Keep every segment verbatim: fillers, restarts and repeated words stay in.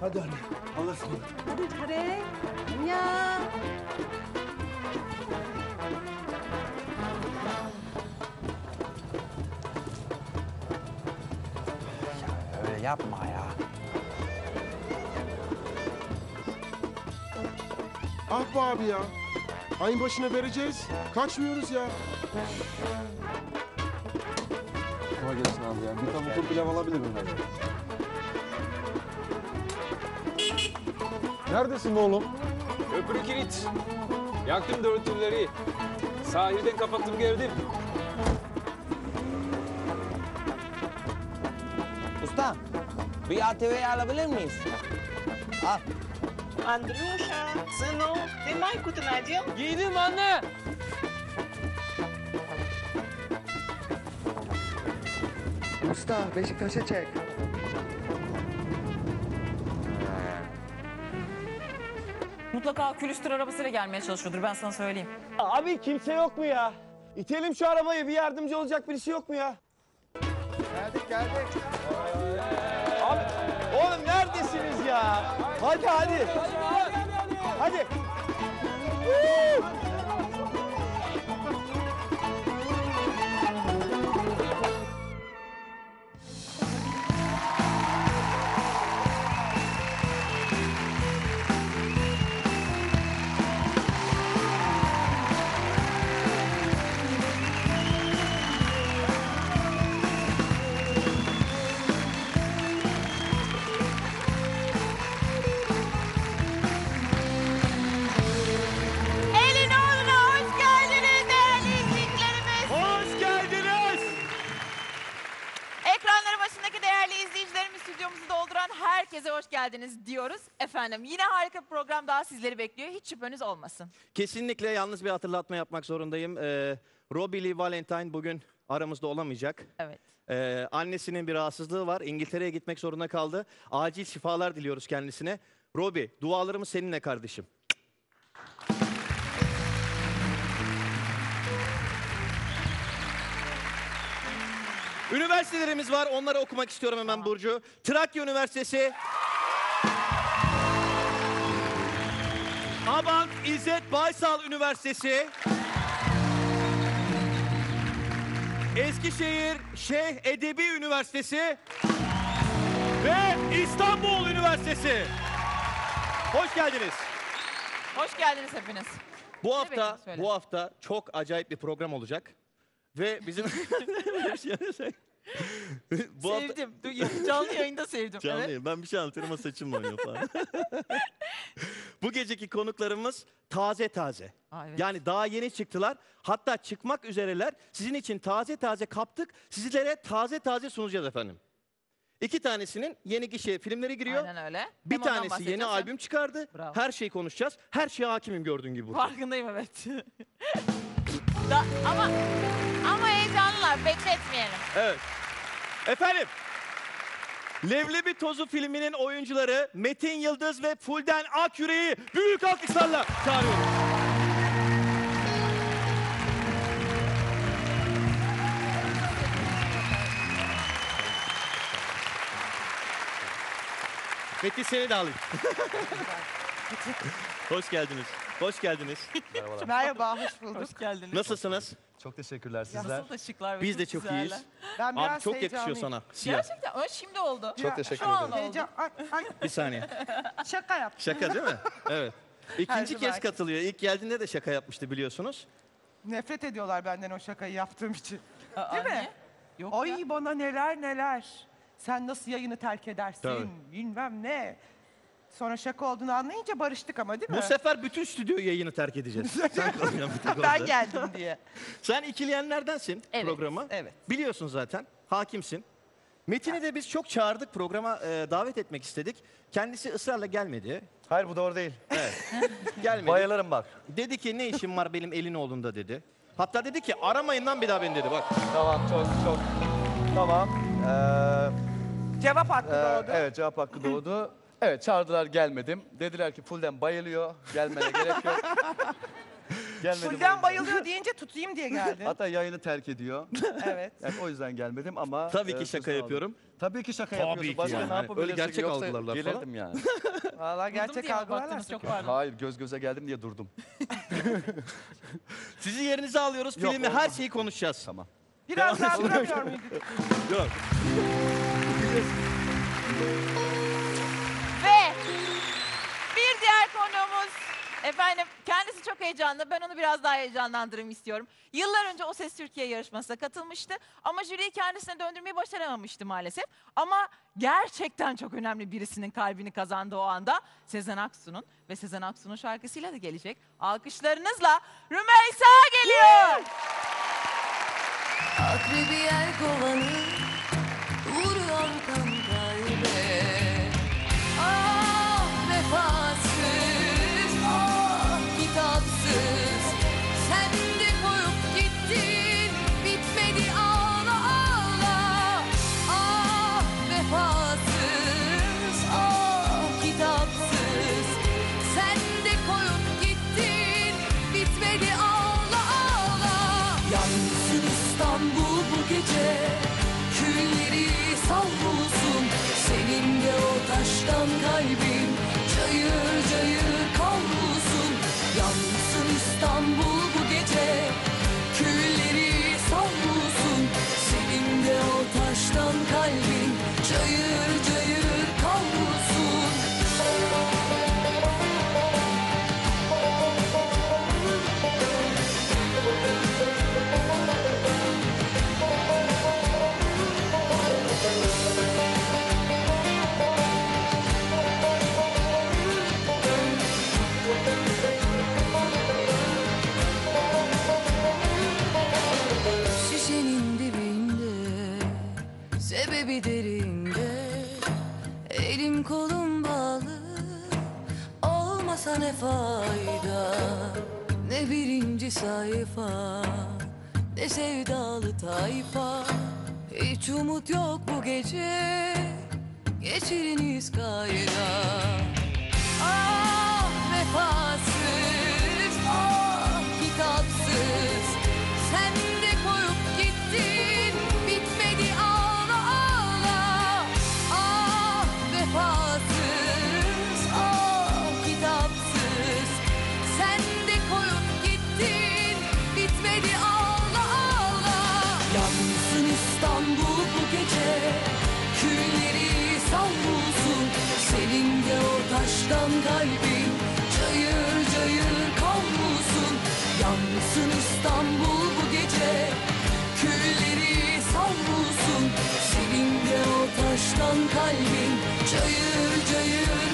Hadi anne, alasın. Hadi kare, ya. Öyle yapma ya. Ah be abi ya. Ayın başına vereceğiz. Kaçmıyoruz ya. Kuma gelsin abi ya. Bir tane tur pilav alabilir miyim? Neredesin oğlum? Köprü kilit. Yaktım dörtülleri. Sahilden kapattım geldim. Usta, bir A T V'yi alabilir miyiz? Al. Андрюша, сынок, ты майку-то надел? Giydim anne. Usta, Beşiktaş'a çek. Mutlaka külüstür arabasıyla gelmeye çalışıyordur, ben sana söyleyeyim. Abi kimse yok mu ya? İtelim şu arabayı, bir yardımcı olacak birisi yok mu ya? Geldik, geldik. Abi, oğlum neredesiniz ya? Hadi, hadi. Hadi. Geldiniz diyoruz. Efendim yine harika bir program daha sizleri bekliyor. Hiç şüpheniz olmasın. Kesinlikle yalnız bir hatırlatma yapmak zorundayım. Ee, Robbie Lee Valentine bugün aramızda olamayacak. Evet. Ee, annesinin bir rahatsızlığı var. İngiltere'ye gitmek zorunda kaldı. Acil şifalar diliyoruz kendisine. Robbie, dualarımız seninle kardeşim. Üniversitelerimiz var. Onları okumak istiyorum hemen tamam. Burcu. Trakya Üniversitesi. Abant İzzet Baysal Üniversitesi. Eskişehir Şeyh Edebi Üniversitesi. Ve İstanbul Üniversitesi. Hoş geldiniz. Hoş geldiniz hepiniz. Bu ne hafta bu hafta çok acayip bir program olacak. Ve bizim... bu sevdim. Hafta... Canlı yayında sevdim. Canlı evet. Yayın. Ben bir şey anlatırım ama saçım oynuyor falan. Bu geceki konuklarımız taze taze. Aa, evet. Yani daha yeni çıktılar. Hatta çıkmak üzereler. Sizin için taze taze kaptık. Sizlere taze taze sunacağız efendim. İki tanesinin yeni gişe filmleri giriyor. Aynen öyle. Bir Hem tanesi yeni albüm çıkardı. Bravo. Her şeyi konuşacağız. Her şeye hakimim gördüğün gibi. Farkındayım evet. da, ama... Ama heyecanlılar, bekletmeyelim. Evet. Efendim, Leblebi Tozu filminin oyuncuları Metin Yıldız ve Fulden Akyürek'i büyük alkışlarla çağırıyoruz. Metin seni de alayım. Hoş geldiniz. Hoş geldiniz. Merhabalar. Merhaba, hoş bulduk. Hoş geldiniz. Nasılsınız? Çok teşekkürler sizler. Nasıl da şıklar. Biz de çok sizlerle. İyiyiz. Ben biraz abi çok yakışıyor sana. Siyah. Gerçekten o şimdi oldu. Çok ya, teşekkür ederim. Heyecan... Ay, ay. Bir saniye. Şaka yaptım. Şaka değil mi? Evet. İkinci kez belki. Katılıyor. İlk geldiğinde de şaka yapmıştı biliyorsunuz. Nefret ediyorlar benden o şakayı yaptığım için. Aa, değil anne? Mi? Yok ay ya. Bana neler neler. Sen nasıl yayını terk edersin tabii. Bilmem ne. Sonra şaka olduğunu anlayınca barıştık ama değil mi? Bu sefer bütün stüdyo yayını terk edeceğiz. Sen ben geldim diye. Sen ikileyenlerdensin evet, programa. Evet. Biliyorsun zaten, hakimsin. Metin'i de biz çok çağırdık, programa e, davet etmek istedik. Kendisi ısrarla gelmedi. Hayır bu doğru değil. Evet. Gelmedi. Bayılırım bak. Dedi ki ne işim var benim Elin Oğlu'nda dedi. Hatta dedi ki aramayın lan bir daha beni dedi bak. Tamam çok çok. Tamam. Ee, cevap hakkı ee, doğdu. Evet cevap hakkı doğdu. Evet çağırdılar gelmedim. Dediler ki Fulden bayılıyor. Gelmene gerek yok. Gelmedim. Fulden bayılıyor deyince tutayım diye geldi. Hatta yayını terk ediyor. Evet. Yani o yüzden gelmedim ama... Tabii ki şaka yapıyorum. Tabii ki şaka Tabii yapıyorsun. Ki Başka yani. Ne yapabilirsin? Öyle gerçek Yoksa algılarlar falan. Gelirdim yani. Valla gerçek algılarlar çok var. Hayır, göz göze geldim diye durdum. Sizi yerinize alıyoruz. Filmi, her şeyi konuşacağız. Tamam. Biraz daha duramıyor muyduk? Yok. Ve bir diğer konuğumuz, efendim kendisi çok heyecanlı, ben onu biraz daha heyecanlandırayım istiyorum. Yıllar önce O Ses Türkiye yarışmasına katılmıştı ama jüriyi kendisine döndürmeyi başaramamıştı maalesef. Ama gerçekten çok önemli birisinin kalbini kazandı o anda, Sezen Aksu'nun ve Sezen Aksu'nun şarkısıyla da gelecek. Alkışlarınızla Rümeysa geliyor. Akrebi el kovanı vuruyor kalbe. Ah vefasız, ah kitapsız. Sen de koyup gittin, bitmedi ağla ağla. Ah vefasız, ah kitapsız. Sen de koyup gittin, bitmedi ağla ağla. Yansın İstanbul bu gece, külleri savrulsun. Senin de o taştan kalbin cayır cayır kavrulsun. Yansın İstanbul bu gece, külleri savrulsun. Senin de o taştan kalbin cayır cayır kavrulsun. Sebebi derinde, elim kolum bağlı. Olmasa ne fayda, ne birinci sayfa, ne sevdalı tayfa. Hiç umut yok bu gece, geçiriniz kayda. Ah vefasız, ah kitapsız. Sen de koyup gittin, bitmedi ah. Vefasız, ah kitapsız. Sen de koyup gittin, bitmedi ağla ağla. Yansın İstanbul bu gece, külleri savrulsun. Senin de o taştan kalbin cayır cayır kavrulsun. Yansın İstanbul bu gece, külleri savrulsun. Senin de o taştan kalbin cayır cayır kavrulsun.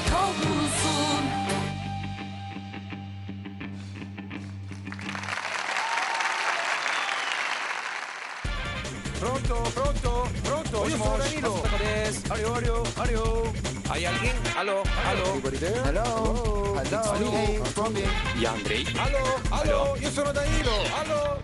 Pronto, pronto, pronto. Oye, Danilo. Ario, ario, ario. Hay alguien? Hello, hello. Hello. Hello. From me. Y Andrey. Hello, hello. Yo soy Danilo. Hello.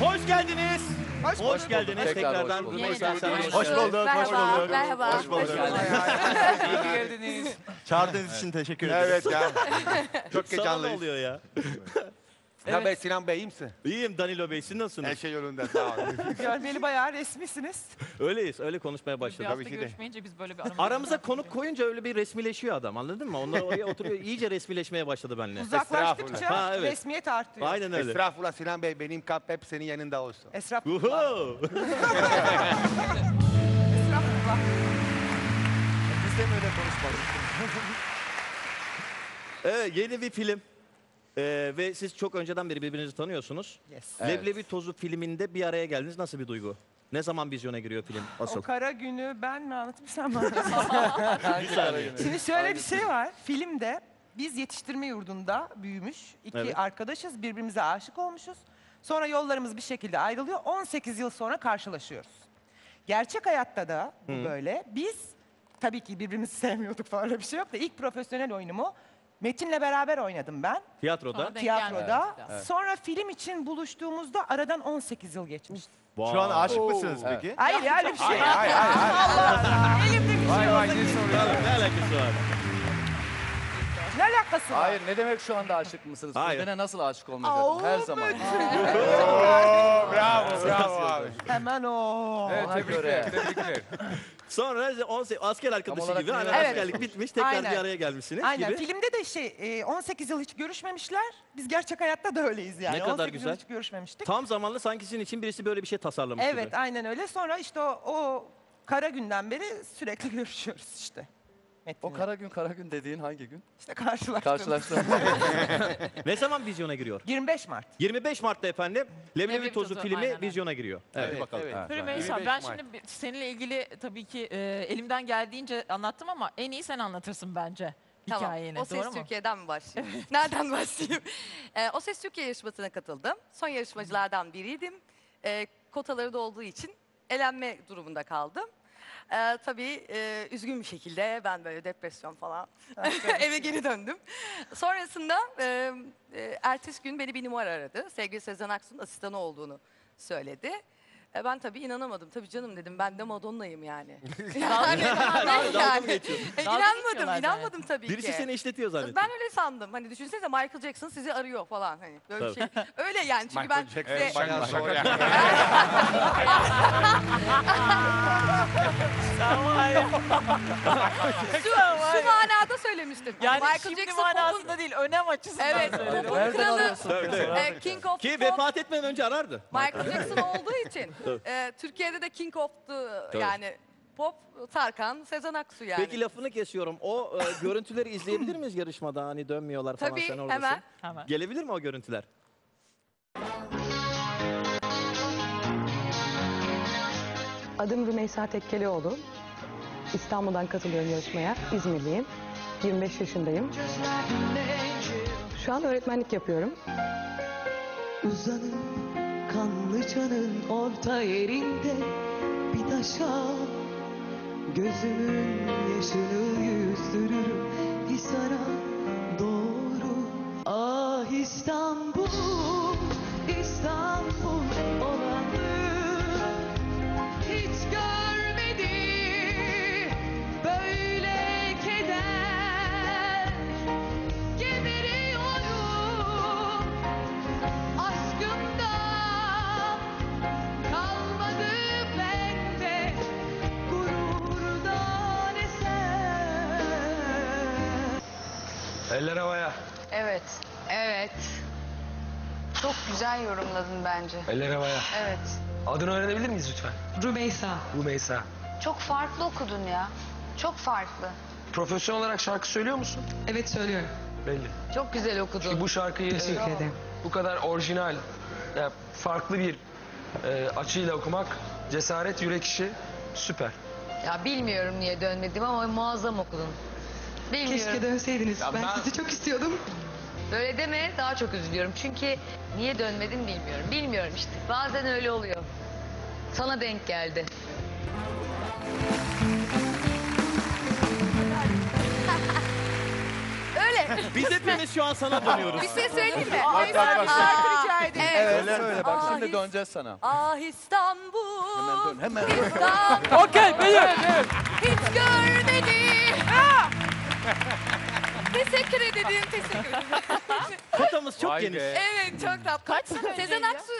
Hoş geldiniz. Hoş, hoş geldiniz. Tekrar Tekrardan hoş bulduk. Hoş bulduk. Hoş bulduk. Merhaba. Hoş bulduk. İyi geldiniz. Çağırdığınız için teşekkür ederim. Evet ya. Çok heyecanlıyız. Ne oluyor ya? Sinan Bey, Sinan Bey iyi misin? İyiyim Danilo Bey. Siz nasılsınız? Her şey yolunda. Sağ olun. Görmeli bayağı resmisiniz. Öyleyiz. Öyle konuşmaya başladık. Tabii ki de. Biz böyle bir aramıza konuk koyunca öyle bir resmileşiyor adam. Anladın mı? Onlar oraya oturuyor. İyice resmileşmeye başladı benimle. Uzaklaştıkça ha, evet. Resmiyet artıyor. Aynen öyle. Estağfurullah Sinan Bey. Benim kalp hep senin yanında olsun. Estağfurullah. Estağfurullah. Biz de böyle konuşmadık. Evet, yeni bir film. Ee, ve siz çok önceden beri birbirinizi tanıyorsunuz. Yes. Evet. Leblebi Tozu filminde bir araya geldiniz. Nasıl bir duygu? Ne zaman vizyona giriyor film? Asıl. O kara günü ben mi anlatayım sen mi anlatayım? Şimdi şöyle bir şey var. Filmde biz yetiştirme yurdunda büyümüş iki evet. arkadaşız. Birbirimize aşık olmuşuz. Sonra yollarımız bir şekilde ayrılıyor. on sekiz yıl sonra karşılaşıyoruz. Gerçek hayatta da bu hmm. böyle. Biz tabii ki birbirimizi sevmiyorduk falan bir şey yok da ilk profesyonel oyunumu Metin'le beraber oynadım ben. Tiyatroda? Sonra Tiyatroda. Evet, evet. Sonra film için buluştuğumuzda aradan on sekiz yıl geçmişti. Wow. Şu an aşık Oo. mısınız evet. peki? Hayır ya öyle bir şey. Hayır, hayır, hayır. Allah Allah. Elimde bir şey oldu. Ne alakası var? alakası var? Hayır, ne demek şu anda aşık mısınız? Fulden'e nasıl aşık olmayacağım? Her zaman. Bravo, bravo abi. Hemen o. Evet, tebrikler, tebrikler. Sonra asker arkadaşı gibi, hani evet. askerlik bitmiş, tekrar Aynen. bir araya gelmişsiniz Aynen. gibi. Filmde de şey, on sekiz yıl hiç görüşmemişler, biz gerçek hayatta da öyleyiz yani. Ne kadar on sekiz güzel. Yıl hiç görüşmemiştik. Tam zamanlı sanki sizin için birisi böyle bir şey tasarlamış evet, gibi. Evet, aynen öyle. Sonra işte o, o kara günden beri sürekli görüşüyoruz işte. Metin'le. O kara gün, kara gün dediğin hangi gün? İşte karşılaştığımız. Ne zaman vizyona giriyor? yirmi beş Mart. yirmi beş Mart'ta efendim, Leblebi Tozu, Tozu filmi aynen. vizyona giriyor. Evet, evet bakalım. Evet. Rümeysa, ben şimdi seninle ilgili tabii ki e, elimden geldiğince anlattım ama en iyi sen anlatırsın bence. Tamam. Hikayeni, o Ses Türkiye'den mi başlayayım? Evet. Nereden başlayayım? E, O Ses Türkiye yarışmasına katıldım. Son yarışmacılardan biriydim. E, kotaları dolduğu için elenme durumunda kaldım. Ee, tabii e, üzgün bir şekilde ben böyle depresyon falan eve geri döndüm. Sonrasında e, e, ertesi gün beni bir numara aradı. Sevgili Sezen Aksu'nun asistanı olduğunu söyledi. E, ben tabii inanamadım. Tabii canım dedim, ben de Madonna'yım yani. yani, yani, yani. E, inanmadım, inanmadım tabii Birisi ki. Birisi seni işletiyor zannettim. Ben öyle sandım. Hani düşünsenize Michael Jackson sizi arıyor falan. Hani böyle tabii. şey. Öyle yani çünkü ben... Evet, bayağı zor yani. şu, şu manada söylemiştim. Yani Michael şimdi Jackson manasında popun, değil, önem açısından evet, söyledim. Popun kralı, King of Ki Pop. Vefat etmeden önce arardı. Michael Jackson olduğu için e, Türkiye'de de King of'tu yani. Pop, Tarkan, Sezen Aksu yani. Peki lafını kesiyorum. O e, görüntüleri izleyebilir miyiz yarışmada? Hani dönmüyorlar falan. Tabii, sen oradasın. Hemen. Hemen. Gelebilir mi o görüntüler? Adım Rümeysa Tekkelioğlu. İstanbul'dan katılıyorum yarışmaya. İzmirliyim. yirmi beş yaşındayım. Şu an öğretmenlik yapıyorum. Uzanın kanlıcanın orta yerinde bir taşa gözümün yaşını yüzdürürüm Hisar'a doğru. Ah İstanbul, İstanbul olanı hiç görmedi böyle keder. Geberiyorum aşkımda, kalmadı bende gururdan eser. Eller havaya. Evet, evet. Çok güzel yorumladın bence. Eller havaya. Evet. Adını öğrenebilir miyiz lütfen? Rümeysa. Rümeysa. Çok farklı okudun ya. Çok farklı. Profesyonel olarak şarkı söylüyor musun? Evet söylüyorum. Belli. Çok güzel okudun. Çünkü bu şarkıyı teşekkür ederim. Bu kadar orijinal, yani farklı bir e, açıyla okumak, cesaret, yürek işi, süper. Ya bilmiyorum niye dönmedim ama muazzam okudun. Bilmiyorum. Keşke dönseydiniz. Ben, ben sizi çok istiyordum. Öyle deme, daha çok üzülüyorum. Çünkü niye dönmedim bilmiyorum. Bilmiyorum işte. Bazen öyle oluyor. Sana denk geldi. öyle. Biz hepimiz şu an sana dönüyoruz. Bir şey söyleyeyim mi? Bak, bak, bak. Aa, rica edeyim. Evet. Öyle öyle bak, ah, şimdi döneceğiz sana. Ah İstanbul. Hemen dön, hemen dön. İstanbul. Okey, beyim. Hiç görmedim. Teşekkür ederim, teşekkür ederim. Kotamız çok Vay geniş. Be. Evet, çok tatlı. Kaç sene Sezen Aksu,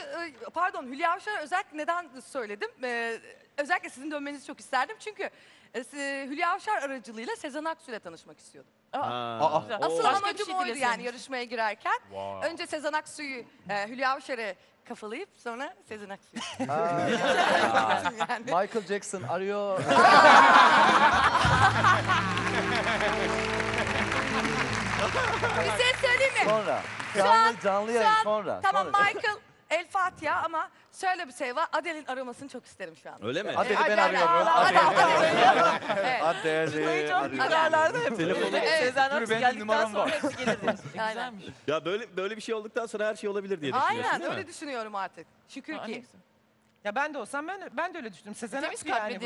pardon Hülya Avşar özellikle neden söyledim? Ee, özellikle sizin dönmenizi çok isterdim. Çünkü e, Hülya Avşar aracılığıyla Sezen Aksu ile tanışmak istiyordum. Aa, Aa, asıl amacım şey oydu yani yarışmaya girerken. Wow. Önce Sezen Aksu'yu e, Hülya Avşar'a kafalayıp sonra Sezen Aksu'yu. yani. Michael Jackson arıyor. Bir şey söyleyeyim mi? Sonra. Canlı, canlı yayın sonra. Tamam sonra. Michael, El Fatiha ama şöyle bir şey var. Adele'in aramasını çok isterim şu an. Öyle mi? Evet. Adele'i ben arıyorum. Adele'i arıyorum. Adele'i arıyorum. Telefonda Sezen Aksu geldikten sonra hepsi geliriz. Güzelmiş. Ya böyle böyle bir şey olduktan sonra her şey olabilir diye düşünüyorsun. Aynen öyle düşünüyorum artık. Şükür ki. Ya ben de olsam ben, ben de öyle düşündüm. Sezen Aksu yani.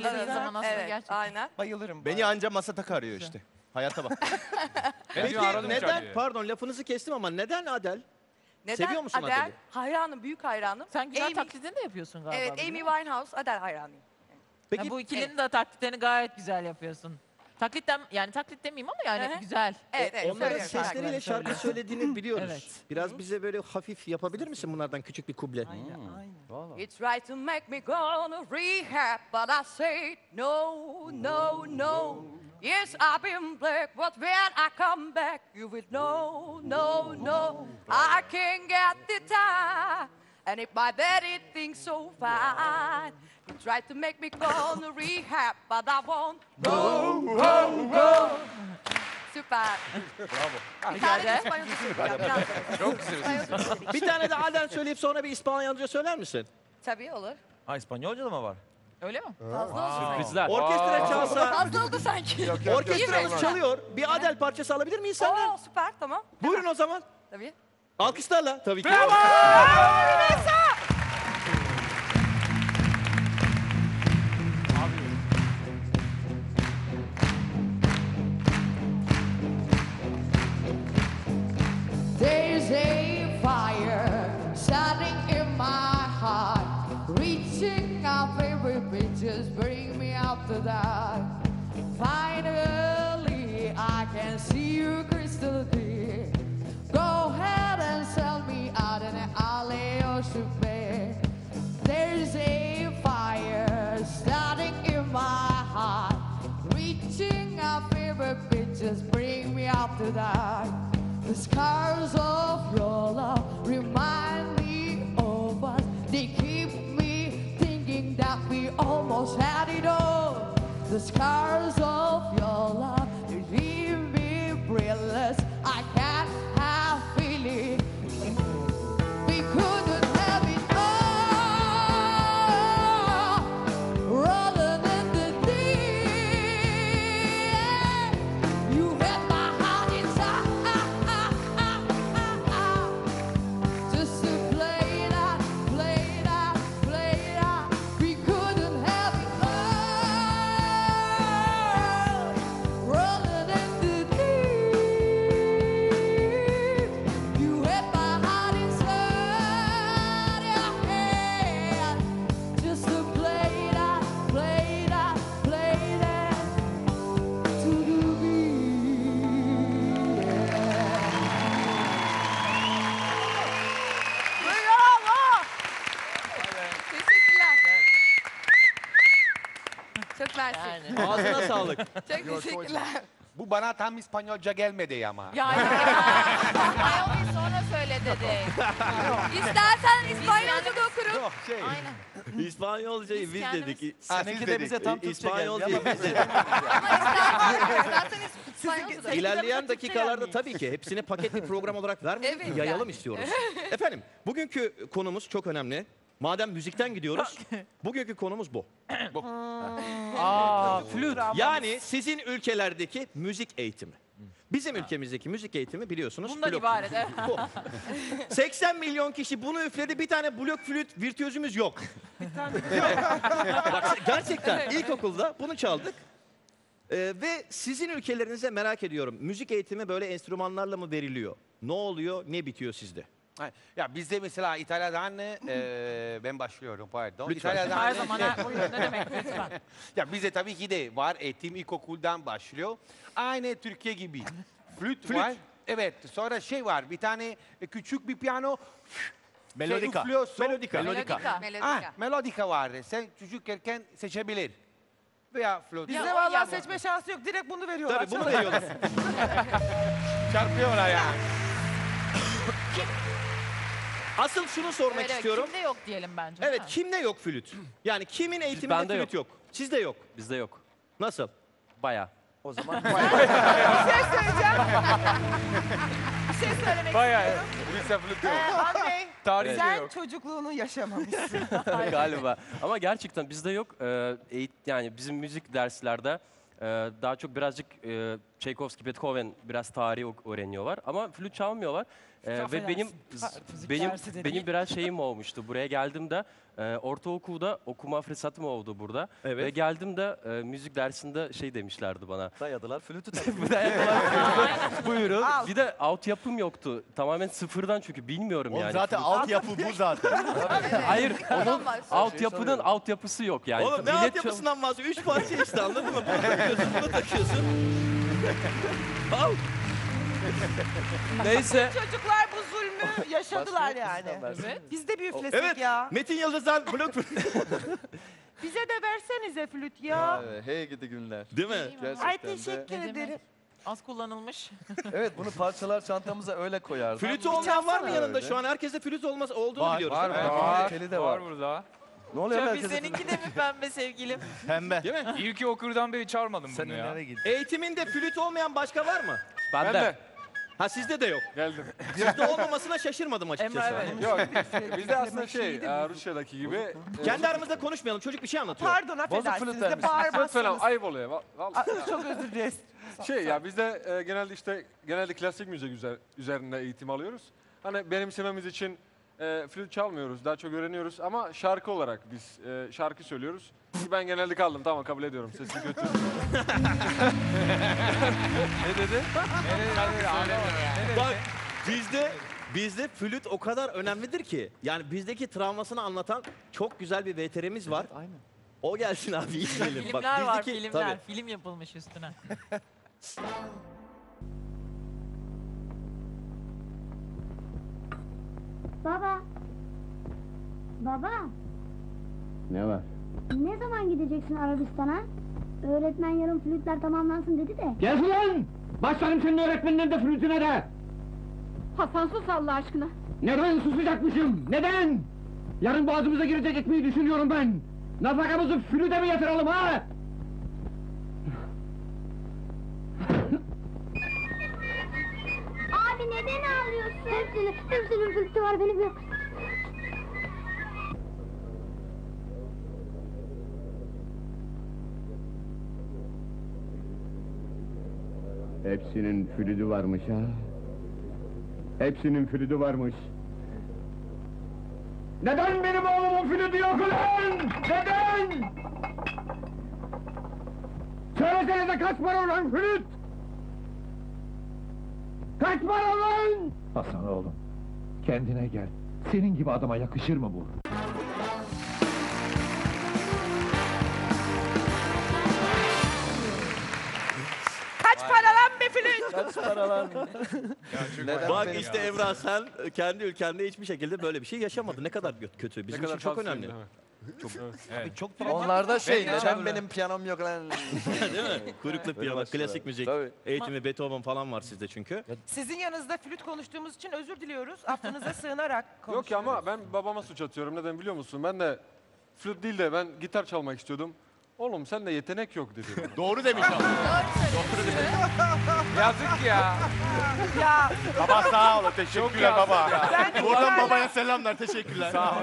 Evet, aynen. Bayılırım. Beni anca Masatako arıyor işte. Hayata bak. Peki neden, pardon lafınızı kestim ama neden Adele? Neden seviyor musun Adele? Adele? Hayranım, büyük hayranım. Sen güzel Amy... taklidini de yapıyorsun galiba. Evet, Amy Winehouse, Adele hayranıyım. Peki, ya bu ikilinin evet. de taklitlerini gayet güzel yapıyorsun. Taklitten, yani taklit demeyeyim ama yani Hı-hı. güzel. Evet, evet, onların sesleriyle şarkı söylediğini biliyoruz. Evet. Biraz bize böyle hafif yapabilir misin bunlardan küçük bir kuble? Aynen, hmm. aynen. It's right to make me go on a rehab, but I say no, no, no. Yes, I've been black, but when I come back, you will know, no, no. I can get the time, and if my daddy thinks so fine. You tried to make me go on a rehab, but I won't go, go, go. Süper. Bravo. Bir tane de İspanyolca söyleyeceğim. Çok güzel. Bir tane de Adele söyleyip sonra bir İspanyolca söyler misin? Tabii olur. Ha, İspanyolca da mı var? Öyle mi? Fazla oldu. Sürprizler. Orkestra çalsa. Fazla oldu sanki. Yok, yok, orkestramız yok, çalıyor. Bir Adele parçası alabilir miyiz senden? Oo, süper, tamam. Buyurun o zaman. Tabii. Alkışlarla tabii ki. Bravo! Bravo! There's a fire starting in my heart, reaching out every bit, just bring me out to that. Finally, I can see you crystal clear. Go ahead and sell me out in an alley or super. There's a fire starting in my heart, reaching out every bit, just bring me out to that. The scars of your love remind me of us. They keep me thinking that we almost had it all. The scars of your love, they leave me breathless. I can't have feeling. We couldn't have it all, rolling in the deep. You had my heart inside. Yani. Ağzına sağlık. Çok teşekkürler. Bu bana tam İspanyolca gelmedi ama. Ya ya. İspanyolca sonra söyle dedi. İstersen İspanyolca da okurum. Yok, şey. Aynen. İspanyolcayı biz, biz dedik. Seninki de bize tam Türkçe İspanyolca geldi. İspanyolcayı biz dedik. İlerleyen, İlerleyen dakikalarda tabii ki hepsini paketli program olarak vermeyelim. Evet, yayalım yani. istiyoruz. Efendim, bugünkü konumuz çok önemli. Madem müzikten gidiyoruz, bugünkü konumuz bu. bu. Aa, flüt. Yani sizin ülkelerdeki müzik eğitimi. Bizim ülkemizdeki müzik eğitimi biliyorsunuz. Bundan ibaret. seksen milyon kişi bunu üfledi, bir tane blok flüt virtüözümüz yok. Bir tane Bak, gerçekten ilkokulda bunu çaldık. Ee, ve sizin ülkelerinize merak ediyorum. Müzik eğitimi böyle enstrümanlarla mı veriliyor? Ne oluyor, ne bitiyor sizde? Ya bizde mesela İtalya'dan e, ben başlıyorum pardon. Lütfen. İtalya'dan her zaman ne demek lütfen. Ya bizde tabii ki de var eğitim ilkokuldan başlıyor. Aynı Türkiye gibi. Flüt, Flüt var. Evet, sonra şey var. Bir tane küçük bir piyano. Melodika. Şey, melodika. Melodika. Melodika. Ah, melodika var. Sen çocukken seçebilir. Veya flüt. Bizde vallahi seçme şansı yok. Direkt bunu veriyorlar. Tabii bunu veriyorlar. Çarpıyorlar ya. Asıl şunu sormak evet, istiyorum. Kimde yok diyelim bence. Evet, kimde yok flüt? Yani kimin eğitiminde flüt yok. yok? Sizde yok. Bizde yok. Nasıl? Bayağı. O zaman bayağı. Bir şey söyleyeceğim. Bir şey söylemek bayağı. istiyorum. Bizde flüt yok. Andrey, tarihte sen yok. Çocukluğunu yaşamamışsın. Galiba. Ama gerçekten bizde yok. Ee, yani bizim müzik derslerde daha çok birazcık Tchaikovsky, Beethoven biraz tarihi öğreniyorlar ama flüt çalmıyorlar. Ee, ve edersin. benim benim benim biraz şeyim olmuştu. Buraya geldiğimde e, ortaokulda okuma fırsatım oldu burada. Evet. Ve geldiğimde e, müzik dersinde şey demişlerdi bana. Dayadılar flütü. Dayadılar flütü. Buyurun. Al. Bir de alt yapım yoktu. Tamamen sıfırdan çünkü bilmiyorum oğlum yani. Zaten alt yapı bu zaten. Hayır, onun alt yapının alt yapısı yok yani. Oğlum ne alt yapısından bahsediyor? Üç parça işte, anladın mı? Bunu takıyorsun, bunu takıyorsun. Al. Neyse. Çocuklar bu zulmü yaşadılar yani. Evet. Biz de bir üflesek evet. ya. Metin Yıldız'dan blok. Bize de versenize flüt ya. ya evet. Hey gidi günler. Değil mi? Gerçekten Ay teşekkür de. ederim. Az kullanılmış. Evet, bunu parçalar çantamıza öyle koyardı. Flütü olmayan var mı yanında öyle. şu an? Herkeste flüt olması olduğunu var, biliyoruz. Var, var, var. Teli de var. Var burada. Ne oluyor herkese? Seninki de mi pembe sevgilim? Pembe. Değil mi? İyi ki okurdan beri çağırmadım Sen bunu ya. Eğitiminde flüt olmayan başka var mı? Bende. Ben ha sizde de yok. Geldim. Sizde olmamasına şaşırmadım açıkçası. Yok, bizde aslında şey, Rusya'daki gibi. Kendi aramızda konuşmayalım, çocuk bir şey anlatıyor. Pardon, affedersiniz. Siz de bağırmazsınız. Ayıp oluyor. Çok özür dileriz. Şey ya, bizde genelde işte, genelde klasik müzik üzerine eğitim alıyoruz. Hani benimsememiz için flüt çalmıyoruz, daha çok öğreniyoruz ama şarkı olarak biz şarkı söylüyoruz. Ben genelde kaldım, tamam kabul ediyorum, sesli kötü. Ne dedi? Bak bizde, bizde flüt o kadar önemlidir ki. Yani bizdeki travmasını anlatan çok güzel bir veterimiz var. Aynen. O gelsin abi, izleyelim. Filmler Bak, var, filmler. Tabii. Film yapılmış üstüne. Baba. Baba. Ne var? Ne zaman gideceksin Arabistan'a? Öğretmen yarın flütler tamamlansın dedi de. Gel ulan! Başlarım senin öğretmeninin de flütüne de! Hasan sus Allah aşkına! Neden susacakmışım? Neden? Yarın boğazımıza girecek ekmeği düşünüyorum ben! Nafakamızı flüte mi yatıralım ha? Abi neden ağlıyorsun? Hepsinin, hepsinin flütü var, benim yok. Hepsinin flütü varmış ha. Hepsinin flütü varmış. Neden benim oğlumun flütü yok ulan? Neden? Söylesenize kaç para ulan flüt? Kaç para ulan? Hasan oğlum, kendine gel. Senin gibi adama yakışır mı bu? Bak işte Emrah, sen kendi ülkende hiçbir şekilde böyle bir şey yaşamadın. Ne kadar kötü. Bizim için çok önemli. Çok, evet. çok Onlarda şey, neden benim piyanom yok lan? Değil mi? Kuyruklu piyano, klasik müzik Tabii. eğitimi, Beethoven falan var sizde çünkü. Sizin yanınızda flüt konuştuğumuz için özür diliyoruz. Aklınıza sığınarak konuşuyoruz. Yok ya, ama ben babama suç atıyorum. Neden biliyor musun? Ben de flüt değil de ben gitar çalmak istiyordum. Oğlum sen de yetenek yok dedi. Doğru demiş abi. Doğru demiş. Yazık ya. Ya. Baba sağ ol, teşekkürler baba. Buradan babaya selamlar, teşekkürler. Sağ ol.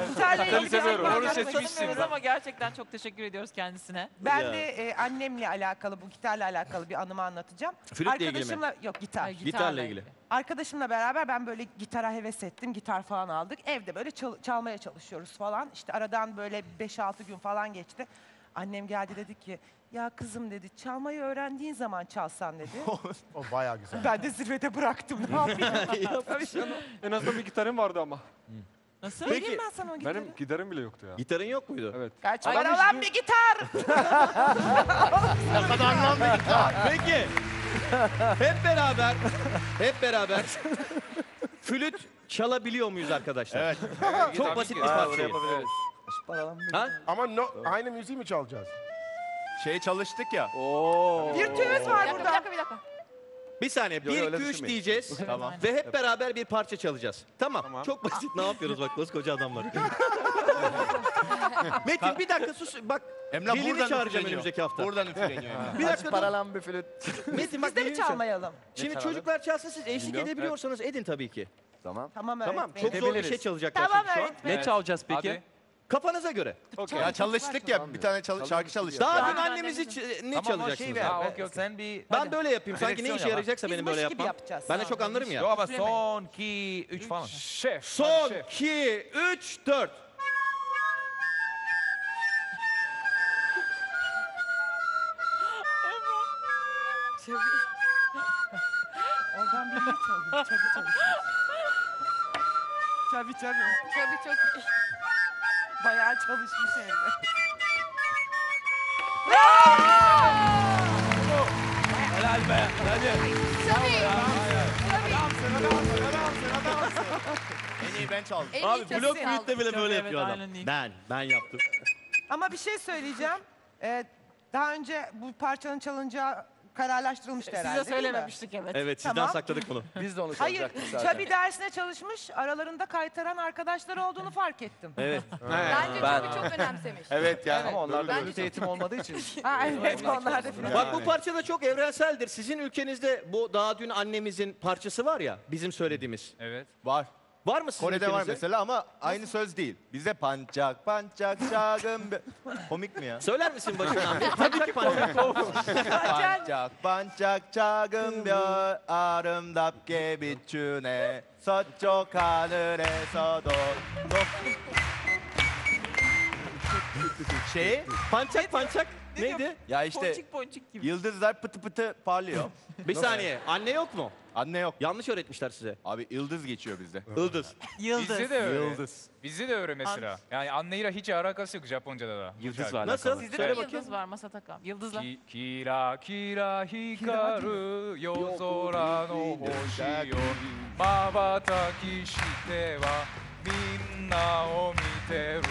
Seni seviyorum. Onu seçmişsiniz ama gerçekten çok teşekkür ediyoruz kendisine. Ben ya. de e, annemle alakalı, bu gitarla alakalı bir anımı anlatacağım. Flütle ilgili mi? Yok, gitar. Ay, gitarla, gitarla ilgili. Arkadaşımla beraber ben böyle gitara heves ettim, gitar falan aldık. Evde böyle çal çalmaya çalışıyoruz falan. İşte aradan böyle beş altı gün falan geçti. Annem geldi, dedi ki, ya kızım dedi, çalmayı öğrendiğin zaman çalsan dedi. O bayağı güzel. Ben de zirvede bıraktım, ne yapayım? En azından bir gitarım vardı ama. Nasıl? Peki, ben sana o gitarı. Benim gitarım bile yoktu ya. Gitarın yok muydu? Evet. Kaç para olan bir gitar! Ne kadar anlam bir gitar. Peki, hep beraber, hep beraber flüt çalabiliyor muyuz arkadaşlar? Evet. Çok basit bir parça yapabiliriz. Ha? Ama no, aynı müziği mi çalacağız? Şey çalıştık ya. Oo. Bir tüz var burada. Bir dakika, bir dakika. Bir saniye, bir iki üç diyeceğiz. Tamam. Ve hep beraber bir parça çalacağız. Tamam, tamam. Çok basit. Ne yapıyoruz bak, koskoca adamlar. Metin bir dakika sus, bak. Emrah buradan çağıracağım önümüzdeki hafta. Buradan üfleniyor. Bir dakika. Paralan bir flüt. Metin bak, biz de mi çalmayalım? Şimdi çalalım? Çocuklar çalsın, siz eşlik Bilmiyorum. edebiliyorsanız edin tabii ki. Tamam. Tamam, tamam. Çok zor bir şey çalacaklar. Tamam, evet. Ne çalacağız peki? Hadi. Kafanıza göre. Okay. Ya çalıştık ya, bir tane çalış, şarkı çalıştık. Daha dün annemiz hiç ne tamam, çalacaksınız? Şey ha, okay, okay. Sen bir ben böyle yapayım. Sanki ne işe yarayacaksa benim böyle yapmam. Ben de çok anlarım ya. Yo, ama son iki üç falan. Şef. Son iki üç dört. Oradan birini çaldım. Çabı çabı. Çabı çabı. Çabı çok iyi. Bayağı çalışmış evde. Helal be. Hadi. Tabii. Adamsın, adamsın, adamsın, adamsın. En iyi ben çaldım. En abi blok büyütte bile böyle yapıyor adam. Ben, ben yaptım. Ama bir şey söyleyeceğim. Ee, daha önce bu parçanın çalınacağı kararlaştırılmıştı e, herhalde. Size söylememiştik evet. Evet tamam. Sizden sakladık bunu. Biz de onu çalacaktık zaten. Hayır, Çabi dersine çalışmış, aralarında kaytaran arkadaşlar olduğunu fark ettim. Evet. Bence ben... Çabi çok önemsemiş. Evet yani evet. Ama onlar da öğüt eğitim olmadığı için. Ha, evet onlar da. Yani. Bak bu parça da çok evrenseldir. Sizin ülkenizde bu daha dün annemizin parçası var ya, bizim söylediğimiz. Evet. Var. Var mı sizin Kore'de ülkenize? Var mesela ama aynı nasıl? Söz değil. Bizde pancak pancak çağım... Komik mi ya? Söyler misin başına? Pancak pancak. Pancak pancak çağım bir ağrım dapke biçüne saçok halüre sadol. Şey, pancak pancak neydi? Ya işte ponçik, ponçik gibi. Yıldızlar pıtı pıtı parlıyor. Bir saniye, anne yok mu? Anne yok. Yanlış öğretmişler size. Abi yıldız geçiyor bizde. Yıldız. Yıldız. Bizde de öyle. Yıldız. Bizde de öyle mesela. An yani anneyle hiç alakası yok Japonca'da da. Yıldız var. Nasıl? Sizde de yıldız var Masatako. Yıldızlar. Ki, kira kira hikaru yo zora no hoshi yo mabataki shite wa minna o miteru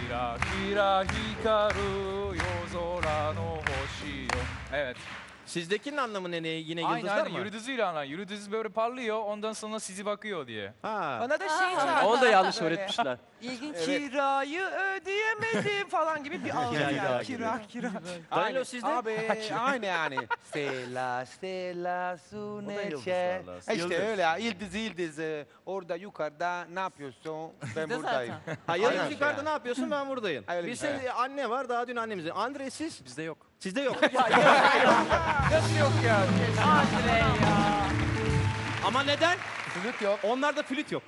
kira kira hikaru yo zora no hoshi yo. Evet. Sizdekinin anlamı ne? Yine aynı, yıldızlar aynı, mı? Yürü düzüyle ana. Yürü düzü böyle parlıyor, ondan sonra sizi bakıyor diye. Ha. Bana da şey çağırdı. Onu da yanlış öğretmişler. İlginç. Evet. Kirayı ödeyemedim falan gibi bir ağır yani. Kira, kira. kira. Danilo sizde? Abi, aynı yani. Stella, Stella, su neçe. İşte öyle ya, yıldız, yıldız. Orada yukarıda ne yapıyorsun? Ben buradayım. Ha, yıldız yukarıda ne yapıyorsun? Ben buradayım. Bizde anne var, daha dün annemizde. Andrey siz? Bizde yok. Sizde yok. Nasıl yok ya? Andrey ya. Ama neden? Flüt yok. Onlarda flüt yok.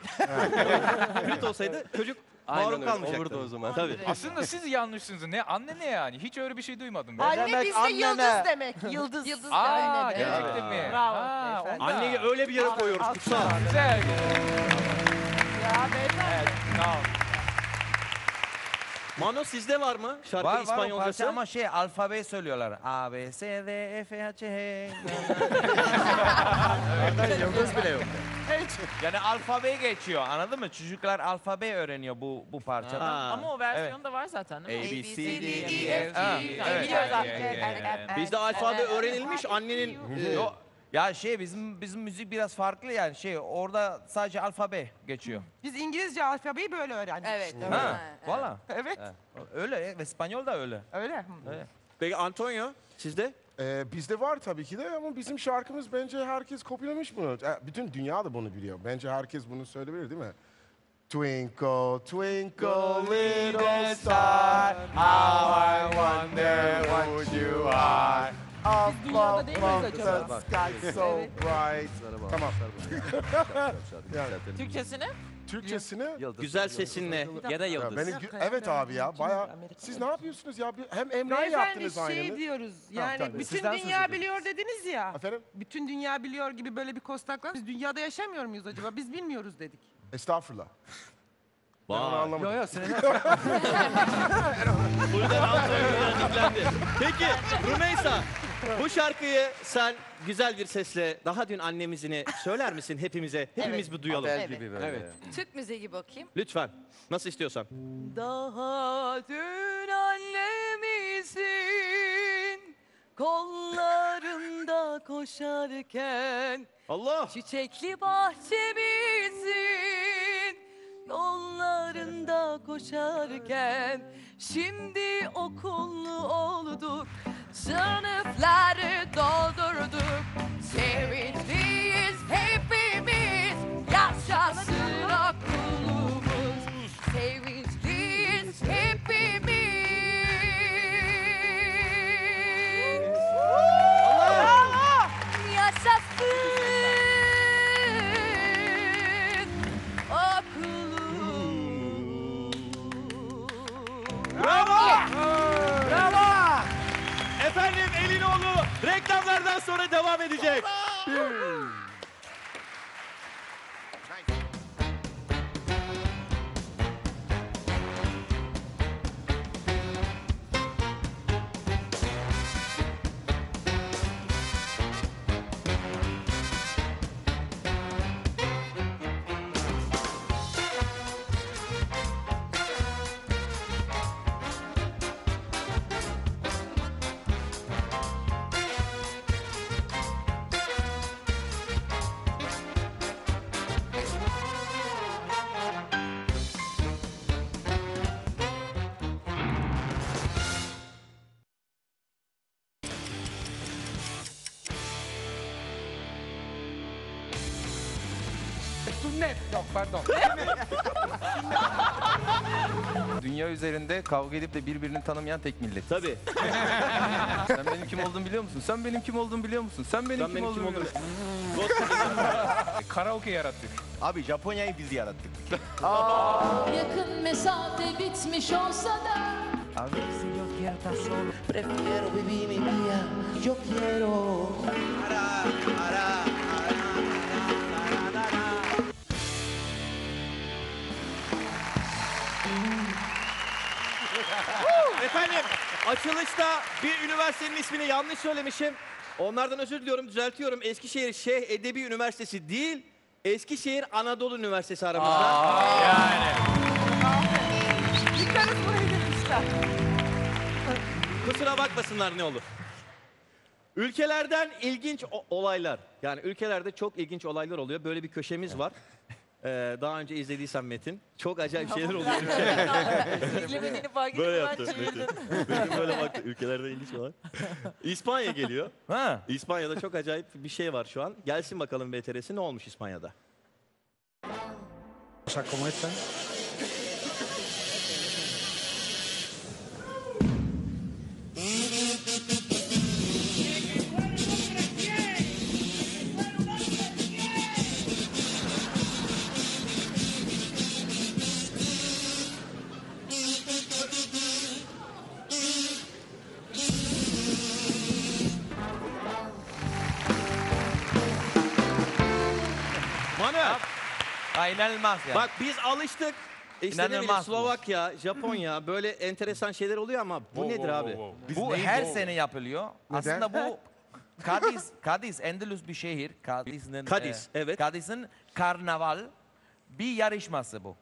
Flüt olsaydı çocuk mağrum kalmayacaktı. Olurdu o zaman. Tabii. Aslında siz yanlışsınız. Ne anne ne yani? Hiç öyle bir şey duymadım ben. Anne bizde yıldız demek. Yıldız. Yıldız anne demek. Gerçekten mi? Bravo. Anneyi öyle bir yere koyuyoruz. Kutsal. Güzel. Ya beyefendi. Tamam. Mano sizde var mı? Şarkı var, İspanyolcası var, ama şey alfabeyi söylüyorlar. A, B, S, D, F, H, H. Yıldız bile yok. Yani alfabeyi geçiyor, anladın mı? Çocuklar alfabeyi öğreniyor bu bu parçada. Aa. Ama o versiyon da var zaten değil mi? A, B, C, D, E, F, G. Bizde alfabe öğrenilmiş annenin... Ya şey bizim bizim müzik biraz farklı yani şey orada sadece alfabe geçiyor. Biz İngilizce alfabeyi böyle öğrendik. Evet. İşte. Ha, ha, evet. Valla. Evet. Öyle. İspanyol da öyle. Öyle. öyle. Peki Antonio sizde? Ee, bizde var tabii ki de ama bizim şarkımız bence herkes kopyalamış bunu. Bütün dünya da bunu biliyor. Bence herkes bunu söyleyebilir değil mi? Twinkle, twinkle little star, how I wonder what you are. Biz dünyada değil miyiz acaba? Evet. Tamam. Türkçesini? Türkçesini? Yıldız. Güzel sesinle ya da yıldız. Ya benim, evet abi ya bayağı. Siz ne yapıyorsunuz ya? Hem Emrah yaptınız aynı. Şey diyoruz yani ha, bütün sizden dünya biliyor dediniz ya. Efendim? Bütün dünya biliyor gibi böyle bir kostaklar. Biz dünyada yaşamıyor muyuz acaba? Biz bilmiyoruz dedik. Estağfurullah. Vay. Yok yok senin ne? Buradan Antonio'ya diklendi. Peki Rümeysa. Bu şarkıyı sen güzel bir sesle daha dün annemizini söyler misin hepimize? Hepimiz evet. Bu duyalım. Adele gibi böyle. Evet. Türk müziği gibi okuyayım. Lütfen. Nasıl istiyorsan. Daha dün annemizin kollarında koşarken Allah. Çiçekli bahçemizin kollarında koşarken şimdi okullu olduk. Sınıfları doldurduk, sevinçliyiz hepimiz, yaşasın okulumuz. Sevinçliyiz sonra devam edecek. Yok pardon. Dünya üzerinde kavga edip de birbirini tanımayan tek millet. Tabii. Sen benim kim olduğumu biliyor musun? Sen benim kim olduğumu biliyor musun? Sen benim, Sen kim, benim olduğumu kim olduğumu biliyor musun? Karaoke yarattık. Abi Japonya'yı biz yarattık. Yakın mesafe bitmiş olsa da. Abi yok yerta sol. Prefiero vivir mi vida. Yo quiero. Ara ara. Efendim, açılışta bir üniversitenin ismini yanlış söylemişim. Onlardan özür diliyorum, düzeltiyorum. Eskişehir Şeyh Edebi Üniversitesi değil, Eskişehir Anadolu Üniversitesi aramızda. Aa, Aa. Yani. Dikkat et burayı demişler. Kusura bakmasınlar ne olur. Ülkelerden ilginç olaylar. Yani ülkelerde çok ilginç olaylar oluyor. Böyle bir köşemiz var. Ee, daha önce izlediysen Metin, çok acayip şeyler oluyor. Böyle yaptı Metin. Metin böyle baktı, ülkelerde ilginç olan. İspanya geliyor. Ha. İspanya'da çok acayip bir şey var şu an. Gelsin bakalım B T R'si, ne olmuş İspanya'da? İnanılmaz ya. Bak biz alıştık. İşte ne bileyim, Slovakya, Japonya böyle enteresan şeyler oluyor ama bu wow, nedir wow, wow. abi? Biz bu her wow. sene yapılıyor. Neden? Aslında bu Kadiz, Kadiz Endülüs bir şehir. Kadiz'in Kadiz, e, evet. Kadiz'in karnaval bir yarışması bu.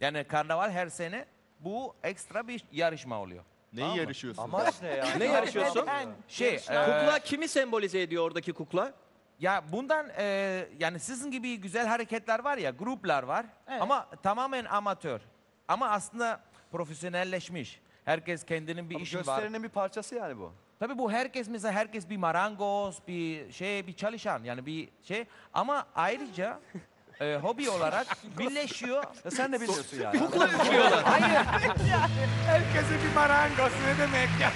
Yani karnaval her sene bu ekstra bir yarışma oluyor. Neyi ama yarışıyorsun? Ama işte ya. Ne yarışıyorsun? Şey, e, kukla kimi sembolize ediyor oradaki kukla? Ya bundan e, yani sizin gibi güzel hareketler var ya, gruplar var, evet. Ama tamamen amatör. Ama aslında profesyonelleşmiş. Herkes kendinin bir ama işi var. Gösterinin bir parçası yani bu. Tabii bu herkes mesela herkes bir marangoz, bir şey, bir çalışan yani bir şey. Ama ayrıca e, hobi olarak birleşiyor. Sen de biliyorsun yani. Kukla öpüyorlar. Hayır. Herkese bir marangoz ne demek ya?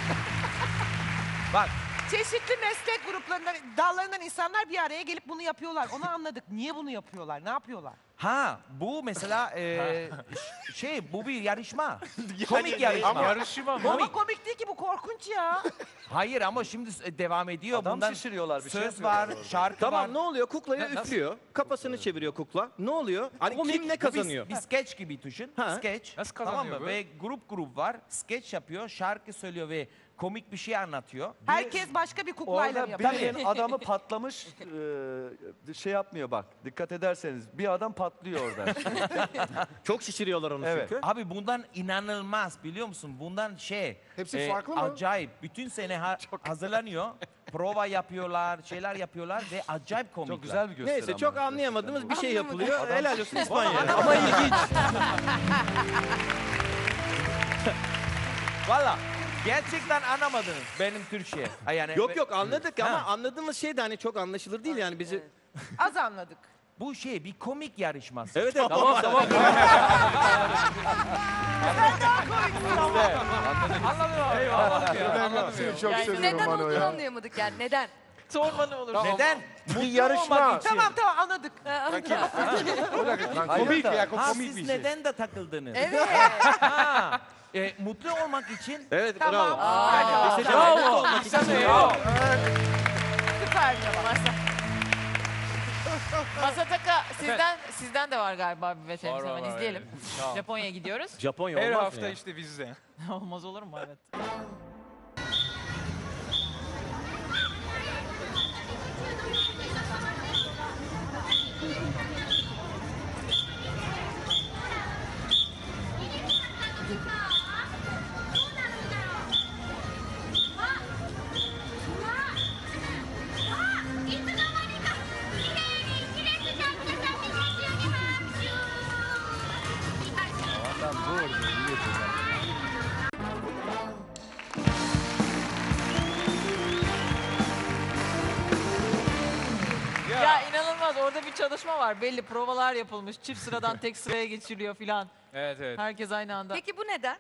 Bak. Çeşitli meslek gruplarından, dallarından insanlar bir araya gelip bunu yapıyorlar. Onu anladık. Niye bunu yapıyorlar? Ne yapıyorlar? Ha, bu mesela e, şey, bu bir yarışma. Komik yarışma. Ama yarışma komik. Ama komik değil ki bu, korkunç ya. Hayır ama şimdi devam ediyor. Adam bundan şişiriyorlar bir şey. Söz var, şarkı tamam, var. Tamam, ne oluyor? Kuklaya üflüyor. Kafasını çeviriyor kukla. Ne oluyor? Hani kim, kim ne kazanıyor? Bir, bir skeç gibi düşün. Skeç. Nasıl kazanıyor? Tamam mı? Ve grup grup var. Skeç yapıyor, şarkı söylüyor ve komik bir şey anlatıyor. Herkes başka bir kuklayla yapıyor. Tabii adamı patlamış e, şey yapmıyor bak. Dikkat ederseniz bir adam patlıyor orada. Çok şişiriyorlar onu, evet. Çünkü. Abi bundan inanılmaz biliyor musun? Bundan şey. Hepsi e, farklı mı? Acayip. Bütün sene ha çok hazırlanıyor. Prova yapıyorlar, şeyler yapıyorlar ve acayip komikler. Çok güzel bir gösteri. Neyse çok anlayamadığımız bir şey yapılıyor. Adam... Helal olsun İspanya'ya. Ama ilginç. Valla. Gerçekten anlamadınız benim Türkçe. Yani yok yok anladık ama ha. anladığımız şey de hani çok anlaşılır değil yani bizi. Evet. Az anladık. Bu şey bir komik yarışması. Evet, evet. Tamam tamam. Anladım abi. Eyvallah ya. Anladım ya. Çok yani neden olduğunu ya. anlayamadık yani neden? Sorma ne olur. Tamam. Neden? Bu yarışma. Tamam tamam anladık. Anladık. Komik ya, komik bir şey. Siz neden de takıldınız? Evet. E, mutlu olmak için. Evet, tamam. Bravo. Aa, bravo. Bravo. Bravo. Bravo. Bravo. Süper bir cevap. Masataka sizden evet. sizden de var galiba bir veterimiz, hemen var, izleyelim. Evet. Japonya'ya gidiyoruz. Japonya her hafta ya. işte bizde. Olmaz olur mu? Evet. Orada bir çalışma var. Belli provalar yapılmış. Çift sıradan tek sıraya geçiriliyor filan. Evet evet. Herkes aynı anda. Peki bu neden?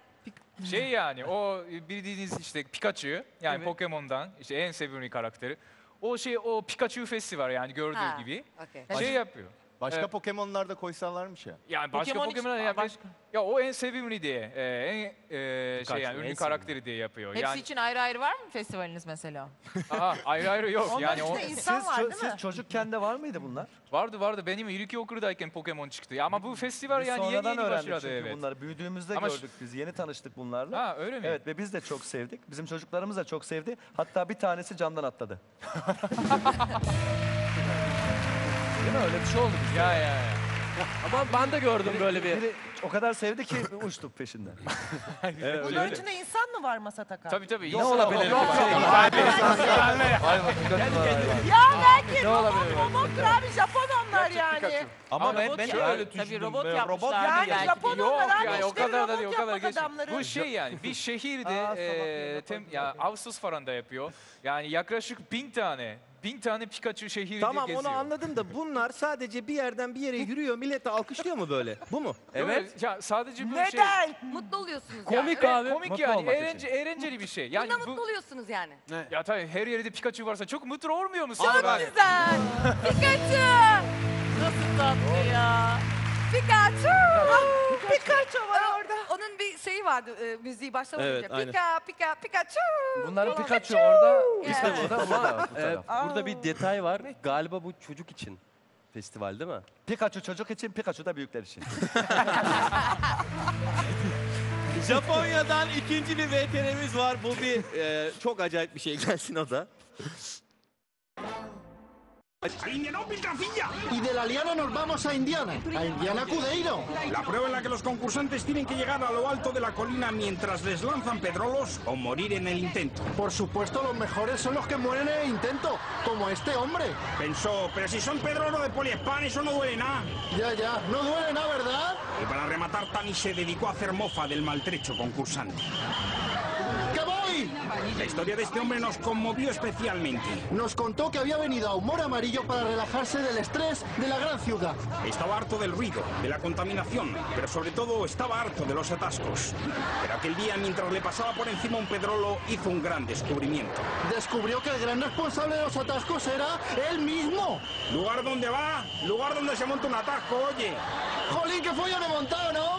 Şey yani o bildiğiniz işte Pikachu yani evet. Pokemon'dan işte en sevimli karakteri. O şey o Pikachu festi var yani gördüğü ha, gibi. Okay. Şey yapıyor. Başka evet. Pokemon'lar da koysalarmış ya. Yani başka Pokemon Pokemon'lar yani başka. Ya o en sevimli diye, e, en e, şey yani ünlü karakteri diye yapıyor. Hepsi yani... için ayrı ayrı var mı festivaliniz mesela? Aha, ayrı ayrı yok. Onlar yani işte o... insan siz, var değil mi? Siz çocukken de var mıydı bunlar? Vardı vardı. Benim ilki okurdayken Pokemon çıktı. Ama bu festival biz yani yeni yeni başladı. Evet. Bunları büyüdüğümüzde ama gördük biz. Yeni tanıştık bunlarla. Ha, öyle mi? Evet ve biz de çok sevdik. Bizim çocuklarımız da çok sevdi. Hatta bir tanesi camdan atladı. Değil mi? Öyle bir şey oldu bize. Ya ya ya. Ama ben de gördüm biri, böyle bir... Biri o kadar sevdi ki uçtu peşinden. Evet, bunun öyle. İçinde insan mı var Masataka? Tabii tabii. Ne olabilir? Yok ya belki robot abi Japon onlar yani. Ama ben ben öyle düşündüm. Robot yapmışlar. Yani Japon onlar abi işte robot yapan adamları. Bu şey yani bir şehirde ya Ağustos falan da yapıyor. Yani yaklaşık bin tane. Bin tane Pikachu şehirde tamam, geziyor. Tamam onu anladım da bunlar sadece bir yerden bir yere yürüyor, millete alkışlıyor mu böyle? Bu mu? Evet. Ya sadece bu şey. Neden? Mutlu oluyorsunuz. Komik yani. abi. Komik mutlu yani. Eğlence, eğlenceli bir şey. Yani bunda bu... mutlu oluyorsunuz yani. Ne? Ya tabii her yerde Pikachu varsa çok mutlu olmuyor musunuz? Çok güzel. Pikachu. Nasıl tatlı ya. Pikachu. Pikachu var orada. Onun bir şeyi vardı, e, müziği başlamadı. Evet, pika, pika, Pikachu. Bunların Pikachu orada. İşte burada. burada, e, burada bir detay var. Galiba bu çocuk için festival değil mi? Pikachu çocuk için, Pikachu da büyükler için. Japonya'dan ikinci bir V T R'miz var. Bu bir e, çok acayip bir şey. Gelsin o da. Y de la liana nos vamos a Indiana, a Indiana Cudeiro. La prueba en la que los concursantes tienen que llegar a lo alto de la colina mientras les lanzan pedrolos o morir en el intento. Por supuesto, los mejores son los que mueren en el intento, como este hombre. Pensó, pero si son pedrolos de poliespan, eso no duele nada. Ya, ya, no duele nada, ¿verdad? Y para rematar, Tani se dedicó a hacer mofa del maltrecho concursante. La historia de este hombre nos conmovió especialmente. Nos contó que había venido a Humor Amarillo para relajarse del estrés de la gran ciudad. Estaba harto del ruido, de la contaminación, pero sobre todo estaba harto de los atascos. Pero aquel día, mientras le pasaba por encima un pedrolo, hizo un gran descubrimiento. Descubrió que el gran responsable de los atascos era él mismo. Lugar donde va, lugar donde se monta un atasco, oye. Jolín, que follón he montado, ¿no?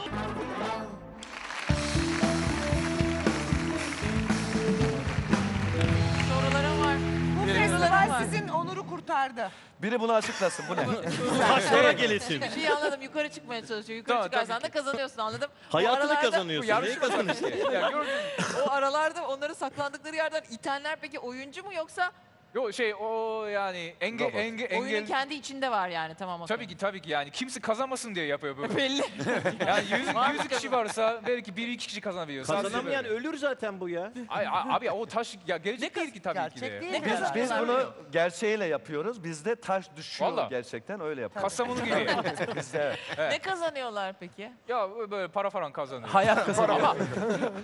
Festival sizin onuru kurtardı. Biri bunu açıklasın, bu ne? Başlara gelirsin. Bir şey anladım, yukarı çıkmaya çalışıyor. Yukarı tamam, çıkarsan da kazanıyorsun, anladım. Hayatını kazanıyorsun, neyi kazanıyorsun? Ya, o aralarda onları saklandıkları yerden itenler peki oyuncu mu yoksa? Yok şey o yani enge, enge, engel... Oyunun kendi içinde var yani tamam. Tabii ki tabii ki yani kimse kazanmasın diye yapıyor böyle. Belli. Yani yüz, yüz kişi varsa belki bir iki kişi kazanabiliyor. Kazanamayan ölür zaten bu ya. Ay, abi o taş ya gerçek değil ki tabii ki de. Biz, biz bunu gerçeğiyle yapıyoruz. Bizde taş düşüyor vallahi. Gerçekten öyle yapıyoruz. Kasamonu gibi. Bizde. Evet. Ne kazanıyorlar peki? Ya böyle para falan kazanıyor. Hayat kazanıyor. Ama,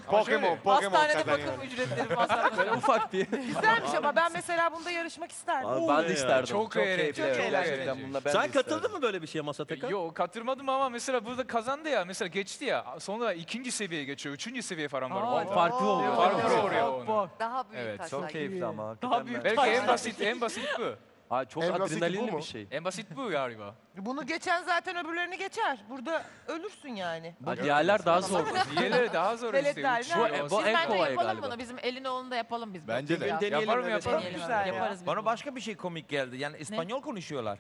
Pokemon, Pokemon hastanede bakım ücretleri falan. Ufak diye. Güzelmiş ama ben mesela bunda yarışmak isterdim. Abi, ben de isterdim. Çok, çok eğlenceli. Çok eğlenceli. Sen katıldın mı böyle bir şeye Masataka? Yok katılmadım ama mesela burada kazandı ya. Mesela geçti ya. Sonra ikinci seviyeye geçiyor. Üçüncü seviye falan var. Aa, farklı oluyor. Farklı oluyor. Daha büyük evet, taşlar. Çok keyifli ama. Daha büyük belki taşlar. en basit en basit bu. Aa, çok adrenalinli bir şey. En basit bu galiba. Bunu geçen zaten öbürlerini geçer. Burada ölürsün yani. Bu diğerler daha zor. Diğerleri daha zor işte. Şu e, bu en kolay galiba. Bunu bizim Elin Oğlu'nu da yapalım biz. Bence de. Yapar mı yapalım? Yaparız. Bana başka bir şey komik geldi. Yani İspanyol konuşuyorlar.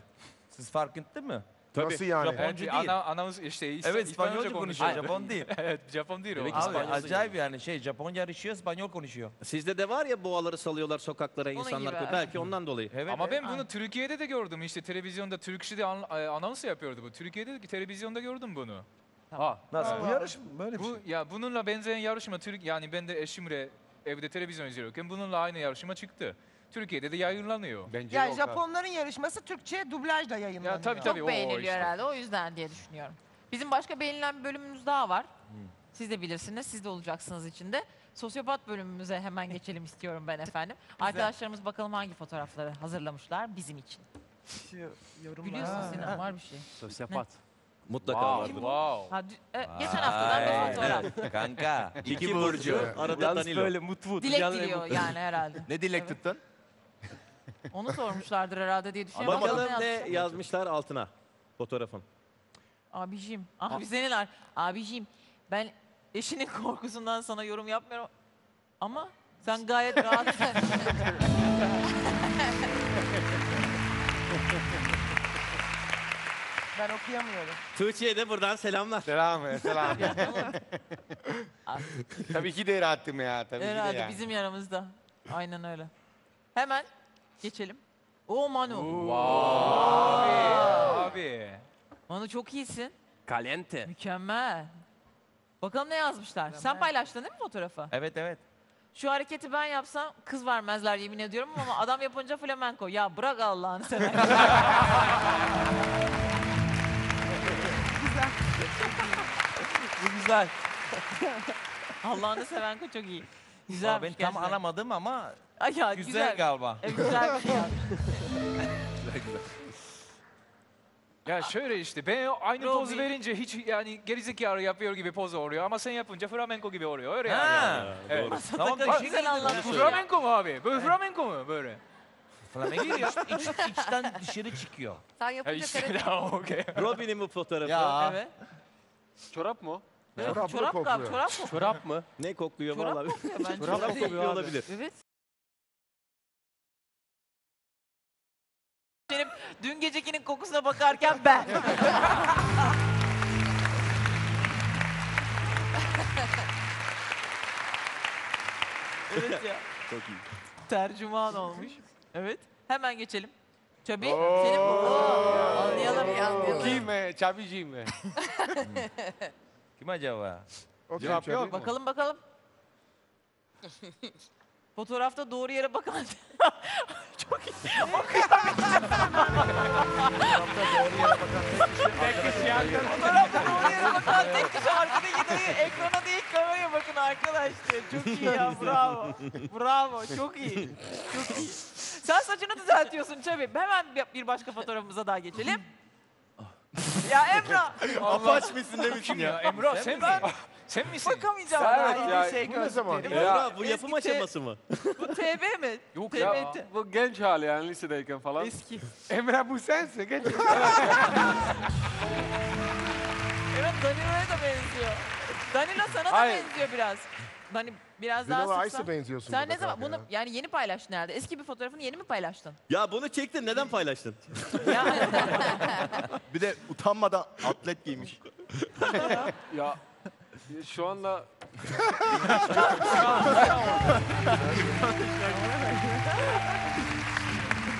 Siz fark ettiniz mi? Tabii. Nasıl yani? Japoncu yani, değil. Ana, anamız işte evet, İspanyolca konuşuyor. Japon değil. Evet, Japon değil. Abi, acayip yani şey, Japonca yarışıyor, İspanyol konuşuyor. Sizde de var ya boğaları salıyorlar sokaklara onun insanlar. Gibi. Belki ondan dolayı. Evet, ama evet, ben bunu Türkiye'de de gördüm. İşte televizyonda Türkçe de anonsu yapıyordu bu. Türkiye'de de televizyonda gördüm bunu. Tamam. Ha, nasıl? Bu yarış mı? Böyle bir bu, şey. Ya bununla benzeyen yarışma Türk yani ben de eşimle evde televizyon izliyorken bununla aynı yarışma çıktı. Türkiye'de de yayınlanıyor. Bence yani Japonların yarışması Türkçe dublajla yayınlanıyor. Ya, tabii, tabii. Çok beğeniliyor işte. Herhalde o yüzden diye düşünüyorum. Bizim başka beğenilen bir bölümümüz daha var. Hmm. Siz de bilirsiniz, siz de olacaksınız içinde. Sosyopat bölümümüze hemen geçelim istiyorum ben efendim. Güzel. Arkadaşlarımız bakalım hangi fotoğrafları hazırlamışlar bizim için. Biliyorsun Sinan, var bir şey. Sosyopat. Ne? Mutlaka wow, vardır. Wow. Ha, e, geçen haftadan bir fotoğraf. Kanka. İki Burcu. Arada Danilo. Böyle mutlu. Dilek diliyor yani herhalde. Ne dilek evet. Tuttun? Onu sormuşlardır herhalde diye düşünüyorum. Bakalım ne yazmışlar altına fotoğrafın. Abicim, abizeniler. Abicim, ben eşinin korkusundan sana yorum yapmıyorum. Ama sen gayet rahatsın. Ben okuyamıyorum. Tuğçe'ye de buradan selamlar. Selam, selam. Tabii ki de rahattım ya. Tabii herhalde ki de yani. Bizim yanımızda. Aynen öyle. Hemen geçelim. Oo Manu. Wow. Abi, abi. Manu çok iyisin. Kalente. Mükemmel. Bakalım ne yazmışlar. Mükemmel. Sen paylaştın değil mi fotoğrafı? Evet, evet. Şu hareketi ben yapsam kız vermezler yemin ediyorum ama adam yapınca flamenko. Ya bırak Allah'ını seversen. Bu güzel. Allah'ını seven ko çok iyi. Güzel. Ben tam anlamadım ama ay ya, güzel, güzel galiba. E, güzel bir şey. Güzel güzel. Ya şöyle işte ben aynı Robbie. Poz verince hiç yani gerizekalı yapıyor gibi poz oluyor ama sen yapınca flamenco gibi oluyor. Öyle ha, yani. Evet. Tamam, güzel anlattın. Flamenco mu abi? Böyle evet. Flamenco mu böyle? Flamenco ya. İç, içten dışarı çıkıyor. Sen yapınca karışıyor. Okay. Robbie'nin bu fotoğrafı. Ya. Evet. Çorap mı? Çorap, çorap, kokluyor. Çorap, kokluyor. Çorap mı? Ne kokluyor çorap vallahi? Kokluyor bence. Çorap kokluyor olabilir. Evet. Benim dün gecekinin kokusuna bakarken ben. Evet ya. Çok iyi. Tercüman olmuş. Evet. Hemen geçelim. Çabi, senin bu. Anlayalım. Kime? Çabici mi? Kim acaba? O kim yapıyor? Bakalım bakalım. Fotoğrafta doğru yere bakan. Çok iyi. Okuyamayacağım. Fotoğrafta doğru yere bakan tek kişi arkada. Fotoğrafta doğru yere bakan tek kişi arkada gidiyor. Ekrana değil kameraya bakın arkadaşlar. Çok iyi ya, bravo. Bravo, çok iyi. Çok iyi. Sen saçını düzeltiyorsun Çabi. Hemen bir başka fotoğrafımıza daha geçelim. Ya Emrah! Apaç misin demişim ya. Emrah sen, sen, mi? Sen misin? Bakamayacağım. Sen ya, şey bu ne zaman? Emrah bu yapım aşaması mı? Bu T B mi? Yok T B ya. T bu genç hali yani lisedeyken falan. Eski. Emrah bu sensin. Genç. Emrah Danilo'ya da benziyor. Danilo sana da hayır. Benziyor biraz. Hani biraz Dino daha sıksa. Sen ne zaman bunu yani yeni paylaştın herhalde. Eski bir fotoğrafını yeni mi paylaştın? Ya bunu çektin neden paylaştın? Bir de utanmadan atlet giymiş. Ya şu anda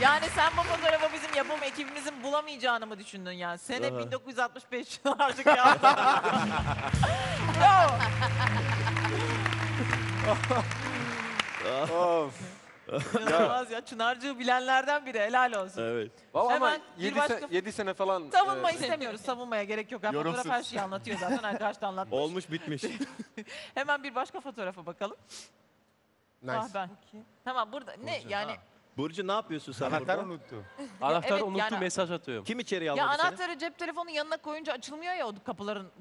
yani sen bu fotoğrafı bizim yapım ekibimizin bulamayacağını mı düşündün yani? Sene aha. bin dokuz yüz altmış beş artık ya. Of. İnanılmaz ya. Ya. Çınarcığı bilenlerden biri. Helal olsun. Evet. Hemen yedi sene falan. Savunma e, istemiyoruz. Savunmaya gerek yok. Yani fotoğraf her şeyi anlatıyor zaten. Arkadaş da anlatmış. Olmuş bitmiş. Hemen bir başka fotoğrafa bakalım. Nice. Ah ben. Tamam burada Burcu, ne yani. Ha. Burcu ne yapıyorsun sen anahtar burada? Anahtarı unuttu. Anahtarı evet, unuttu yani, mesaj atıyorum. Kim içeri aldı ya seni? Anahtarı cep telefonunun yanına koyunca açılmıyor ya o kapıların,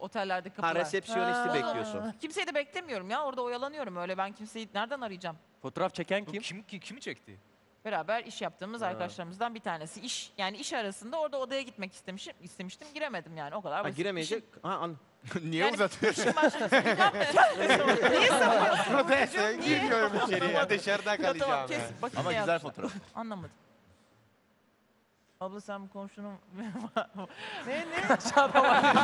otellerde kapılar. Ha resepsiyonisti bekliyorsun. Kimseyi de beklemiyorum ya orada oyalanıyorum öyle ben kimseyi nereden arayacağım? Fotoğraf çeken kim? Kim kimi çekti? beraber iş yaptığımız ha. arkadaşlarımızdan bir tanesi. İş yani iş arasında orada odaya gitmek istemişim, istemiştim giremedim yani o kadar. Ha, giremeyecek. İşin... Ha, an... Niye yani uzatıyorsun? İşin başkasını yapmayacağım. Niye sanıyorsun? Odaya giriyorum içeriye. Dışarıda kalacağım. Tamam, ama güzel fotoğraf. Anlamadım. Abla sen bu komşunun... ne ne? Çarpma var. Ben de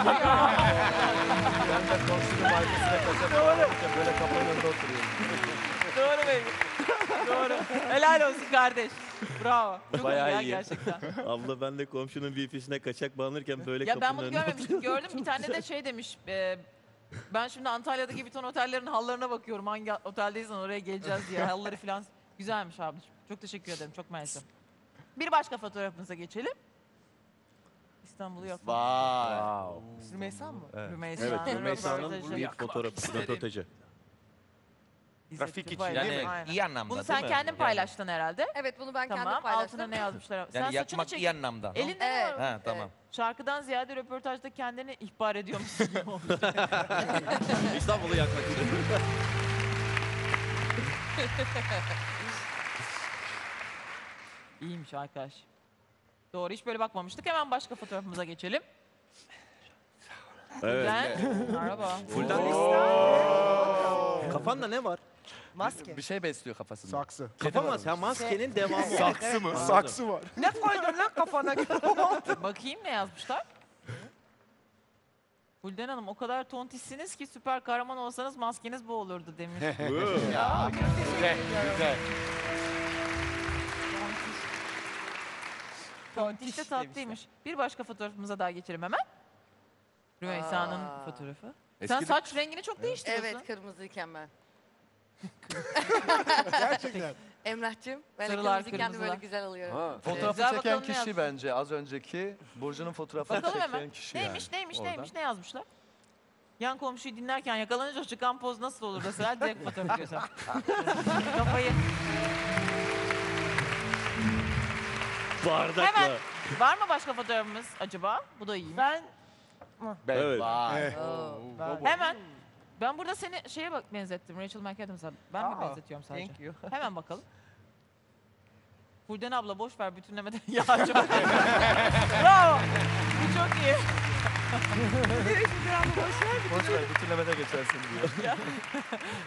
komşunun markasına kaçamayacağım. Böyle kafanın önünde oturuyorum. Doğru benim. Doğru. Helal olsun kardeş. Bravo. Çok bayağı iyi gerçekten. Abla ben de komşunun V I P'sine kaçak bağlanırken böyle kapının önünde oturuyorum. Ya ben bunu görmemiştim. Gördüm. Bir tane de şey demiş... E, ben şimdi Antalya'daki bütün otellerin hallarına bakıyorum. Hangi oteldeysen oraya geleceğiz diye. Halları falan. Güzelmiş ablacığım. Çok teşekkür ederim. Çok mersi. Bir başka fotoğrafımıza geçelim. İstanbul'u yok. Wow. Rümeysa mı? Evet. Rümeysa. Evet, Rümeysa'nın bir fotoğrafı, röportajı. Grafik için yani aynen. iyi anlamda. Bunu sen kendin yani. paylaştın herhalde. Evet, bunu ben tamam. kendim paylaştım. Altına ne yazmışlar? Yani sen yakmak iyi anlamda. Elinde evet. mi? Ha, tamam. Evet. Şarkıdan ziyade röportajda kendini ihbar ediyormuşsun. İstanbul'u yakmak için. İyiymiş arkadaş. Doğru, hiç böyle bakmamıştık. Hemen başka fotoğrafımıza geçelim. Evet. Merhaba. Fulden İstanbul. Kafanda ne var? Maske. Bir şey besliyor kafasında. Saksı. Kafama sen maskenin devamı. Saksı mı? Saksı var. Ne koydun lan kafana? Bakayım ne yazmışlar? Fulden Hanım o kadar tontissiniz ki süper kahraman olsanız maskeniz bu olurdu demiş. Ya, güzel, güzel. İşte tatlıymış. Bir başka fotoğrafımıza daha geçelim hemen. Rümeysa'nın fotoğrafı. Eskiden... Sen saç rengini çok değiştiriyorsun. Evet, kırmızıyken ben. Gerçekten. Emrah'cığım, ben kırmızıyken de böyle güzel alıyorum. Fotoğrafı güzel çeken kişi bence az önceki Burcu'nun fotoğrafını bakalım çeken hemen. Kişi neymiş, yani. Neymiş, oradan. Neymiş, ne yazmışlar? Yan komşuyu dinlerken yakalanınca çıkan poz nasıl olur mesela? Direkt fotoğraf diyorsan. Kafayı... Bardakla. Hemen. Var mı başka fotoğrafımız acaba? Bu da iyi. Ben. Ben. Evet. Evet. Oh. Ben. Hemen. Ben burada seni şeye bak benzettim. Rachel McAdams'a. Ben Aa, mi benzetiyorum sadece? Thank you. Hemen bakalım. Fulden abla boş ver bütünlemeden ya acaba. Bravo. Bu çok iyi. Boş ver bütünlemede geçersin diyor.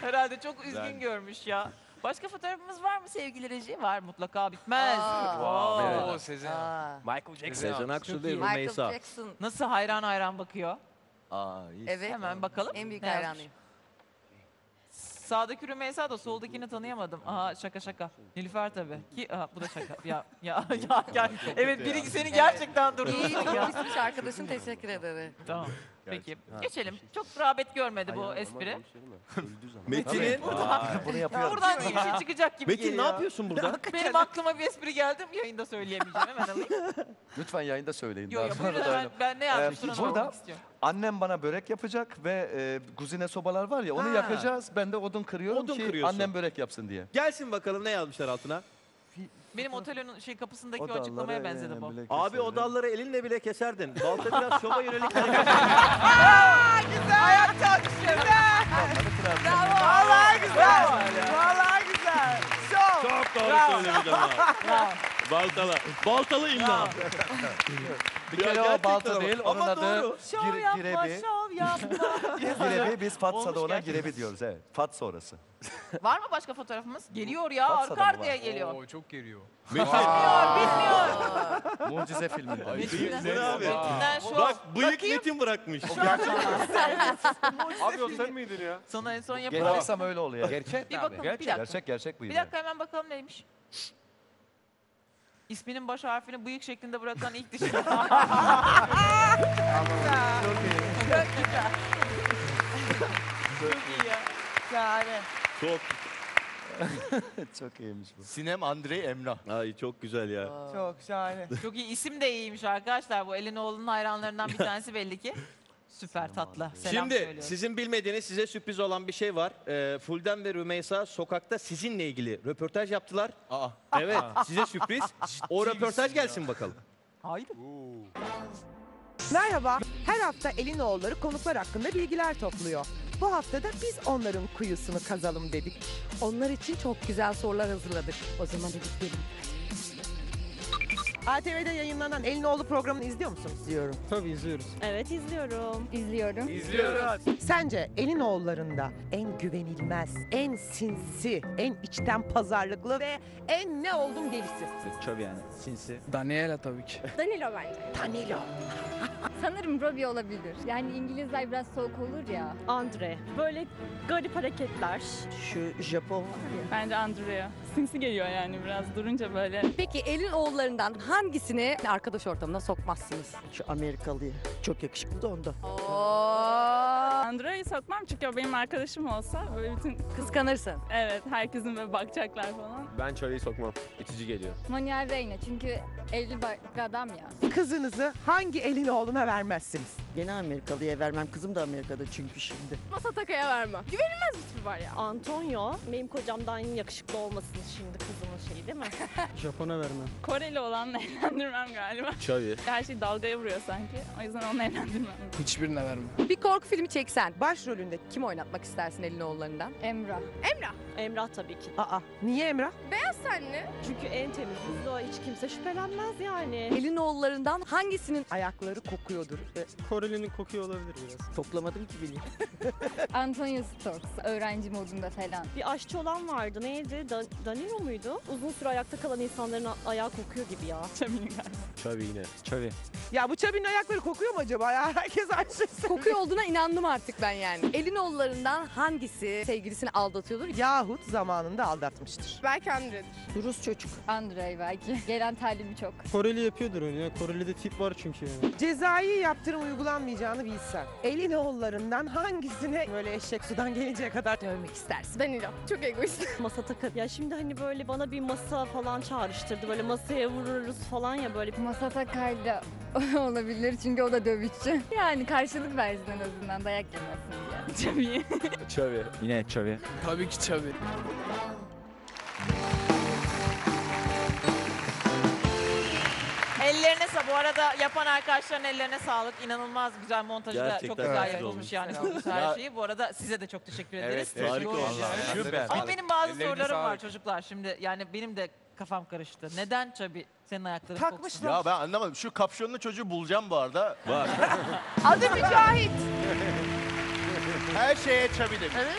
Herhalde çok üzgün ben. Görmüş ya. Başka fotoğrafımız var mı sevgili reji? Var mutlaka bitmez. Wow. Evet. Sezen. Michael Jackson. Sezen Aksu değil Rümeysa. Nasıl hayran hayran bakıyor? Aa, evet. Hemen aa. Bakalım. En büyük hayranıyım. Sağdaki Rümeysa da soldakini tanıyamadım. Aha şaka şaka. Nilüfer tabii. Ki aha, bu da şaka. ya ya ya gel. Evet biri seni gerçekten durdu. İyi bir arkadaşın teşekkür ederim. Tamam. Peki ha, geçelim. Şey. Çok rağbet görmedi hayır, bu espri. Metin'in bunu yapıyor. Buradan bir şey çıkacak gibi Metin, geliyor. Metin ne yapıyorsun burada? Benim aklıma bir espri geldi. Yayında söyleyemeyeceğim. Hemen alayım. Lütfen yayında söyleyin. Yo, yo, ben, ben ne yazmıştım? Ee, burada annem bana börek yapacak ve e, kuzine sobalar var ya onu ha. yakacağız. Ben de odun kırıyorum odun ki kırıyorsun. Annem börek yapsın diye. Gelsin bakalım ne yazmışlar altına. Benim otelin şey kapısındaki o açıklamaya benzedi bu. Abi odaları elinle bile keserdin. Balta biraz şova yönelik. Aa, güzel. Ayak çalışıyor. Güzel. Bravo. Vallahi güzel. Vallahi güzel. Şov. Çok doğru söylemiştim ha. Baltalı. Baltalı imla. Bir kere o balta değil. Onun adı Girebi. Girebi biz Fatsa'da ona Girebi diyoruz. Evet. Fatsa orası. Var mı başka fotoğrafımız? Geliyor ya, arka arkaya geliyor. Oo, çok geliyor. Bilmiyor, bilmiyor. Mucize filmi. Bak bıyık Metin bırakmış. Abi o sen miydin ya? Sana en son yaparsam öyle oluyor. Gerçek abi. Gerçek gerçek bıyık. Bir dakika hemen bakalım neymiş. İsminin baş harfini bıyık şeklinde bırakan ilk dişi. Çok güzel. Çok iyi ya. Yani. Çok. Çok iyiymiş bu. Sinem, Andrey, Emrah. Ay çok güzel ya. Aa. Çok şahane. Çok iyi. İsim de iyiymiş arkadaşlar. Bu Elin Oğlu'nun hayranlarından bir tanesi belli ki. Süper Sinem tatlı. Şimdi söylüyorum. Sizin bilmediğiniz size sürpriz olan bir şey var. Ee, Fulden ve Rümeysa sokakta sizinle ilgili röportaj yaptılar. Aa. Evet aa. Size sürpriz. O röportaj gelsin bakalım. Haydi. Merhaba. Her hafta Elin Oğulları konuklar hakkında bilgiler topluyor. Bu hafta da biz onların kuyusunu kazalım dedik. Onlar için çok güzel sorular hazırladık. O zaman dedik gelin. A T V'de yayınlanan Elin Oğlu programını izliyor musun? İzliyorum. Tabii izliyoruz. Evet izliyorum. İzliyorum. İzliyoruz. Sence Elin Oğulları'nda en güvenilmez, en sinsi, en içten pazarlıklı ve en ne oldum delisi? Çok yani sinsi. Daniela tabii ki. Danilo bence. Danilo. Sanırım Robbie olabilir. Yani İngilizler biraz soğuk olur ya. Andre. Böyle garip hareketler. Şu Japon. Bence Andrea. Sinsi geliyor yani biraz durunca böyle. Peki Elin Oğulları'ndan hangisini arkadaş ortamına sokmazsınız? Şu Amerikalıyı. Çok yakışıklı da onda. Andrea'yı sokmam çünkü o benim arkadaşım olsa böyle bütün... Kıskanırsın. Evet, herkesin böyle bakacaklar falan. Ben Charlie'yi sokmam. İtici geliyor. Manuel Reina çünkü evli bir adam ya. Kızınızı hangi Elin Oğlu'na vermezsiniz? Gene Amerikalı'ya vermem. Kızım da Amerika'da çünkü şimdi. Masatako'ya vermem. Güvenilmez bir var ya. Antonio benim kocamdan yakışıklı olmasın şimdi kızımın şeyi değil mi? Japon'a vermem. Koreli olanla evlendirmem galiba. Charlie. Her şey dalgaya vuruyor sanki. O yüzden onu evlendirmem. Hiçbirine vermem. Bir korku filmi çeksen başrolünde kim oynatmak istersin Elin Oğulları'ndan? Emrah. Emrah. Emrah tabii ki. Aa, niye Emrah? Beyaz tenli. Çünkü en temiz hızlı o, hiç kimse şüphelenmez yani. Elin Oğulları'ndan hangisinin ayakları kokuyordur? Koreli'nin kokuyor olabilir biraz. Toplamadım ki bileyim. Antonio Stokes, öğrenci modunda falan. Bir aşçı olan vardı, neydi? Dan Danilo muydu? Uzun süre ayakta kalan insanların ayağı kokuyor gibi ya. Çabi'nin galiba. Çabi yine. Çabi. Ya bu Çabi'nin ayakları kokuyor mu acaba ya? Herkes aşçı. Kokuyor olduğuna inandım artık ben yani. Elin Oğulları'ndan hangisi sevgilisini aldatıyordur? Yahut zamanında aldatmıştır. Belki Andrey'dir. Rus çocuk. Andrey belki. Gelen talimi çok. Koreli yapıyordur onu ya. Koreli'de tip var çünkü yani. Cezai yaptırım uygulanmayacağını bilsen, Elin Oğulları'ndan hangisine böyle eşek sudan gelinceye kadar dövmek istersin? Danilo. Çok egoist. Masatako. Ya şimdi hani böyle bana bir masa falan çağrıştırdı. Böyle masaya vururuz falan ya böyle. Masatako'yla olabilir çünkü o da dövüşçü. Yani karşılık versin en azından dayak yemesin diye. Çabi. Çabi. Yine Çabi. Tabii ki Çabi. Ellerine sağlık. Bu arada yapan arkadaşların ellerine sağlık. İnanılmaz güzel montajı gerçekten da çok güzel evet, yapılmış yani her şeyi. Bu arada size de çok teşekkür ederiz. Evet, harika oldu. Ama benim bazı ellerine sorularım sağlık var çocuklar. Şimdi yani benim de kafam karıştı. Neden Çabi senin ayakların takmışlar? Ya ben anlamadım. Şu kapşonlu çocuğu bulacağım bu arada. Var. Adı Mücahit. Her şeye Çabi demiş. Evet.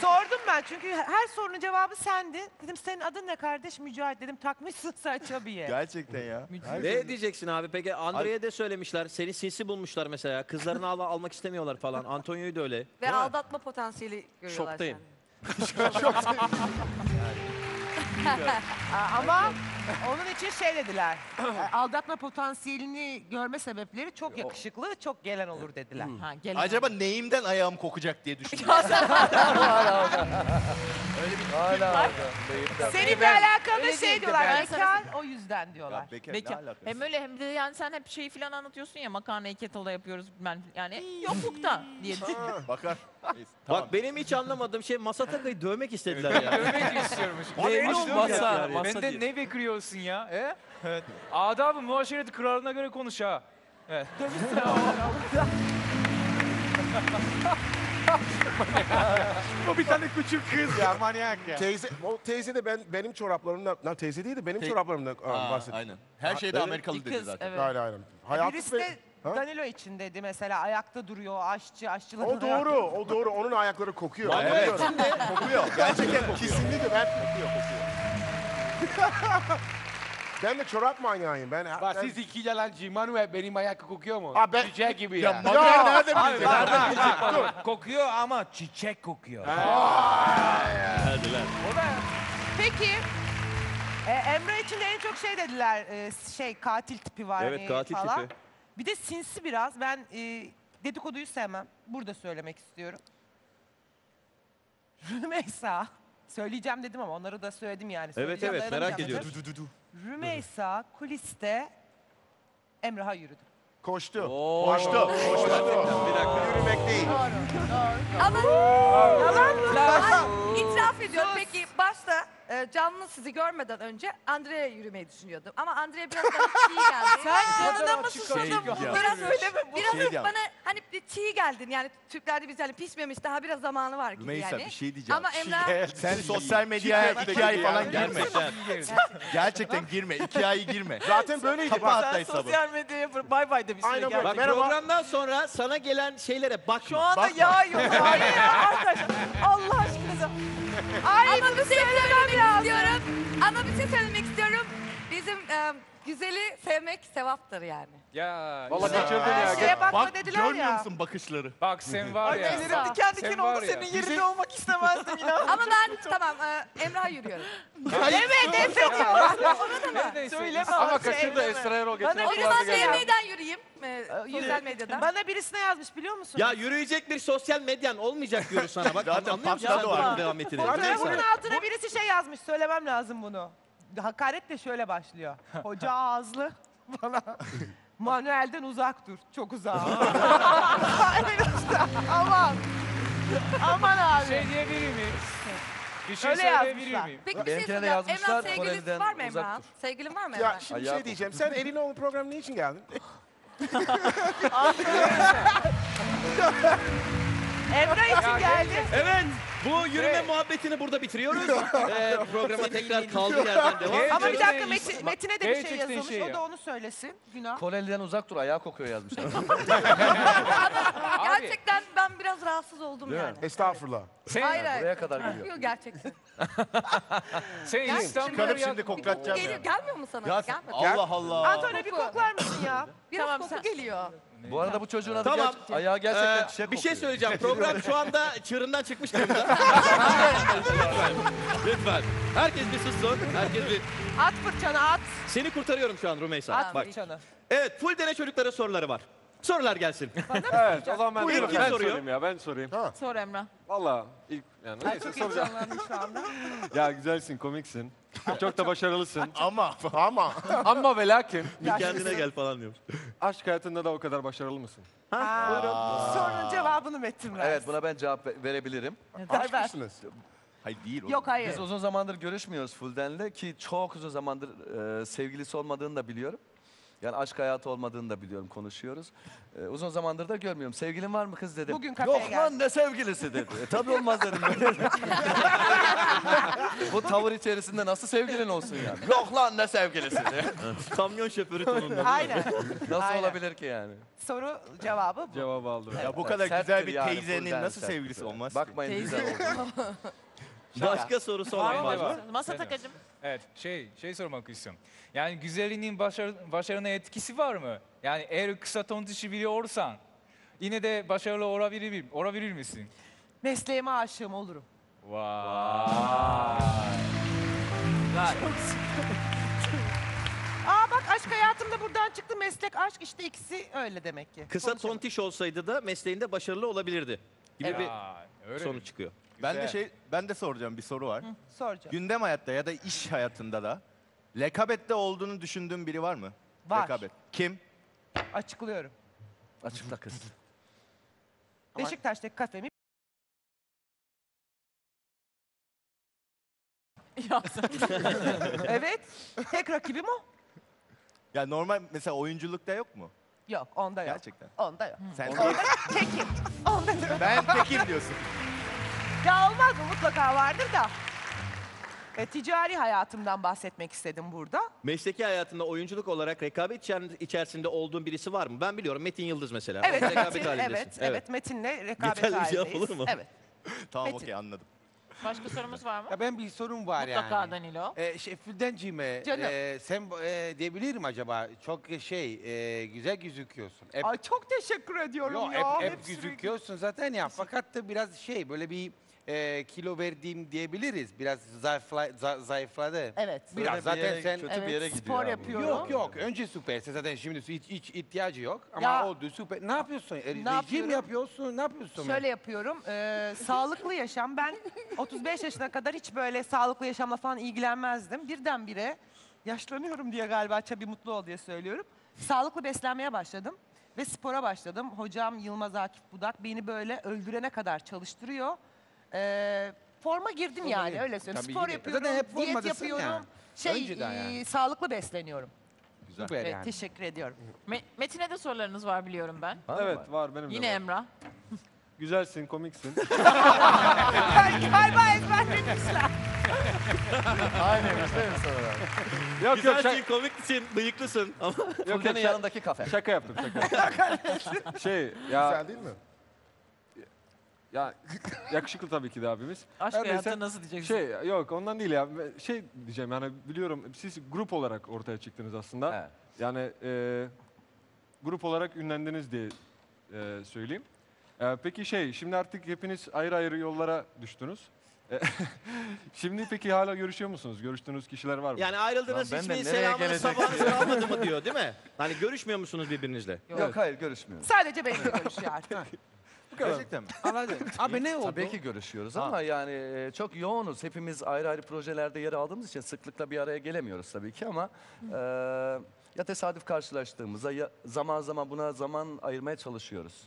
Sordum ben çünkü her sorunun cevabı sendin. Dedim senin adın ne kardeş? Mücahit dedim. Takmışsın sen Çabi'ye. Gerçekten ya. Ne diyeceksin abi? Peki Andre'ye de söylemişler. Seni sinsi bulmuşlar mesela. Kızlarını al almak istemiyorlar falan. Antonio'yu da öyle. Ve ha, aldatma potansiyeli görüyorlar. Şoktayım. Şoktayım. Ama onun için şey dediler, aldatma potansiyelini görme sebepleri çok yakışıklı, çok gelen olur dediler. Hmm. Ha, gelen acaba olur. Neyimden ayağım kokacak diye düşündüm. Öyle bir hala seninle alakalı şey diyorlar, mekan o yüzden diyorlar. Ya, Bekir, hem öyle hem de yani sen hep şeyi falan anlatıyorsun ya, makarnayı kettle'da yapıyoruz ben yani yoklukta diye düşünüyorum. Bakar. Neyse, tamam. Bak benim hiç anlamadığım şey Masatako'yu dövmek istediler ya. Dövmek istiyormuş. Benden ne bekliyorsun ya? E? Evet. Adab-ı muaşeret kuralına göre konuş ha. Evet. Dövüşsün ha. O bir tane küçük kız ya, manyak ya. Teyze, o teyze de ben, benim çoraplarımdan, lan teyze değil de benim Te çoraplarımdan bahsediyor. Aynen. Her şeyde Amerikalı dedi zaten. Evet. Aynen aynen. Hayatı ha? Danilo için dedi mesela ayakta duruyor aşçı aşçıların. O doğru, ayakları... o doğru. Onun ayakları kokuyor. Manuel evet. için de kokuyor. Gerçekten kokuyor. Kesinlikle ben kokuyor, kokuyor. Ben de çorap manyağıyım. Ben, bak ben... siz iki yalancı. Manuel benim ayak kokuyor mu? Aa, ben... Çiçek gibi ya. Ya Manuel nerede bilecek? Nerede bilecek? Kokuyor ama çiçek kokuyor. Hadiler. O da. Peki. Ee, Emre için de en çok şey dediler. Ee, şey katil tipi var. Evet hani, katil falan tipi. Bir de sinsi biraz. Ben e, dedikoduyu sevmem. Burada söylemek istiyorum. Rümeysa. Söyleyeceğim dedim ama onları da söyledim yani. Evet evet merak ediyorum. Rümeysa kuliste Emrah'a yürüdü. Koştu. Oo. Koştu. Oo. Koştu. Oo. Bir dakika. Yürümek değil. Doğru. Doğru. Doğru. Yalan mı? İtiraf ediyorum. Peki başta e, canlı sizi görmeden önce Andrey'e yürümeyi düşünüyordum. Ama Andrey biraz bana çiğ geldi. Sen canına mı susadın? Biraz öyle mi? Biraz şey bana hani çiğ geldin. Yani Türklerde biz hani pişmemiş daha biraz zamanı var gibi Rümeysa, yani. Bir şey diyeceğim. Ama Emrah... Sen sosyal medyaya iki ay falan girme. Gerçekten girme. İki ay girme. Zaten böyleydi. Sen sosyal medyaya bay bay demişsin. Aynen böyle. Bak programdan sonra sana gelen şeylere bakma. Şu anda yağ yok. Allah aşkına. Ay, ama bir şey söylemek lazım. istiyorum. Ama bir şey söylemek istiyorum. Bizim e, güzeli sevmek sevaptır yani. Ya. Vallahi kaçırdın ya. ya. Şeye bakma bak, dediler ya. Görmüyor musun bakışları? Bak sen var ya. Ellerim diken diken oldu. Senin yerinde Bizi... olmak istemezdim inan. Ama ben tamam e, Emrah'a yürüyorum. Deme nefretim var. Ona da mı? Söyleme. Ama kaçırdı Esra Erol. Bana biraz D M'den yürüyeyim. Sosyal medyadan. Bana birisine yazmış biliyor musun? Ya yürüyecek bir sosyal medyan olmayacak diyoruz sana. Bak zaten Papsa'da da var devam ettiğini. Bunun altına birisi şey yazmış. Söylemem lazım bunu. Hakaretle şöyle başlıyor. Hoca ağızlı bana. Manuel'den uzak dur. Çok uzak. Aman. Aman abi. Şey diyebilir miyim? Bir şey söyleyebilir miyim? Peki bir şey Emrah sevgilin var mı Emrah? Sevgilin var mı Emrah? Ya şimdi bir şey diyeceğim. Sen Elin Oğlu programına ne için geldin? Emrah için geldi. Evet. Bu yürüme evet. muhabbetini burada bitiriyoruz. ee, programa tekrar kaldığı yerden devam. Ama bir dakika Metin, Metin'e de bir şey yazılmış. Şey o da onu söylesin. Günah. Koreli'den uzak dur ayağı kokuyor yazmışlar. Gerçekten ben biraz rahatsız oldum Değil yani. Mi? Estağfurullah. Sen, hayır hayır. Buraya kadar geliyor. Yok gerçekten. Sen Gel, İstanbul'da çıkarıp şimdi koklatacağım ya. Gelmiyor mu sana? Gel, Allah Allah. Antonio bir koklar mısın ya? Biraz tamam, koku sen... geliyor. Bu arada bu çocuğun adı tamam. ger ayağı gerçekten ee, çiçek Bir şey söyleyeceğim. Program şu anda çığırından çıkmış durumda. Lütfen. Herkes bir sussun. Herkes bir... At fırçanı at. Seni kurtarıyorum şu an Rümeysa. At Bak. fırçanı. Evet, full dene çocuklara soruları var. Sorular gelsin. Evet, o zaman ben, Buyur, ben sorayım ya, ben sorayım. Ha. Sor Emrah. Valla ilk yani neyse soracağım. Ya güzelsin, komiksin. Çok da başarılısın. ama, ama. ama ve lakin. Bir kendine gel falan diyormuş. Aşk hayatında da o kadar başarılı mısın? Ha. Buyurun. Sorunun cevabını Metin ver. Evet, buna ben cevap verebilirim. Aşk mısınız? Hayır değil. Oğlum. Yok hayır. Biz uzun zamandır görüşmüyoruz Fulden'le ki çok uzun zamandır e, sevgilisi olmadığını da biliyorum. Yani aşk hayatı olmadığını da biliyorum, konuşuyoruz. Ee, uzun zamandır da görmüyorum. Sevgilin var mı kız dedim. Bugün kafeye Yok gel. lan ne sevgilisi dedi. E, tabii olmaz dedim. Bu tavır içerisinde nasıl sevgilin olsun yani? Yok lan ne sevgilisi diye. Kamyon şoförü tonunda. Aynen. Nasıl Aynen. olabilir ki yani? Soru cevabı bu. Cevabı aldım. Evet. Ya bu kadar serttir güzel bir yani, teyzenin nasıl serttir. sevgilisi olmaz Bakmayın ki? Bakmayın güzel oldu. Başka soru sormayın var mı? Masatakacım. Evet, şey şey sormak istiyorum. Yani güzelliğinin başarı, başarına etkisi var mı? Yani eğer kısa ton dışı biliyorsan yine de başarılı olabilir, olabilir misin? Mesleğime aşığım olurum. Vaaay. Vay. Aa bak aşk hayatımda buradan çıktı. Meslek, aşk işte ikisi öyle demek ki. Kısa Konuşalım. tontiş olsaydı da mesleğinde başarılı olabilirdi gibi evet. bir öyle sonuç mi? çıkıyor. Ben de şey, ben de soracağım bir soru var. Hı, soracağım. Gündem hayatta ya da iş hayatında da lekabette olduğunu düşündüğün biri var mı? Var. Lekabet. Kim? Açıklıyorum. Açıkla kız. Beşiktaş'taki kafemi... Evet. Tek rakibim o. Ya normal mesela oyunculukta yok mu? Yok, onda yok. Gerçekten. Onda yok. Sen onda değil. Tekim. Onda yok. Ben tekim diyorsun. Ya olmaz mı? Mutlaka vardır da. E, ticari hayatımdan bahsetmek istedim burada. Mesleki hayatında oyunculuk olarak rekabet içerisinde olduğun birisi var mı? Ben biliyorum Metin Yıldız mesela. Evet, rekabet Metin, evet, evet. evet Metin'le rekabet Yeterli halindeyiz. Şey olur mu? Evet. Tamam okey anladım. Başka sorumuz var mı? Ya ben bir sorum var Mutlaka yani. Mutlaka Danilo. Ee, şey, Fuldenciğime, e, sen e, diyebilir mi acaba? Çok şey, e, güzel gözüküyorsun. Hep... Ay çok teşekkür ediyorum Yo, ya. Hep, hep gözüküyorsun zaten ya. Fakat da biraz şey, böyle bir... E, kilo verdiğim diyebiliriz. Biraz zayıfla, za, zayıfladı. Evet. Biraz bir zaten yere, sen kötü evet, bir yere gidiyor. Spor yapıyorum. Yok yok. Önce süpersin zaten şimdi hiç, hiç ihtiyacı yok. Ama ya, oldu süper. Ne yapıyorsun? Ne yapıyorum? yapıyorsun? Ne yapıyorsun? Şöyle ben? yapıyorum. E, sağlıklı yaşam. Ben otuz beş yaşına kadar hiç böyle sağlıklı yaşamla falan ilgilenmezdim. Birdenbire yaşlanıyorum diye galiba bir mutlu ol diye söylüyorum. Sağlıklı beslenmeye başladım ve spora başladım. Hocam Yılmaz Akif Budak beni böyle öldürene kadar çalıştırıyor. Ee, forma girdim yani, öyle söyleyeyim. Spor yapıyorum, hep diyet yapıyorum, yani. şey e, yani. sağlıklı besleniyorum. Güzel. Evet, yani. Teşekkür ediyorum. Me Metin'e de sorularınız var biliyorum ben. Var evet var, var benim. Yine var. Emrah. Güzelsin, komiksin. Galiba ezberlemişler. Aynen, isterim sana. Yok, güzelsin, yok, komiksin, bıyıklısın. Fulden'in yanındaki kafe. Şaka yaptım, şaka. şey, ya... Güzel değil mi? Ya yakışıklı tabii ki de abimiz. Aşk hayatı nasıl diyeceksin? Şey, yok ondan değil ya. Şey diyeceğim yani biliyorum siz grup olarak ortaya çıktınız aslında. Evet. Yani e, grup olarak ünlendiniz diye e, söyleyeyim. E, peki şey şimdi artık hepiniz ayrı ayrı yollara düştünüz. E, şimdi peki hala görüşüyor musunuz? Görüştüğünüz kişiler var mı? Yani ayrıldınız hiç mi selamını sabahınızı almadı mı diyor değil mi? Hani görüşmüyor musunuz birbirinizle? Yok, yok hayır görüşmüyoruz. Sadece benimle görüşüyor artık. Gerçekten mi? Abi ne oldu? Tabii ki görüşüyoruz ama ha. yani çok yoğunuz. Hepimiz ayrı ayrı projelerde yer aldığımız için sıklıkla bir araya gelemiyoruz tabii ki ama e, ya tesadüf karşılaştığımızda ya zaman zaman buna zaman ayırmaya çalışıyoruz.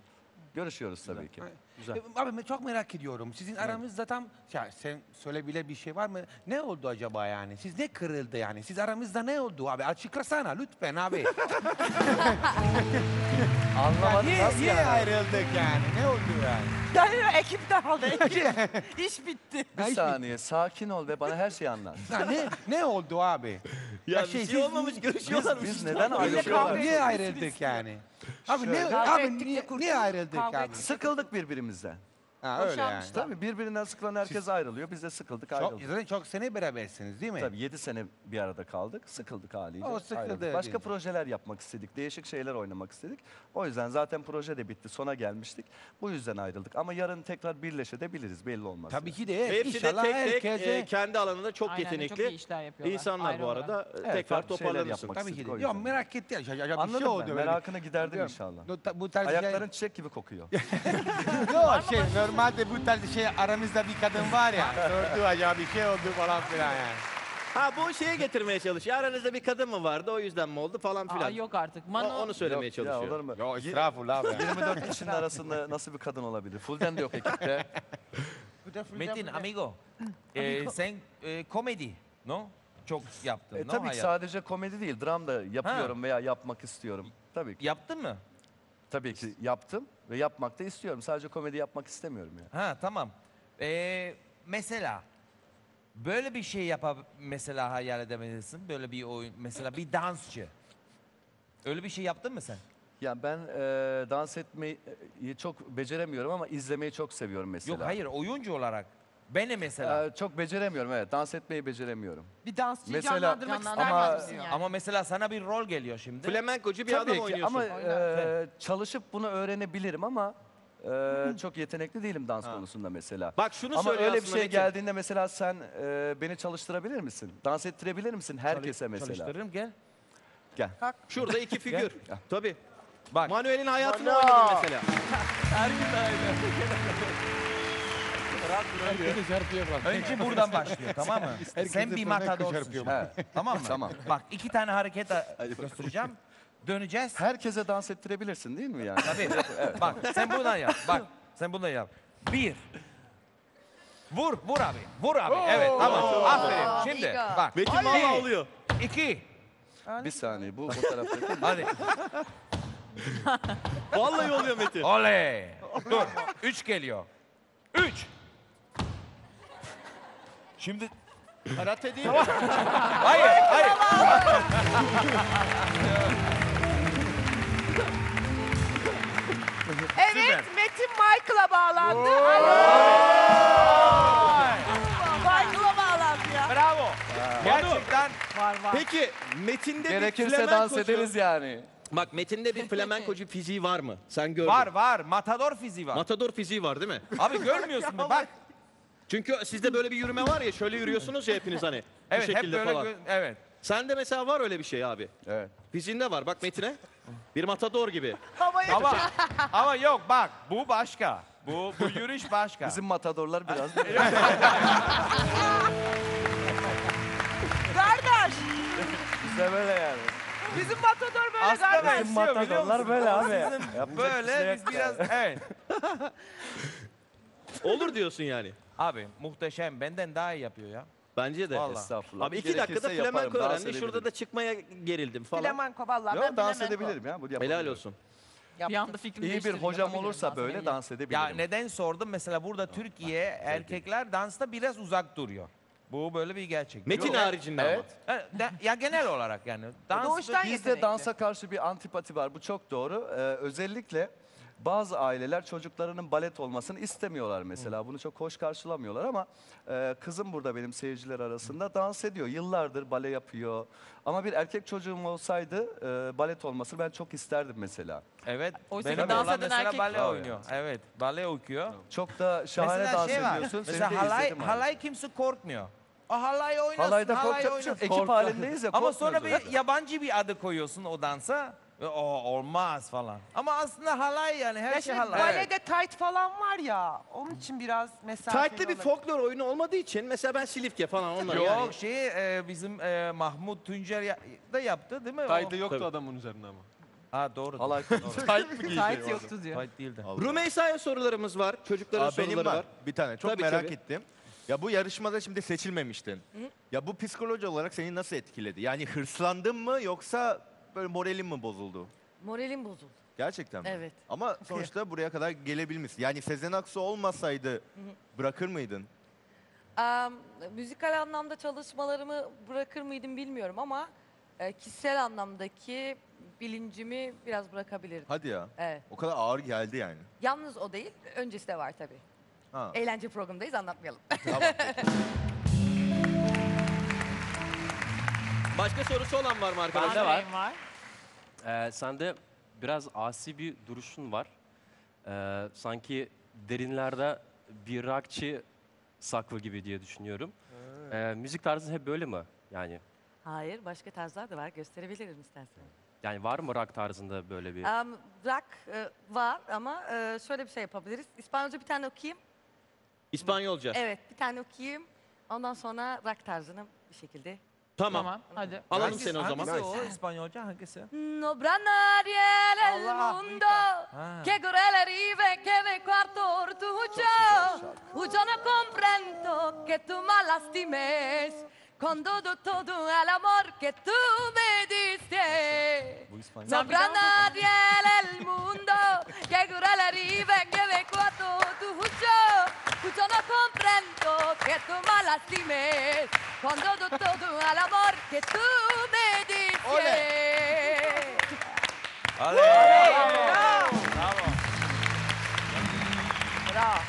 Görüşüyoruz tabii ki. Güzel. Abi çok merak ediyorum. Sizin aranızda tam ya sen söyle bile bir şey var mı? Ne oldu acaba yani? Siz ne kırıldı yani? Siz aranızda ne oldu abi? Açıklasana lütfen abi. Anlamadım ya, nasıl niye yani? ayrıldık yani? Ne oldu yani? Danilo ekip dağıldı. Ekip. İş bitti. Bir ya, saniye bitti. Sakin ol ve bana her şeyi anlat. ne ne oldu abi? Ya, ya şey, şey siz, olmamış görüşüyorlar. Biz, biz neden ayrıldık? Niye ayrıldık yani? Abi şöyle, ne abi niye, niye ayrıldık abi? Sıkıldık birbirimizden. Ha, öyle yani. Tabii birbirinden sıkılan herkes siz, ayrılıyor. Biz de sıkıldık, çok, ayrıldık. Zaten çok sene berabersiniz değil mi? Tabii yedi sene bir arada kaldık. Sıkıldık haliyle. O sıkıldı. Başka değil. projeler yapmak istedik. Değişik şeyler oynamak istedik. O yüzden zaten proje de bitti. Sona gelmiştik. Bu yüzden ayrıldık. Ama yarın tekrar birleşebiliriz. Belli olmaz. Tabii yani. ki de. Ve hepsi de tek herkese... tek e, kendi alanında çok Aynen, yetenekli çok insanlar Ayrı bu arada. Evet, tekrar toparlanırsın. Tabii ki de. Yok merak ettim. Anladım şey oldu, ben. Merakını giderdim inşallah. Ayakların çiçek gibi kokuyor. Yok şey... Normalde bu tarz şey aramızda bir kadın var ya, sordu acaba bir şey oldu falan filan yani. Ha bu şeye getirmeye çalışıyor, aranızda bir kadın mı vardı o yüzden mi oldu falan filan. Aa, yok artık. Manu... O, onu söylemeye yok, çalışıyor. Ya olur mu? Yok israfullah abi. yirmi dört kişinin arasında nasıl bir kadın olabilir? Fulden de yok ekipte. Metin, amigo, e, sen e, komedi, no? Çok yaptın, e, no? Tabii hayat. Sadece komedi değil, dram da yapıyorum ha. veya yapmak istiyorum. Tabii ki. Yaptın mı? Tabii ki yaptım ve yapmak da istiyorum. Sadece komedi yapmak istemiyorum yani. Ha tamam. Ee, mesela böyle bir şey yapıp mesela hayal edemezsin. Böyle bir oyun mesela bir dansçı. Öyle bir şey yaptın mı sen? Ya ben e, dans etmeyi çok beceremiyorum ama izlemeyi çok seviyorum mesela. Yok hayır oyuncu olarak. Beni mesela. Ee, çok beceremiyorum evet. Dans etmeyi beceremiyorum. Bir dansçı mesela, canlandırmak ister misin yani? Ama mesela sana bir rol geliyor şimdi. Flamenkocu bir Tabii adam ki, oynuyorsun. Ama e, çalışıp bunu öğrenebilirim ama e, çok yetenekli değilim dans ha. konusunda mesela. Bak şunu ama öyle bir şey Metin. geldiğinde mesela sen e, beni çalıştırabilir misin? Dans ettirebilir misin herkese Çalış, mesela? Çalıştırırım gel. Gel. Kalk. Şurada iki figür. Tabii. Bak. Manuel'in hayatını Manu. oynadım mesela. Her gün aynı. Önce buradan başlıyor tamam mı? Herkes Sen bir matadorsun. Tamam mı? Tamam. Bak iki tane hareket göstereceğim. Döneceğiz. Herkese dans ettirebilirsin değil mi yani? Tabii. Evet. Bak sen buradan yap. Bak sen buradan yap. Bir. Vur. Vur abi. Vur abi. Oo, evet tamam. Oo, Aferin. Şimdi bak. Metin valla oluyor. İki. Bir saniye bu fotoğrafta. Hadi. Vallahi oluyor Metin. Oley. Dur. Üç geliyor. Üç. Şimdi karate değil. Tamam. Hayır, hayır. Evet, Metin Michael'a bağlandı. Michael'a bağlandı ya. Bravo. Gerçekten var var. Peki Metin'de gerekirse dans ederiz yani. Bak Metin'de bir flamenkocu fiziği var mı? Sen gördün. Var var. Matador fiziği var. Matador fiziği var değil mi? Abi görmüyorsun mu? Bak. Çünkü sizde böyle bir yürüme var ya, şöyle yürüyorsunuz ya hepiniz hani. Evet, bu şekilde hep böyle. Evet. Sende mesela var öyle bir şey abi. Evet. Fiziğinde var. Bak Metin'e. Bir matador gibi. Ama yok. Ama, ama yok bak. Bu başka. Bu, bu yürüyüş başka. Bizim matadorlar biraz. Kardeş. İşte böyle yani. Bizim matador böyle Aslında galiba. Bizim matadorlar böyle abi. Böyle biz biraz evet. Olur diyorsun yani. Abi muhteşem, benden daha iyi yapıyor ya. Bence de. Vallahi. Estağfurullah. Abi iki dakikada flamenko öğrendi. Şurada da çıkmaya gerildim falan. Flamenko vallahi Yo, ben flamenko. Dans edebilirim ya. Bunu helal olsun. İyi bir hocam olursa dans böyle dans edebilirim. Ya neden sordum? Mesela burada oh, Türkiye ah, erkekler dansta biraz uzak duruyor. Bu böyle bir gerçek. Metin haricinde. Evet. Evet. Ya genel olarak yani. Dans, bizde dansa karşı bir antipati var. Bu çok doğru. Ee, özellikle bazı aileler çocuklarının balet olmasını istemiyorlar mesela. Bunu çok hoş karşılamıyorlar ama e, kızım burada benim seyirciler arasında dans ediyor. Yıllardır bale yapıyor. Ama bir erkek çocuğum olsaydı e, balet olmasını ben çok isterdim mesela. Evet. Oysa benim dans eden erkek bale oynuyor. Evet. Bale okuyor. Çok da şahane mesela dans şey ediyorsun. Mesela halay, halay kimse korkmuyor. O halay oynasın. Halayda halay korkacak. Ekip korktum halindeyiz ya. Ama sonra bir yabancı bir adı koyuyorsun o dansa. O olmaz falan. Ama aslında halay yani her ya şey halay. Balede evet, tight falan var ya. Onun için biraz mesafeli. Tight'lı bir folklor oyunu olmadığı için mesela ben Silifke falan onlar yok, yani. Yok şey e, bizim e, Mahmut Tuncer da yaptı değil mi? Tight'lı yoktu tabii adamın üzerinde ama. Ha doğru. Halay. Tight mi giydi? Tight yoktu diyor. Tight değildi. Rümeysa'ya sorularımız var. Çocuklara soruları var. var. Bir tane çok tabii, merak tabii. ettim. Ya bu yarışmada şimdi seçilmemiştin. Hı? Ya bu psikoloji olarak seni nasıl etkiledi? Yani hırslandın mı yoksa böyle moralim mi bozuldu? Moralim bozuldu. Gerçekten mi? Evet. Ama sonuçta buraya kadar gelebilmişsin. Yani Sezen Aksu olmasaydı bırakır mıydın? Um, müzikal anlamda çalışmalarımı bırakır mıydım bilmiyorum ama e, kişisel anlamdaki bilincimi biraz bırakabilirdim. Hadi ya. Evet. O kadar ağır geldi yani. Yalnız o değil, öncesi de var tabii. Ha. Eğlence programındayız, anlatmayalım. Tamam. Başka sorusu olan var mı arkadaşlar? Bende var. var. Ee, sende biraz asi bir duruşun var. Ee, sanki derinlerde bir rockçı saklı gibi diye düşünüyorum. Ee, müzik tarzı hep böyle mi yani? Hayır, başka tarzlar da var. Gösterebilirim istersen. Yani var mı rock tarzında böyle bir? Um, rock e, var ama e, şöyle bir şey yapabiliriz. İspanyolca bir tane okuyayım. İspanyolca? Evet, bir tane okuyayım. Ondan sonra rock tarzını bir şekilde... Tamam. Tamam. Hadi. Alalım hangisi, seni o zaman. Hangisi o? İspanyolca hangisi? No branarie el mundo que gorela rive que de cuarto ortucho yo no comprendo que tu malastimes cuando do todo el amor que tu me diste no branarie el mundo que gorela rive que de cuarto ortucho yo no comprendo que tu malastimes cuando do todo al amor que tú me diste. ¡Bravo! ¡Bravo! ¡Bravo!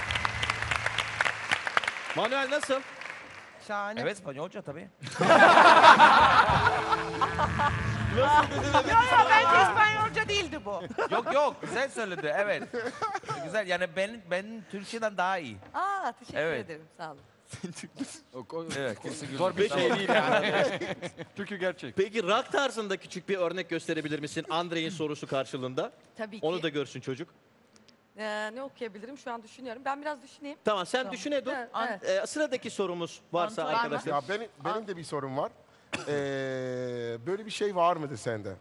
Manuel nasıl? Şahane. Evet, İspanyolca tabii. Nasıl dedi? Yok yok, bence İspanyolca değildi bu. Yok yok, güzel söyledi, evet. Güzel, yani ben, ben Türkçeden daha iyi. Aa, teşekkür evet. ederim, sağ olun. Evet, zor bir şey değil yani. Çünkü gerçek. Peki rock tarzında küçük bir örnek gösterebilir misin? Andrey'in sorusu karşılığında. Tabii ki. Onu da görsün çocuk. Ee, ne okuyabilirim? Şu an düşünüyorum. Ben biraz düşüneyim. Tamam, sen tamam. düşüne dur. Evet, evet. Ee, sıradaki sorumuz varsa Anto arkadaşlar. Ya benim, benim de bir sorum var. Ee, böyle bir şey var mıydı sende?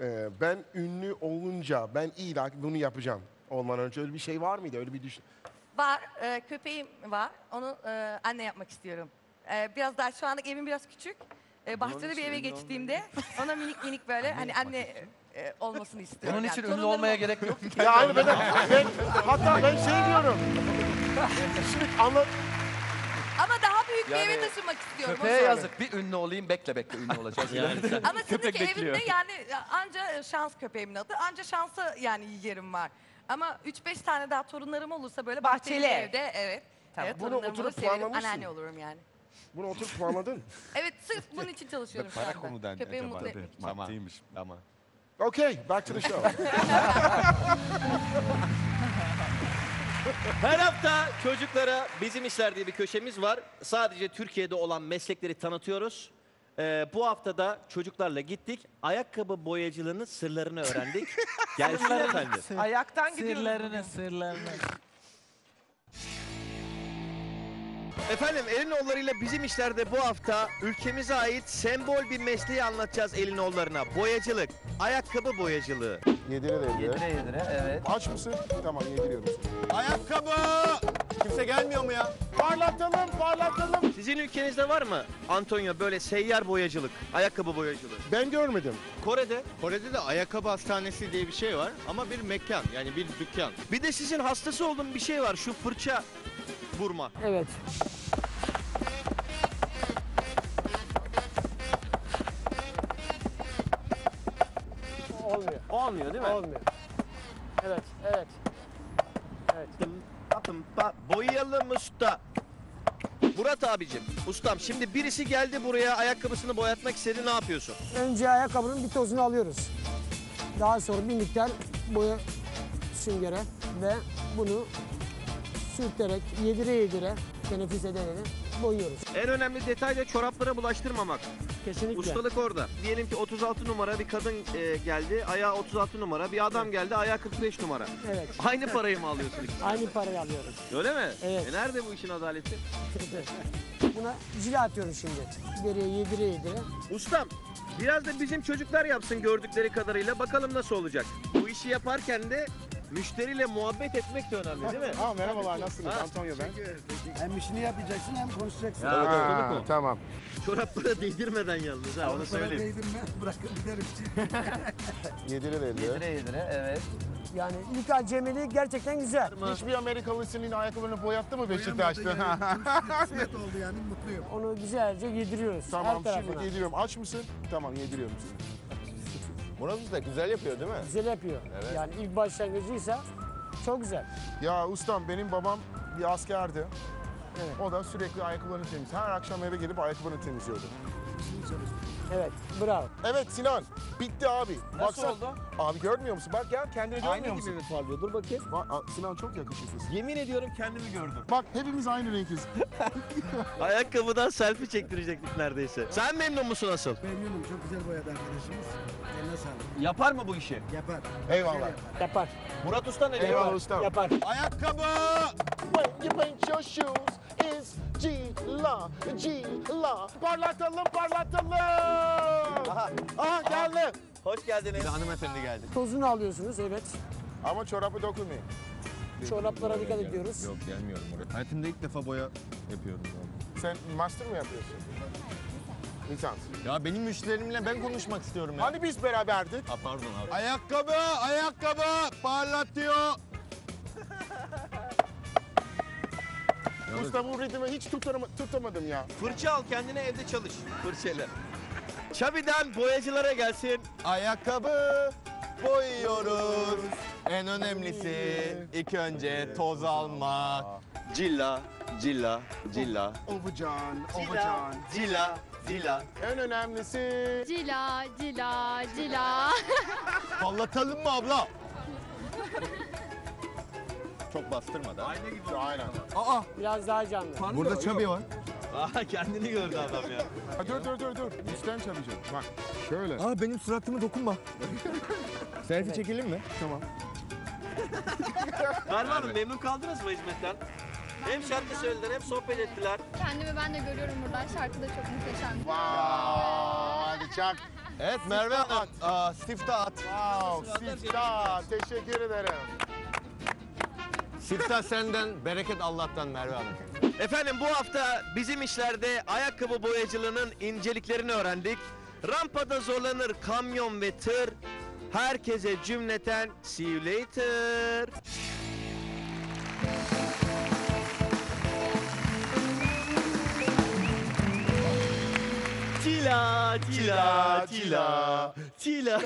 Ee, ben ünlü olunca, ben illa bunu yapacağım olmadan önce. Öyle bir şey var mıydı? Öyle bir düşün. Var, e, köpeğim var. Onu e, anne yapmak istiyorum. E, biraz daha şu andaki evim biraz küçük. E, bahçeli bir eve geçtiğimde ona minik minik böyle hani anne e, olmasını istiyorum. Onun için yani, ünlü olmaya olur. gerek yok. Ya aynı ben, ben hatta ben şey diyorum. Şimdi anlat. Ama daha büyük yani, bir eve taşınmak istiyorum. Köpeğe yazık. Bir ünlü olayım, bekle bekle ünlü olacağız. Yani, ama şimdiki evimde yani anca şans köpeğimin adı. Anca şansa yani yerim var. Ama üç beş tane daha torunlarım olursa böyle bahçeli, bahçeli evde, evet. Tamam. Evet, bunu oturup planlamışsın. Anneanne olurum yani. Bunu oturup planladın. Evet, sırf bunun için çalışıyorum. Para konudan köpeğim acaba. Köpeğim mutlu tamam. tamam. Okay, back to the show. Her hafta çocuklara bizim işler diye bir köşemiz var. Sadece Türkiye'de olan meslekleri tanıtıyoruz. Ee, bu hafta da çocuklarla gittik. Ayakkabı boyacılığının sırlarını öğrendik. Gelsinler efendim. Sır, Ayaktan gidiyoruz. Sırlarını, sırlarını. Efendim Elin Oğulları ile bizim işlerde bu hafta ülkemize ait sembol bir mesleği anlatacağız Elin Oğulları'na. Boyacılık, ayakkabı boyacılığı. Yedire de yedire. Yedire yedire, evet. Aç mısın? Tamam, yediriyorum. Ayakkabı Kimse gelmiyor mu ya? Parlatalım, parlatalım. Sizin ülkenizde var mı Antonio böyle seyyar boyacılık, ayakkabı boyacılığı? Ben görmedim. Kore'de? Kore'de de ayakkabı hastanesi diye bir şey var ama bir mekan, yani bir dükkan. Bir de sizin hastası olduğum bir şey var, şu fırça vurma. Evet. Olmuyor. Olmuyor değil mi? Olmuyor. Evet, evet. Evet. Boyayalım usta. Murat abicim, ustam şimdi birisi geldi buraya ayakkabısını boyatmak istedi, ne yapıyorsun? Önce ayakkabının bir tozunu alıyoruz. Daha sonra bir miktar boya süngere ve bunu sürterek yedire yedire teneffüs edene boyuyoruz. En önemli detay da çoraplara bulaştırmamak. Kesinlikle. Ustalık orada. Diyelim ki otuz altı numara bir kadın e, geldi, ayağı otuz altı numara. Bir adam geldi, ayağı kırk beş numara. Evet. Aynı parayı mı alıyorsun? Aynı parayı alıyoruz. Öyle mi? Evet. E nerede bu işin adaleti? Buna cila atıyorum şimdi. Geriye yedire yedire. Ustam, biraz da bizim çocuklar yapsın gördükleri kadarıyla. Bakalım nasıl olacak. Bu işi yaparken de müşteriyle muhabbet etmek de önemli değil mi? Ha, merhabalar, nasılsınız? Antonio ben. Hem işini yapacaksın hem konuşacaksın. Ya, ha, tamam. Çorapları değdirmeden yalnız ha, onu söyleyeyim. Değdirme, bırakın giderim. Yedire verdi. Yedire yedire, evet. Yani ilk acemiliği gerçekten güzel. Hiçbir Amerikalısının ayakkabılarını boyattı mı Beşiktaş'ta? Kısmet oldu yani, mutluyum. Onu güzelce yediriyoruz. Tamam, şimdi yediriyorum. Aç mısın? Tamam, yediriyorum sizi. Murat usta güzel yapıyor değil mi? Güzel yapıyor. Evet. Yani ilk başlangıcıysa çok güzel. Ya ustam benim babam bir askerdi. Evet. O da sürekli ayakkabılarını temizliyordu. Her akşam eve gelip ayakkabılarını temizliyordu. Evet, bravo. Evet Sinan, bitti abi. Nasıl Baksan, oldu? Abi görmüyor musun? Bak ya kendini görmüyor aynı musun? Aynı gibi mi parlıyor? Dur bakayım. Ba Sinan çok yakışıklısın. Yemin ediyorum kendimi gördüm. Bak hepimiz aynı renkiz. Ayakkabıdan selfie çektirecektik neredeyse. Sen memnun musun asıl? Memnunum, çok güzel boyadı arkadaşımız. Eline sağlık. Yapar mı bu işi? Yapar. Eyvallah. Yapar. Yapar. Murat Usta ne diyor? Eyvallah ustam. Yapar. Ayakkabı! When you paint your shoes. Cila, cila, parlatalım, parlatalım. Aha, aha geldi. Aha. Hoş geldiniz. Bir hanımefendi geldi. Tozunu alıyorsunuz, evet. Ama çorabı dokunmayın. Çoraplara dikkat ediyoruz. Yok, gelmiyorum oraya. Hayatımda ilk defa boya yapıyorum. Sen master mı yapıyorsun? İnsan. Ya benim müşterilerimle ben konuşmak istiyorum ya. Hani biz beraberdik? Ha, pardon abi. Ayakkabı, ayakkabı, parlatıyor. Usta bu ritmi hiç tutamadım ya. Fırça al kendine, evde çalış fırçayla. Çabi'den boyacılara gelsin. Ayakkabı boyuyoruz. En önemlisi ilk önce toz almak. Cilla, cilla, cilla. Ovucan, ovucan. Cilla, cilla. En önemlisi... Cilla, cilla, cilla. Ballatalım mı abla? Çok bastırmadı. Aynı gibi. Aynen. Aa! Biraz daha canlı. Tanrı burada Çabi var. Aa kendini gördü adam ya. Dur dur dur dur. Üstten Çabi'cim. Bak şöyle. Aa benim suratıma dokunma. Selfie evet. Çekelim mi? Tamam. Merve Hanım memnun kaldınız mı hizmetten? Ben hem şarkı ben... söylediler hem sohbet ettiler. Kendimi ben de görüyorum buradan. Şarkı da çok muhteşem. Wow! Hadi çak. Evet Merve Hanım. Aa stifta at. Wow! Stifta. Teşekkür ederim. Sifta senden, bereket Allah'tan Merve Hanım. Efendim bu hafta bizim işlerde ayakkabı boyacılığının inceliklerini öğrendik. Rampada zorlanır kamyon ve tır. Herkese cümleten see you later. Cila, cila, cila, cila.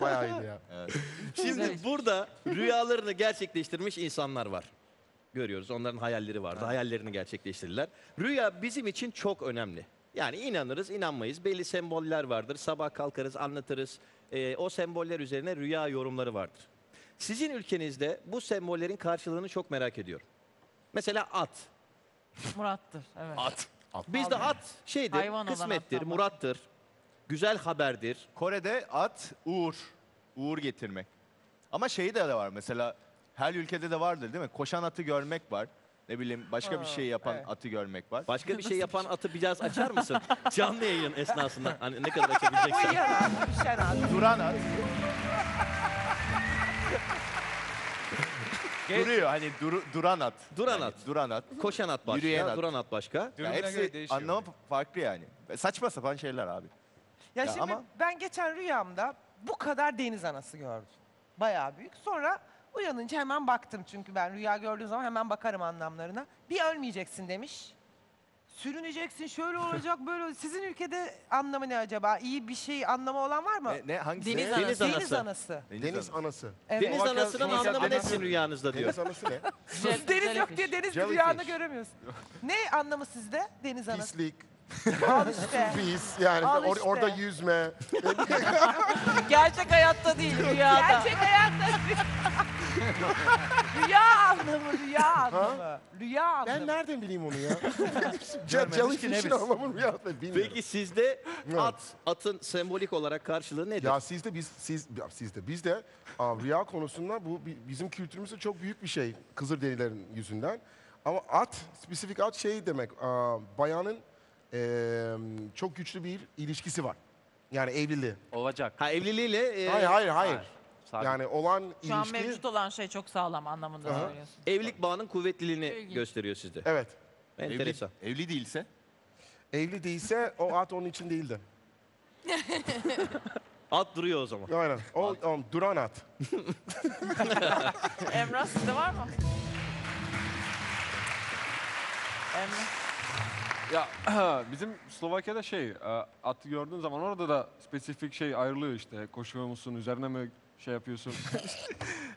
Bayağı iyiydi ya. Evet. Şimdi burada rüyalarını gerçekleştirmiş insanlar var. Görüyoruz onların hayalleri vardı. Ha. Hayallerini gerçekleştirdiler. Rüya bizim için çok önemli. Yani inanırız, inanmayız. Belli semboller vardır. Sabah kalkarız, anlatırız. Ee, o semboller üzerine rüya yorumları vardır. Sizin ülkenizde bu sembollerin karşılığını çok merak ediyorum. Mesela at. Murat'tır, evet. At. Bizde at şeydir, hayvan kısmettir, olan murattır, güzel haberdir. Kore'de at uğur, uğur getirmek. Ama şeyi de var mesela, her ülkede de vardır değil mi? Koşan atı görmek var. Ne bileyim başka ha, bir şey yapan evet. Atı görmek var. Başka bir şey yapan atı biraz açar mısın? Canlı yayın esnasında hani ne kadar açabileceksin? Uyuyan at, düşen at. Duran at. Duruyor hani dur, duran at. Duran at. Yani, duran at. Koşan at başka, yürüyen at. Duran at başka. Yani hepsi anlamı farklı yani. Saçma sapan şeyler abi. Ya, ya şimdi ama... ben geçen rüyamda bu kadar deniz anası gördüm. Bayağı büyük. Sonra uyanınca hemen baktım. Çünkü ben rüya gördüğüm zaman hemen bakarım anlamlarına. Bir ölmeyeceksin demiş. Sürüneceksin, şöyle olacak, böyle. Sizin ülkede anlamı ne acaba? İyi bir şey anlamı olan var mı? Ne, ne hangisi? Deniz anası. Deniz anası. Deniz anası. Deniz anası. Evet. Deniz anasının anlamı ne sizin rüyanızda diyor. Deniz anası ne? Deniz yok diye deniz rüyanı göremiyorsun. Ne anlamı sizde? Deniz anası. Pislik. Al işte. Pis yani. Al işte. Orada yüzme. Gerçek hayatta değil, rüyada. Gerçek hayatta değil. Rüya anlamı, rüya anlamı. Ha? Rüya anlamı. Ben nereden bileyim onu ya? Jellyfish'in anlamı rüya anlamı bilmiyorum. Peki sizde at, atın sembolik olarak karşılığı nedir? Ya sizde biz, siz, sizde biz de rüya konusunda bu bizim kültürümüzde çok büyük bir şey. Kızılderililerin yüzünden. Ama at, spesifik at şey demek, bayanın Ee, çok güçlü bir ilişkisi var. Yani evliliği. Olacak. Ha evliliğiyle... E, hayır, hayır, hayır. hayır. Yani olan Şu ilişki... Şu an mevcut olan şey çok sağlam anlamında söylüyorsun. Evlilik bağının kuvvetliliğini İlginç. gösteriyor sizde. Evet. Enteresan. Evli, evli değilse? Evli değilse o at onun için değildi. At duruyor o zaman. Aynen. O, at. o duran at. Emrah sizde var mı? Emrah. Ya bizim Slovakya'da şey, atı gördüğün zaman orada da spesifik şey ayrılıyor işte. Koşuyor musun, üzerine mi şey yapıyorsun?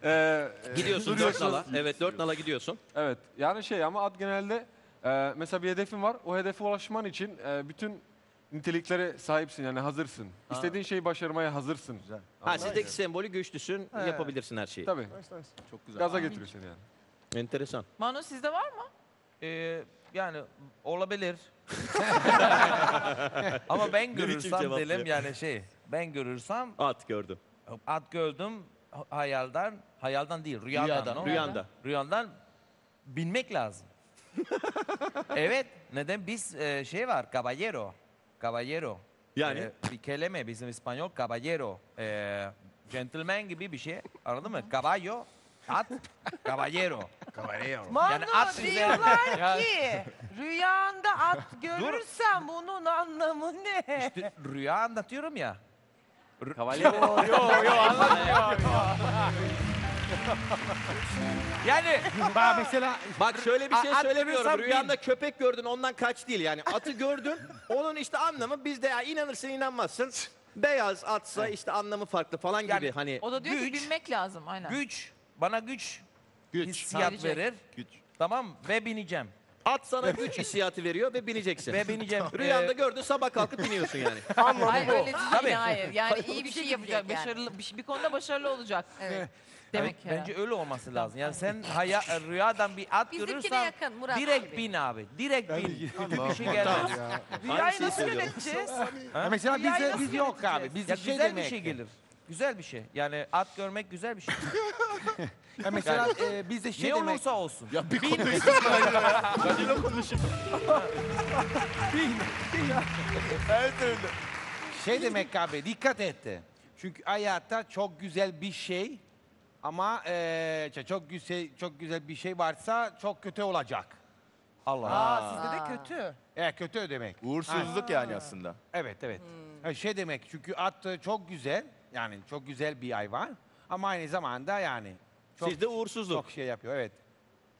ee, gidiyorsun e, dört nala. Evet, dört nala gidiyorsun. Evet, yani şey ama at genelde e, mesela bir hedefin var. O hedefe ulaşman için e, bütün niteliklere sahipsin yani hazırsın. Ha. İstediğin şeyi başarmaya hazırsın. Güzel. Ha, sizdeki sembolü güçlüsün, He. yapabilirsin her şeyi. Tabii. Çok güzel. Gaza getiriyor seni yani. Enteresan. Manu sizde var mı? Ee, yani olabilir. Ama ben görürsem delim yani şey, ben görürsem... At gördüm. At gördüm hayalden, hayalden değil rüyadan. Rüyadan. Rüyanda. Rüyandan bilmek lazım. Evet, neden biz e, şey var, caballero. Caballero. Yani? E, bir kelime bizim İspanyol, caballero. E, gentleman gibi bir şey, anladın mı? Caballo. At, caballero. Caballero. Manu yani at diyorlar ki, rüyanda at görürsen bunun anlamı ne? İşte rüya anlatıyorum ya. Caballero. Yo yo anlatmıyor. Yani bak mesela bak şöyle bir şey söylemiyorum. Rüyanda bin. köpek gördün ondan kaç değil yani. Atı gördün onun işte anlamı bizde ya inanırsın inanmazsın. Beyaz atsa işte anlamı farklı falan yani, gibi hani. O da diyor güç, ki bilmek lazım aynen. Güç. Bana güç, güç. hissiyat ha, verir, güç. tamam ve bineceğim. At sana güç hissiyatı veriyor ve bineceksin. Ve bineceğim. Rüyanda gördün sabah kalkıp biniyorsun yani. Hayır bu. öyle değil hayır. Yani iyi bir şey yapacak yani. Başarılı, bir, bir konuda başarılı olacak. Evet. Demek yani, bence öyle olması lazım. Yani sen haya, rüyadan bir at görürsen direkt abi. bin abi. Direkt bin. Bir şey gelmez. Rüyayı nasıl yöneteceğiz? Mesela bizde biz yok abi. Bizde güzel bir şey gelir. Güzel bir şey. Yani at görmek güzel bir şey. Ya mesela yani, e, bizde şey ne demek... Ne olursa olsun. Ya bir konuyu Danilo konuşayım. Evet öyle. Şey demek abi, dikkat etti. Çünkü hayatta çok güzel bir şey ama e, çok güzel çok güzel bir şey varsa çok kötü olacak. Allah. Aa, sizde de kötü. Evet, kötü demek. Uğursuzluk Aa. yani aslında. Evet, evet. Hmm. Şey demek çünkü at çok güzel. Yani çok güzel bir hayvan ama aynı zamanda yani çok, sizde uğursuzluk. Çok şey yapıyor evet.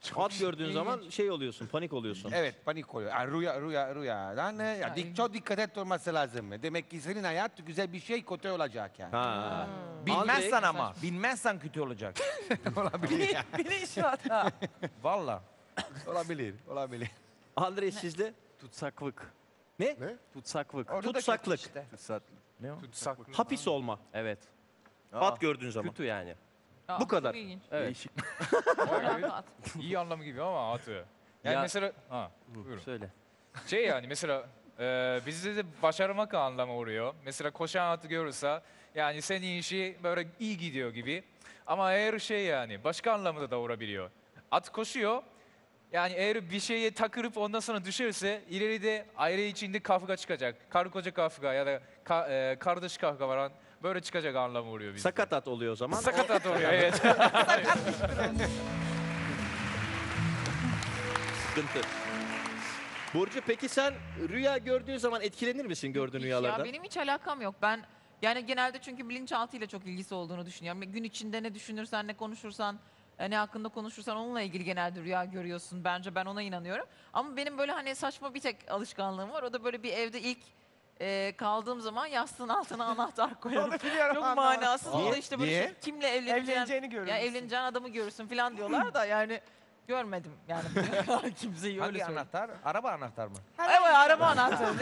Çok at gördüğün ilginç. zaman şey oluyorsun, panik oluyorsun. Evet, panik oluyor. Yani rüya, rüya, rüyadan ya, dik, çok dikkat etmesi lazım. Demek ki senin hayat güzel bir şey kötü olacak yani. Ha. Bilmezsen ama, bilmezsen kötü olacak. Olabilir. Bilinçli hata. Valla. Olabilir, olabilir. Andrey sizde? Tutsaklık. Ne? ne? Tutsaklık. Orada Tutsaklık. Işte. Tutsaklık. Ne o? Tutsaklık. Hapis olma. Evet. Aa, at gördüğün zaman. Kötü yani. Aa, bu kadar. Evet. Değişik. İyi anlamı gibi ama atı. Yani ya. mesela... Ha, buyurun. Söyle. Şey yani mesela e, bizde de başarmak anlamı oluyor. Mesela koşan atı görürse yani senin işi böyle iyi gidiyor gibi. Ama eğer şey yani başka anlamda da olabiliyor. At koşuyor. Yani eğer bir şeye takırıp ondan sonra düşerse ileride aile içinde kavga çıkacak. Karı koca kavga ya da ka, e, kardeş kavga var. Böyle çıkacak anlamı oluyor bizde. Sakat at oluyor o zaman. Sakat at oluyor evet. sıkıntı. Burcu, peki sen rüya gördüğün zaman etkilenir misin gördüğün rüyalardan? Ya benim hiç alakam yok. Ben yani genelde çünkü bilinçaltıyla çok ilgisi olduğunu düşünüyorum. Gün içinde ne düşünürsen, ne konuşursan, ne hakkında konuşursan onunla ilgili genelde rüya görüyorsun. Bence ben ona inanıyorum. Ama benim böyle hani saçma bir tek alışkanlığım var. O da böyle bir evde ilk E, kaldığım zaman yastığın altına anahtar koyarım. Çok manasız. O da işte böyle şey, kimle evleneceğini görürsün. Yani evleneceğin adamı görürsün falan diyorlar da yani görmedim yani kimseyi. Öyle anahtar? Araba anahtar mı? Evet, araba anahtarı.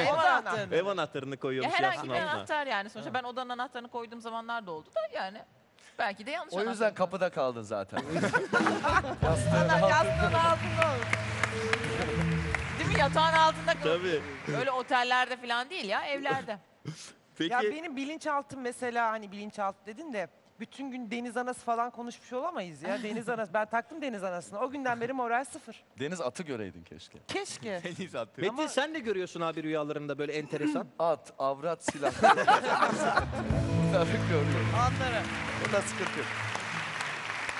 Ev anahtarı. Ev anahtarını koyuyormuş ya, herhangi bir anahtar yani sonuçta. Ben odanın anahtarını koyduğum zamanlar da oldu da yani. Belki de yanlış anahtar. O yüzden anahtarı. Kapıda kaldın zaten. Yastığın altında olur. Değil mi? Yatağın altında kalıyor. Tabii. Öyle otellerde falan değil ya, evlerde. Peki. Ya benim bilinçaltım mesela, hani bilinçaltı dedin de bütün gün deniz anası falan konuşmuş olamayız ya. Deniz anası. Ben taktım deniz anasını. O günden beri moral sıfır. Deniz atı göreydin keşke. Keşke. Deniz atı. Metin ama... sen de görüyorsun abi rüyalarında böyle enteresan. At, avrat, silah. Tabii görüyorum. Anlarım. O da sıkıntı.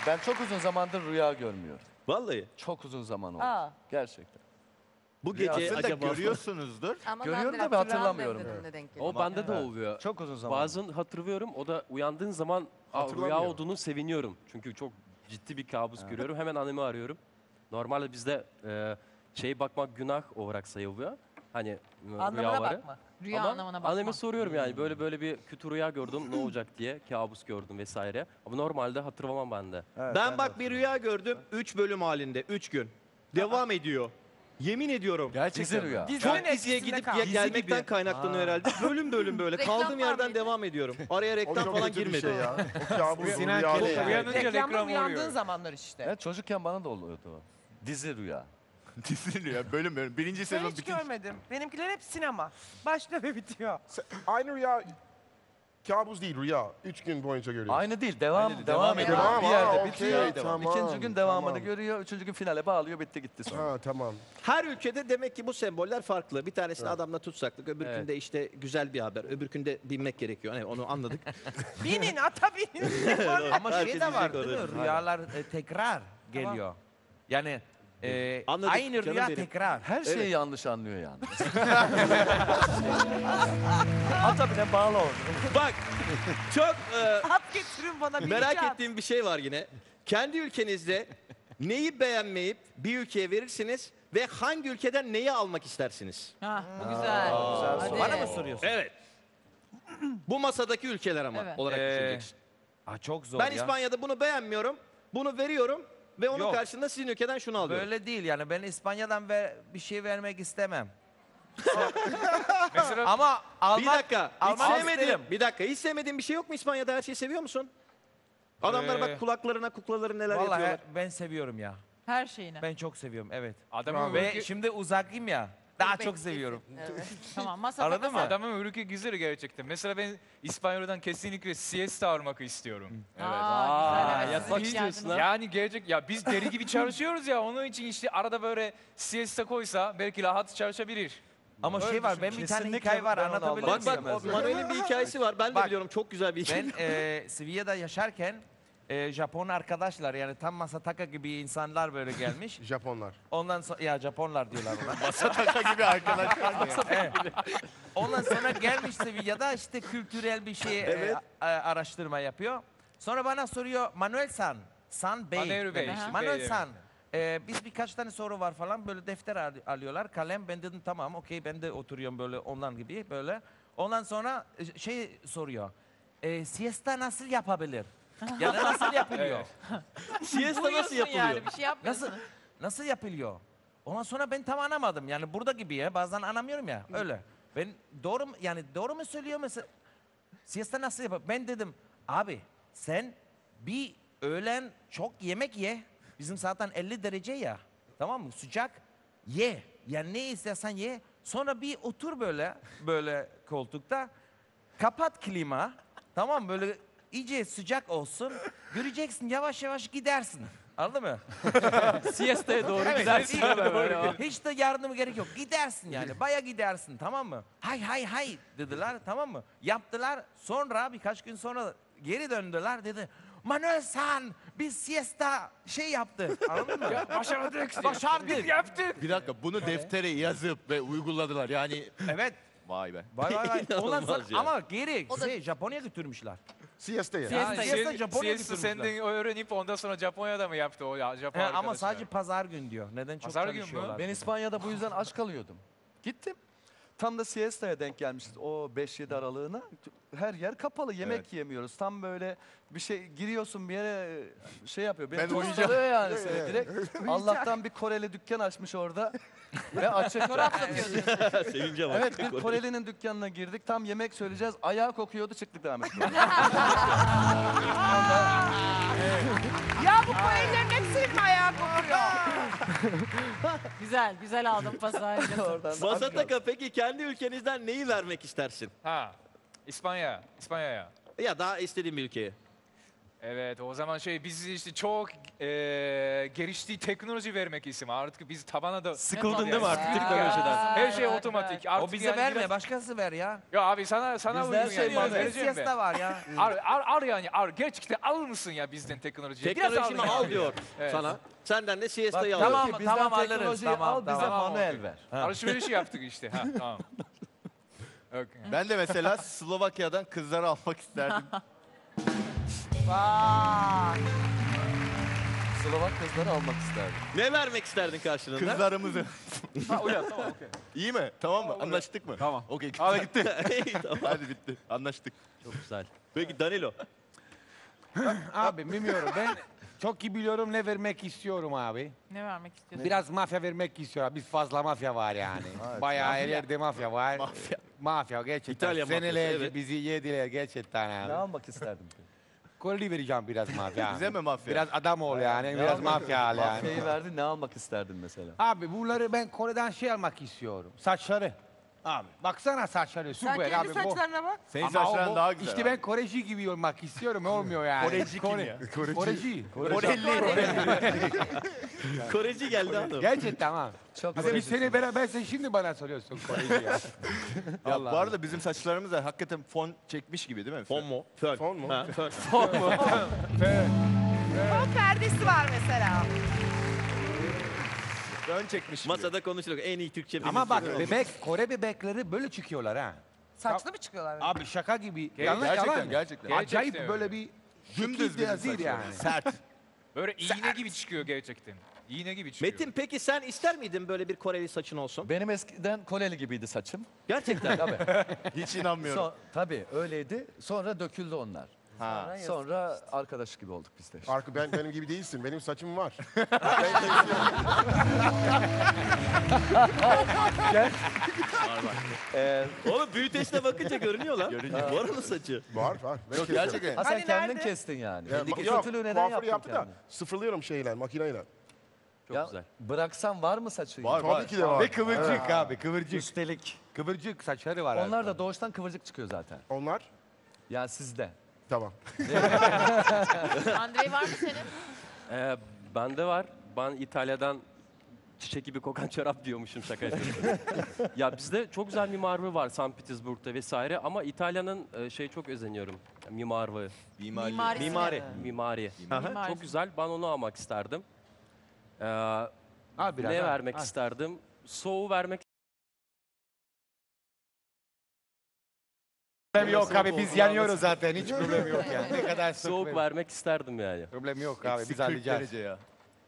Ben çok uzun zamandır rüya görmüyorum. Vallahi. Çok uzun zaman oldu. Aa. Gerçekten. Bu gece aslında acaba görüyorsunuzdur. Ama görüyorum da hatırlamıyorum. Evet. O bende de oluyor. Çok uzun zaman. Bazen hatırlıyorum. O da uyandığın zaman rüya olduğunu seviniyorum. Çünkü çok ciddi bir kabus ha. görüyorum. Hemen annemi arıyorum. Normalde bizde e, şey bakmak günah olarak sayılıyor. Hani anlamına rüya bakma. Rüya ama anlamına bakma. Anneme soruyorum yani böyle böyle bir kötü rüya gördüm ne olacak diye. Kabus gördüm vesaire. Ama normalde hatırlamam bende. Evet, ben, ben bak bir rüya gördüm. Üç bölüm halinde. Üç gün. Devam ediyor. Yemin ediyorum. Gerçekten rüya. Çok diziye gidip gelmekten kaynaklanıyor herhalde. Bölüm bölüm böyle. Kaldığım yerden devam ediyorum. Araya reklam falan girmedi. Şey ya. Sinan Çalışkanoğlu. Reklamın uyandığın zamanlar işte. Ya, çocukken bana da oluyordu o. Dizi rüya. Dizi rüya. Bölüm bölüm. Birinci sezon bitince. Ben hiç görmedim. Benimkiler hep sinema. Başlıyor ve bitiyor. Aynı rüya... Kabus değil, rüya. Üç gün boyunca görüyoruz. Aynı değil, devam Aynı değil, devam, devam ediyor. Devam, bir yerde okay, bitiyor. Tamam, İkinci gün devamını tamam. görüyor, üçüncü gün finale bağlıyor, bitti gitti sonra. Ha, tamam. Her ülkede demek ki bu semboller farklı. Bir tanesini evet. adamla tutsaklık, öbür evet. günde işte güzel bir haber, öbür günde binmek gerekiyor. Yani onu anladık. Binin, ata binin. Ama şey de var değil mi? Rüyalar e, tekrar geliyor. Tamam. Yani... Ee, Anladık, aynı rüya benim. tekrar. Her şeyi evet. yanlış anlıyor yani. Ata bile bağlı oldu. Bak çok e, at getirin bana bir merak at. ettiğim bir şey var yine. Kendi ülkenizde neyi beğenmeyip bir ülkeye verirsiniz ve hangi ülkeden neyi almak istersiniz? Ha, bu güzel. Aa, güzel bana mı soruyorsun? Evet. Bu masadaki ülkeler ama evet. olarak ee, düşüneceksin. Aa, çok zor ben ya. İspanya'da bunu beğenmiyorum, bunu veriyorum. Ve onun Yok. karşında sizin ülkeden şunu alıyorum. Böyle değil yani. Ben İspanya'dan ver, bir şey vermek istemem. Ama almak... Bir dakika. Almak sevmedim. Bir dakika. Hiç sevmediğin bir şey yok mu İspanya'da? Her şeyi seviyor musun? Adamlar ee, bak kulaklarına, kuklalarına neler vallahi yapıyorlar. Vallahi ben seviyorum ya. Her şeyini. Ben çok seviyorum evet. Adamım Ve ülke... şimdi uzakayım ya. Daha çok seviyorum. Evet. Tamam, Anladın mı? Adamın ülke güzeli gerçekten. Mesela ben İspanyol'dan kesinlikle siesta almak istiyorum. Evet. Aa, güzel. Yatmak istiyorsun ha. Yani gelecek ya biz deri gibi çalışıyoruz ya onun için işte arada böyle siesta koysa belki rahat çalışabilir. Ama Öyle şey var, ben bir tane hikaye var anlatabilirim. Bak bak, Manuel'in bir hikayesi var. Ben de bak, biliyorum çok güzel bir hikaye. Ben e, Sevilla'da yaşarken Ee, Japon arkadaşlar yani tam Masataka gibi insanlar böyle gelmiş. Japonlar. Ondan sonra ya Japonlar diyorlar ona. Masataka gibi arkadaşlar. Evet. Ondan sonra gelmiş Sevilla'da işte kültürel bir şey evet. e, araştırma yapıyor. Sonra bana soruyor Manuel San, San Bey. Manuel Bey. Işte, Manuel Bey San. E, biz birkaç tane soru var falan böyle defter al alıyorlar kalem. Ben dedim tamam okey ben de oturuyorum böyle ondan gibi böyle. Ondan sonra şey soruyor. E, siesta nasıl yapabilir? Ya da nasıl yapılıyor? Evet. Siesta nasıl yapılıyor? Yani, bir şey nasıl, nasıl yapılıyor? Ondan sonra ben tam anlamadım. Yani burada gibi ya bazen anlamıyorum ya öyle. Ben doğru yani doğru mu söylüyor mesela? Siesta nasıl yapılıyor? Ben dedim abi sen bir öğlen çok yemek ye. Bizim zaten elli derece ya. Tamam mı? Sıcak ye. Yani ne istersen ye. Sonra bir otur böyle böyle koltukta. Kapat klima. Tamam böyle İyice sıcak olsun, göreceksin yavaş yavaş gidersin. Anladın mı? Siesta'ya doğru evet, gidersin. Doğru. Hiç de yardımı gerek yok. Gidersin yani, baya gidersin tamam mı? Hay hay hay dediler tamam mı? Yaptılar, sonra birkaç gün sonra geri döndüler dedi. Manuel San biz siesta şey yaptı. Anladın mı? Ya başardık. Başardık. Biz yaptık. Bir dakika, bunu deftere yazıp ve uyguladılar yani. Evet. Vay be. Vay vay vay. Ondan sonra ya. Ama geri da... şey, Japonya'ya götürmüşler. Siesta'yı. Siesta, siesta Japonya'ya götürmüşler. Senden öğrenip ondan sonra Japonya'da mı yaptı o ya? Japon He, ama sadece pazar günü diyor. Neden çok çalışıyorlar? Ben İspanya'da bu yüzden aç kalıyordum. Gittim. Tam da siesta'ya denk gelmişiz o beş yedi aralığına. Her yer kapalı, yemek evet. yemiyoruz. Tam böyle bir şey giriyorsun bir yere şey yapıyor. Ben uyuyacağım. Yani evet. Direkt uyuyacak. Allah'tan bir Koreli dükkan açmış orada. Ve açık çorap satıyor. Evet, bir Koreli'nin dükkanına girdik. Tam yemek söyleyeceğiz. Ayağı kokuyordu, çıktık devam ettik. Ya bu Korelilerin hepsinin mi ayağı kokuyor? Güzel, güzel aldım pası. Masataka, peki kendi ülkenizden neyi vermek istersin? Ha. İspanya, İspanya'ya. Ya daha istediğim bir ülkeye. Evet, o zaman şey, biz işte çok e, geliştiği teknoloji vermek isim. Artık biz tabana da... Sıkıldın değil mi artık teknolojiden? Her şey otomatik. Artık o bize yani verme, biraz... başkası ver ya. Ya abi sana sana uygun yani. Şey vereceğim ben. Var ya. ar, ar, ar yani, ar. Gerçekten alır mısın ya bizden teknolojiyi? Teknolojimi al, al diyor evet. Sana. Senden de siesta'yı alıyor. Tamam, bizden tamam alırız. Tamam, al, bize tamam, manuel ver. Alışverişi yaptık işte. Ha, tamam. Okay. Ben de mesela Slovakya'dan kızları almak isterdim. Slovak kızları almak isterdim. Ne vermek isterdin karşılığında? Kızlarımızı. Ha, uyan, tamam, okay. İyi mi? Tamam mı? Aa, anlaştık mı? Tamam. Okey, gitti. Hadi gitti. Tamam. Hadi bitti. Anlaştık. Çok güzel. Peki Danilo. Abi bilmiyorum ben. Çok iyi biliyorum ne vermek istiyorum abi. Ne vermek istiyorsun? Biraz mafya vermek istiyorum. Biz fazla mafya var yani. Evet, bayağı her yerde mafya var. Mafya. Mafya gerçekten. İtalya senelerce evet. Bizi yediler gerçekten abi. Ne almak isterdim? Kolye vereceğim biraz mafya. Bize mi mafya? Biraz adam ol yani. Ne biraz mafya al yani. Mafyayı verdin, ne almak isterdin mesela? Abi bunları ben Kore'den şey almak istiyorum. Saçları. Abi baksana saçları süper abi. Sen kendi saçlarına bak. Senin saçların daha güzel. İşte ben Koreci gibi olmak istiyorum. Olmuyor yani. Koreci kim ya? Koreci. Koreci. Koreci geldi adam. Gerçekten ha. Biz seni beraber sen şimdi bana soruyorsun Koreci ya. Ya bu arada bizim saçlarımız da hakikaten fon çekmiş gibi değil mi? Fon mu? Fon mu? Fon mu? Fon perdesi var mesela. Ön çekmiş. Masada konuşuyoruz. En iyi Türkçe bilirsin. Ama bak bebek, Kore bebekleri böyle çıkıyorlar ha. Saçlı mı çıkıyorlar? Abi şaka gibi. Yanlış gerçekten, yalan mı? Gerçekten. Acayip gerçekten böyle bir dümdüz bir saç yani. Sert. Böyle iğne Sert. gibi çıkıyor gerçekten. İğne gibi çıkıyor. Metin peki sen ister miydin böyle bir Koreli saçın olsun? Benim eskiden Koreli gibiydi saçım. Gerçekten tabii. Hiç inanmıyorum. So, tabii öyleydi. Sonra döküldü onlar. Ha. Sonra arkadaş gibi olduk biz de. İşte. Arka ben benim gibi değilsin. Benim saçım var. Gel. Var bak. Ee, Oğlum büyüteçle bakınca görünüyor lan. Görünüyor. Var mı saçı? Var var. Yok, gerçekten. Ha, sen hani kendin nerede? Kestin yani. Ya, yok, kuaförü yaptı kendini. Da sıfırlıyorum şeyle, makineyle. Çok ya, güzel. Bıraksan var mı saçı? Var, tabii var. Ki de var. Ve kıvırcık ha. Abi, kıvırcık. Üstelik. Kıvırcık saçları var. Onlar artık da doğuştan kıvırcık çıkıyor zaten. Onlar? Ya sizde. Tamam. Andrey var mı senin? Ee, bende var. Ben İtalya'dan çiçek gibi kokan çorap diyormuşum şaka yapıyorum. Ya bizde çok güzel mimarlığı var Sankt Petersburg'da vesaire ama İtalya'nın e, şey çok özeniyorum. Mimarlığı. Mimari. Mimari. Mimari. Mimari. Mimari. Çok güzel. Ben onu almak isterdim. Ee, abi, ne abi, vermek abi. isterdim? Soğuğu vermek Problem yok abi, biz yanıyoruz zaten, hiç problem yok yani. Ne kadar soğuk vermek isterdim yani. Problem yok abi, biz halledeceğiz. Eksi kırk derece ya.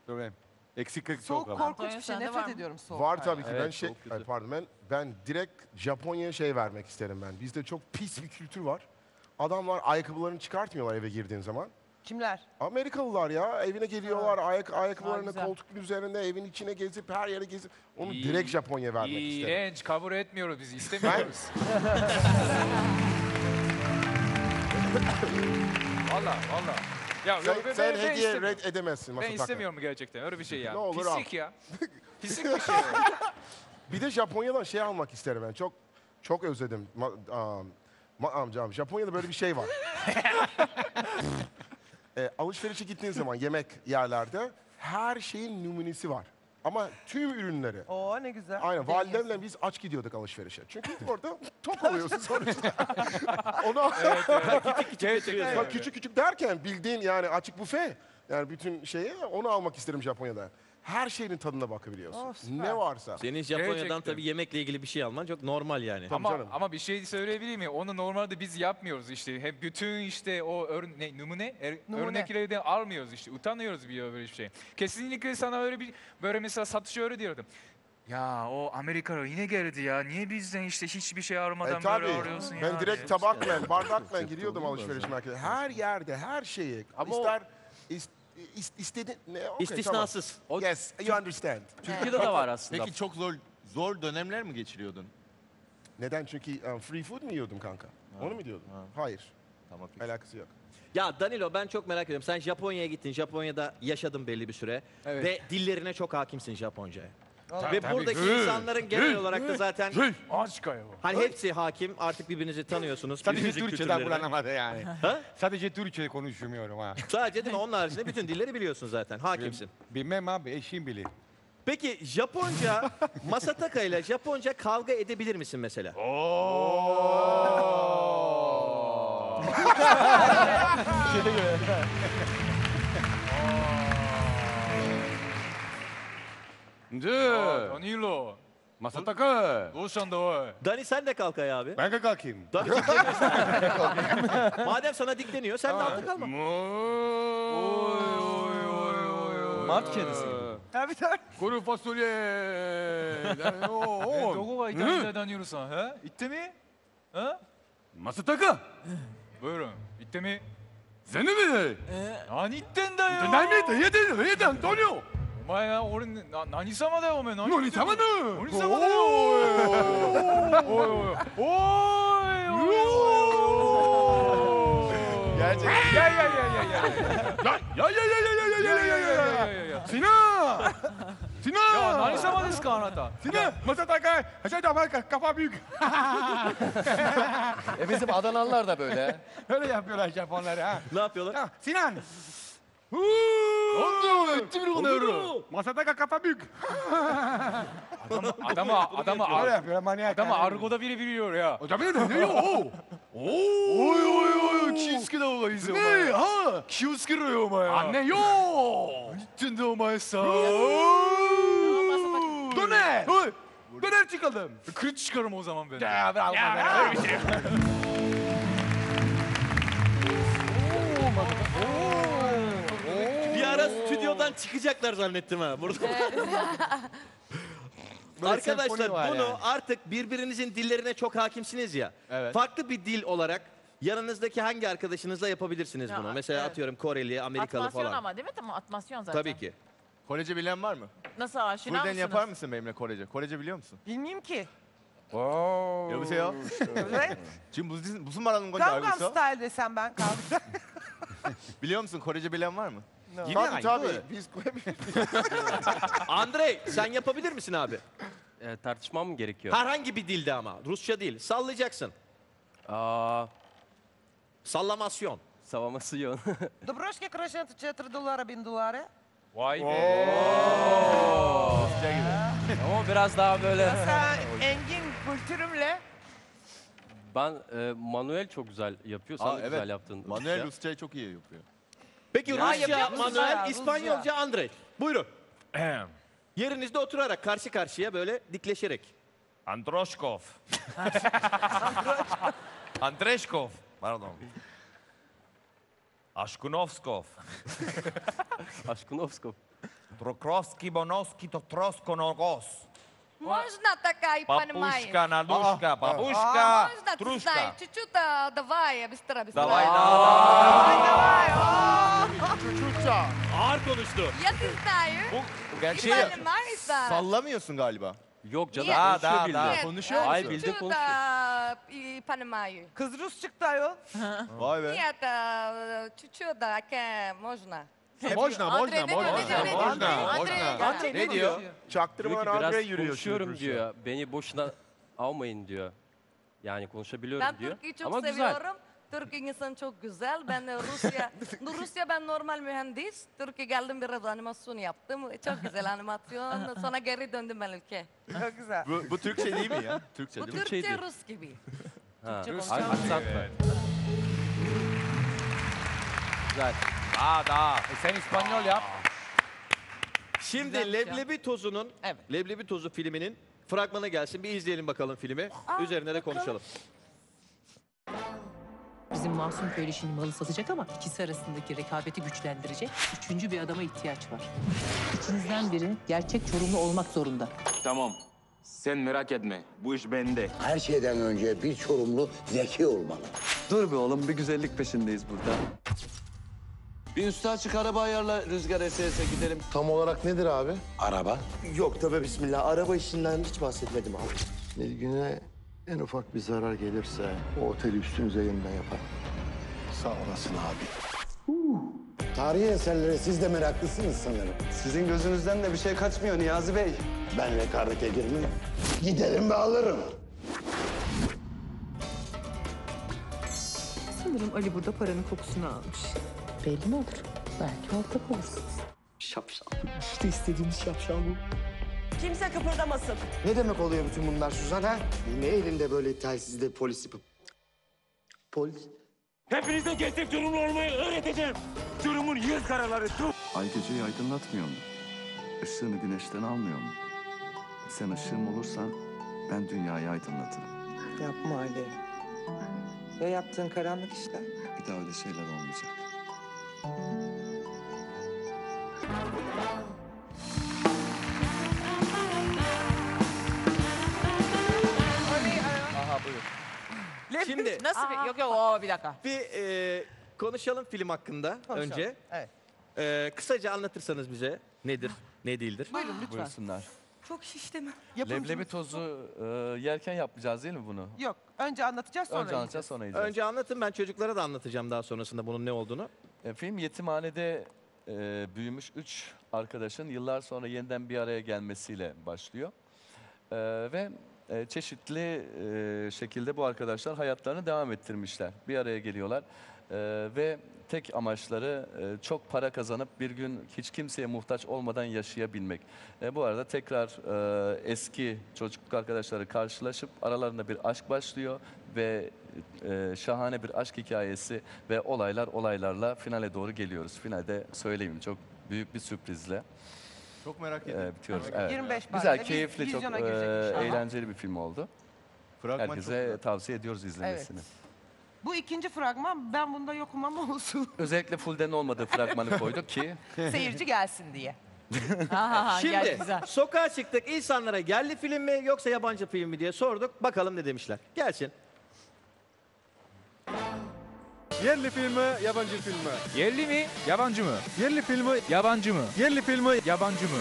Problem. Eksi kırk soğuk. Soğuk korkunç bir şey, nefret ediyorum soğuk. Var tabii ki, ben şey, pardon ben, ben direkt Japonya'ya şey vermek isterim ben. Bizde çok pis bir kültür var. Adamlar ayakkabılarını çıkartmıyorlar eve girdiğin zaman. Kimler? Amerikalılar ya. Evine geliyorlar, ayak, ayakkabılarını koltuğun üzerinde, evin içine gezip, her yere gezip. Onu İy direkt Japonya'ya vermek isterim. İğrenç, kabul etmiyoruz biz, istemiyoruz. Valla, valla. Ya, sen ben, sen ben, hediye red edemezsin. Ben istemiyorum gerçekten, öyle bir şey ya. Ne olur Pislik al. ya. Pislik bir şey. Bir de Japonya'dan şey almak isterim ben. Çok çok özledim. Ma, um, ma, amcam, Japonya'da böyle bir şey var. E, alışverişe gittiğin zaman yemek yerlerde her şeyin numunesi var. Ama tüm ürünleri. Oo ne güzel. Aynen. Validemle biz aç gidiyorduk alışverişe. Çünkü orada tok oluyorsun sonuçta. Onu evet, evet. küçük küçük, küçük, küçük, küçük derken bildiğin yani açık büfe. Yani bütün şeyi onu almak isterim Japonya'da. Her şeyin tadına bakabiliyorsun. Oh, ne varsa. Senin Japonya'dan gerçekten tabii yemekle ilgili bir şey alman çok normal yani. Ama, ama bir şey söyleyebilir miyim? Onu normalde biz yapmıyoruz işte. Hep bütün işte o örne, numune, er, numune. örneklerden almıyoruz işte. Utanıyoruz bir böyle bir şey. Kesinlikle sana öyle bir böyle mesela satışa öyle diyordum. Ya o Amerikalı yine geldi ya. Niye bizden işte hiçbir şey almadan e, böyle arıyorsun ya? Ben yani direkt tabakla, bardakla giriyordum alışveriş merkezine. Her yerde, her şeyi. Ama ister... Ist İstedi ne? Okay, İstisnasız. Tamam. Yes, you understand. Türkiye'de de var aslında. Peki çok zor zor dönemler mi geçiriyordun? Neden? Çünkü um, free food mu yiyordum kanka? Ha. Onu mu diyordun? Ha. Hayır. Tamam. Alakası yok. Ya Danilo, ben çok merak ediyorum. Sen Japonya'ya gittin. Japonya'da yaşadın belli bir süre. Evet. Ve dillerine çok hakimsin Japonca'ya. Tabii, Ve tabii. buradaki hı, insanların genel hı, olarak da zaten hı, hani hepsi hakim, artık birbirinizi tanıyorsunuz. Sadece Türkçe'den bulanamadı yani. Ha? Sadece Türkçe konuşmuyorum ha. Sadece değil mi? Onun haricinde bütün dilleri biliyorsun zaten, hakimsin. Bilmem abi, eşim bilir. Peki Japonca, Masataka ile Japonca kavga edebilir misin mesela? Ooo. Aa, Danilo. Masataka. Dani sen de kalk ya abi. Ben de kalkayım. Dani madem sana dikleniyor sen de altta kalma. Mart kedisi gibi. Tabii tabii. Kuru fasulye. Doğru var İtalya'da Danilo sen. Ha? İtti mi? Ha? Masataka. Buyurun. İtti mi? Sen mi? Ne itten da ya? Ne mi? Yedin, yedin Antonio. Bayağı orin nani sama da o men nani. Nani sama da. Nani sama da. Oy oy. Gerçek. Ya ya ya ya ya. Ya ya ya ya ya ya ya. Sinan. Sinan. Ya nani sama desu ka anata? Sinan. Masataka. Haşata bak kafa büyük. E bizim Adanalılar da böyle. Öyle yapıyorlar Japonlar ha. Ne yapıyorlar? Sinan. Oldu, etti bir onu. Masataka kafa büyük. Adam, adam, adam argoda biri biliyor ya. Adam ne diyor? Oy oy oy, kiyosuke da oga izle. Ne ha? Kiyosuke yo omae. Anne yo. Nitten de omae sa. Döner. Döner çıkalım. Kırıç çıkarım o zaman ben. Ya ben almam. Stüdyodan çıkacaklar zannettim ha burada. Arkadaşlar bunu yani artık birbirinizin dillerine çok hakimsiniz ya. Evet. Farklı bir dil olarak yanınızdaki hangi arkadaşınızla yapabilirsiniz ya, bunu? Mesela evet, atıyorum Koreli, Amerikalı atmasyon falan. Atmasyon ama değil mi? Tamam, atmasyon zaten. Tabii ki. Korece bilen var mı? Nasıl aşina mısınız? Fulden yapar mısın benimle Korece? Korece biliyor musun? Bilmiyim ki. Wow. 여보세요. 지금 무슨 무슨 말하는 건지 알고 있어? 스타일 desem ben kaldım. Biliyor musun Korece bilen var mı? Yine tabii aynı, tabii. Biz Andrey sen yapabilir misin abi? E, tartışmam mı gerekiyor? Herhangi bir dilde ama. Rusça değil. Sallayacaksın. Aa. Sallamasyon. Sallamasyon. Dobroşke kroşent dört dolara bin dolara. Vay be. Rusça gibi. Ama biraz daha böyle. Sen engin kültürümle. Ben e, Manuel çok güzel yapıyor. Sen Aa, evet. güzel yaptın. Manuel Rusçayı çok iyi yapıyor. Peki ya Rusça, Manuel, ya, İspanyolca, Andrey. Buyurun. Yerinizde oturarak, karşı karşıya böyle dikleşerek. Androshkov. Andreshkov. Pardon. Aşkunovskov. Aşkunovskov. Trokrovski, Bonovski, Totroskonogos. Можно такая, понимаешь? Папушка, надушка, бабушка, трушка. Можно, ты чуть-чуть, давай, быстро, быстро. Давай, давай, давай. Чуть-чуть. Ağır konuştu. Ya siz dayı. Gerçi sallamıyorsun galiba. Yok canım, daha daha konuşuyor. Ay bildi konuşuyor. Kız Rus çıktı ayol. Vay be. Niye da, чуть-чуть da, ke, можно. Mojna, Mojna, Mojna. Ne diyor? Çaktırmadan Andrey yürüyor. Konuşuyorum diyor. Beni boşuna almayın diyor. Yani konuşabiliyorum ben diyor. Ben Türkiye'yi çok ama seviyorum. Türk insan çok güzel. Ben Rusya, Rusya ben normal mühendis. Türkiye geldim biraz animasyon yaptım. Çok güzel animasyon. Sonra geri döndüm ben ülke. Çok güzel. Bu, bu Türkçe değil mi ya? Türkçe bu değil. Türkçe Rus gibi. Türkçe konuşuyor. Güzel. Ada. E sen İspanyol yap. Şimdi güzel Leblebi ya. Tozu'nun, evet. Leblebi Tozu filminin fragmanı gelsin. Bir izleyelim bakalım filmi. Aa, üzerine de konuşalım. Bizim masum köylü şimdi malı satacak ama ikisi arasındaki rekabeti güçlendirecek üçüncü bir adama ihtiyaç var. İçinizden biri gerçek Çorumlu olmak zorunda. Tamam. Sen merak etme. Bu iş bende. Her şeyden önce bir Çorumlu zeki olmalı. Dur be oğlum, bir güzellik peşindeyiz burada. Bir üstü açık araba ayarla, rüzgar eserse gidelim. Tam olarak nedir abi? Araba? Yok tabii bismillah. Araba işinden hiç bahsetmedim abi. Bir güne en ufak bir zarar gelirse o oteli üstünüze yeniden yapar. Sağ olasın abi. Uh. Tarihi eserlere siz de meraklısınız sanırım. Sizin gözünüzden de bir şey kaçmıyor Niyazi Bey. Ben rekabete girmem. Giderim ve alırım. Sanırım Ali burada paranın kokusunu almış. Belli mi olur? Belki ortak olursunuz. Şapşal. İşte istediğimiz şapşal bu. Kimse kıpırdamasın. Ne demek oluyor bütün bunlar Suzan ha? Ne elinde böyle telsizde polisi... Polis... Hepinize gerçek durumlu olmayı öğreteceğim. Durumun yüz karaları dur. Ay geceyi aydınlatmıyor mu? Işığını güneşten almıyor mu? Sen ışığım olursan ben dünyayı aydınlatırım. Yapma Ali. Ya yaptığın karanlık işler? Bir daha öyle şeyler olmayacak. Aha buyur. Şimdi nasıl bir, yok yok o bir dakika. Bir e, konuşalım film hakkında konuşalım. Önce. Evet. E, kısaca anlatırsanız bize nedir, ne değildir? Buyurun lütfen. Buyursunlar. Çok şişleme. Leblebi tozu e, yerken yapmayacağız değil mi bunu? Yok. Önce anlatacağız sonra önce yiyeceğiz. Anlatacağız, sonra yiyeceğiz. Önce anlatın, ben çocuklara da anlatacağım daha sonrasında bunun ne olduğunu. E, film yetimhanede e, büyümüş üç arkadaşın yıllar sonra yeniden bir araya gelmesiyle başlıyor. E, ve e, çeşitli e, şekilde bu arkadaşlar hayatlarını devam ettirmişler. Bir araya geliyorlar e, ve tek amaçları e, çok para kazanıp bir gün hiç kimseye muhtaç olmadan yaşayabilmek. E, bu arada tekrar e, eski çocukluk arkadaşları karşılaşıp aralarında bir aşk başlıyor ve e, şahane bir aşk hikayesi ve olaylar olaylarla finale doğru geliyoruz. Finalde söyleyeyim çok büyük bir sürprizle. Çok merak ediyorum. E, bitiyoruz. Evet. yirmi beş Güzel, keyifli, bir, çok e, eğlenceli bir film oldu. Fragman herkese tavsiye ediyoruz izlemesini. Evet. Bu ikinci fragman, ben bunda yokum ama olsun. Özellikle Fulden'in olmadığı fragmanı koyduk ki... Seyirci gelsin diye. Aha, şimdi gel, güzel. Sokağa çıktık, insanlara yerli film mi yoksa yabancı film mi diye sorduk. Bakalım ne demişler. Gelsin. Yerli filmi, yabancı filmi. Yerli mi, yabancı mı? Yerli filmi, yabancı mı? Yerli filmi, yabancı mı?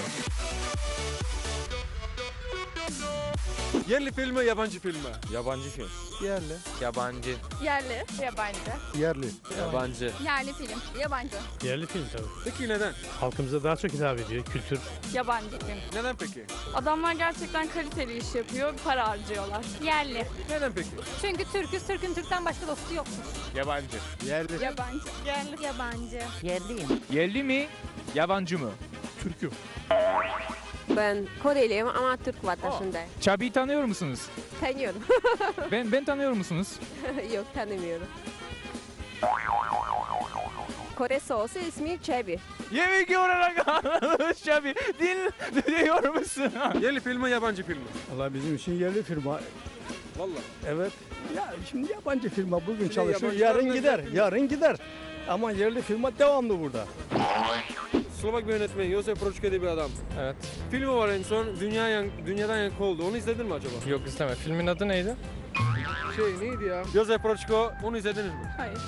Yerli filmi, yabancı filmi. Yabancı film. Yerli. Yabancı. Yerli. Yabancı. Yerli. Yabancı. Yerli film. Yabancı. Yerli film tabii. Peki neden? Halkımıza daha çok hitap ediyor. Kültür. Yabancı film. Neden peki? Adamlar gerçekten kaliteli iş yapıyor. Para harcıyorlar. Yerli. Neden peki? Çünkü Türk'üz. Türk'ün Türk'ten başka dostu yoktur. Yabancı. Yerli. Yabancı. Yerli. Yabancı. Yerliyim. Yerli mi? Yabancı mı? Türk'üm. Ben Koreliyim ama Türk vatandaşındayım. Çabi'yi tanıyor musunuz? Tanıyorum. ben ben tanıyor musunuz? Yok, tanımıyorum. Kore sosu ismi Çabi. Yemek olarak anladınız Çabi. Dil diyor musun? Yerli filmi, yabancı filmi. Vallahi bizim için yerli film. Vallahi. Evet. Ya şimdi yabancı film bugün şimdi çalışır, yarın gider. Film. Yarın gider. Ama yerli film devamlı burada. Slovak bir yönetmen Josef Proçko diye bir adam. Evet. Filmi var en son, dünya yan, dünyadan yankı oldu. Onu izledin mi acaba? Yok izleme. Filmin adı neydi? Şey neydi ya? Josef Proçko, onu izlediniz mi? Hayır.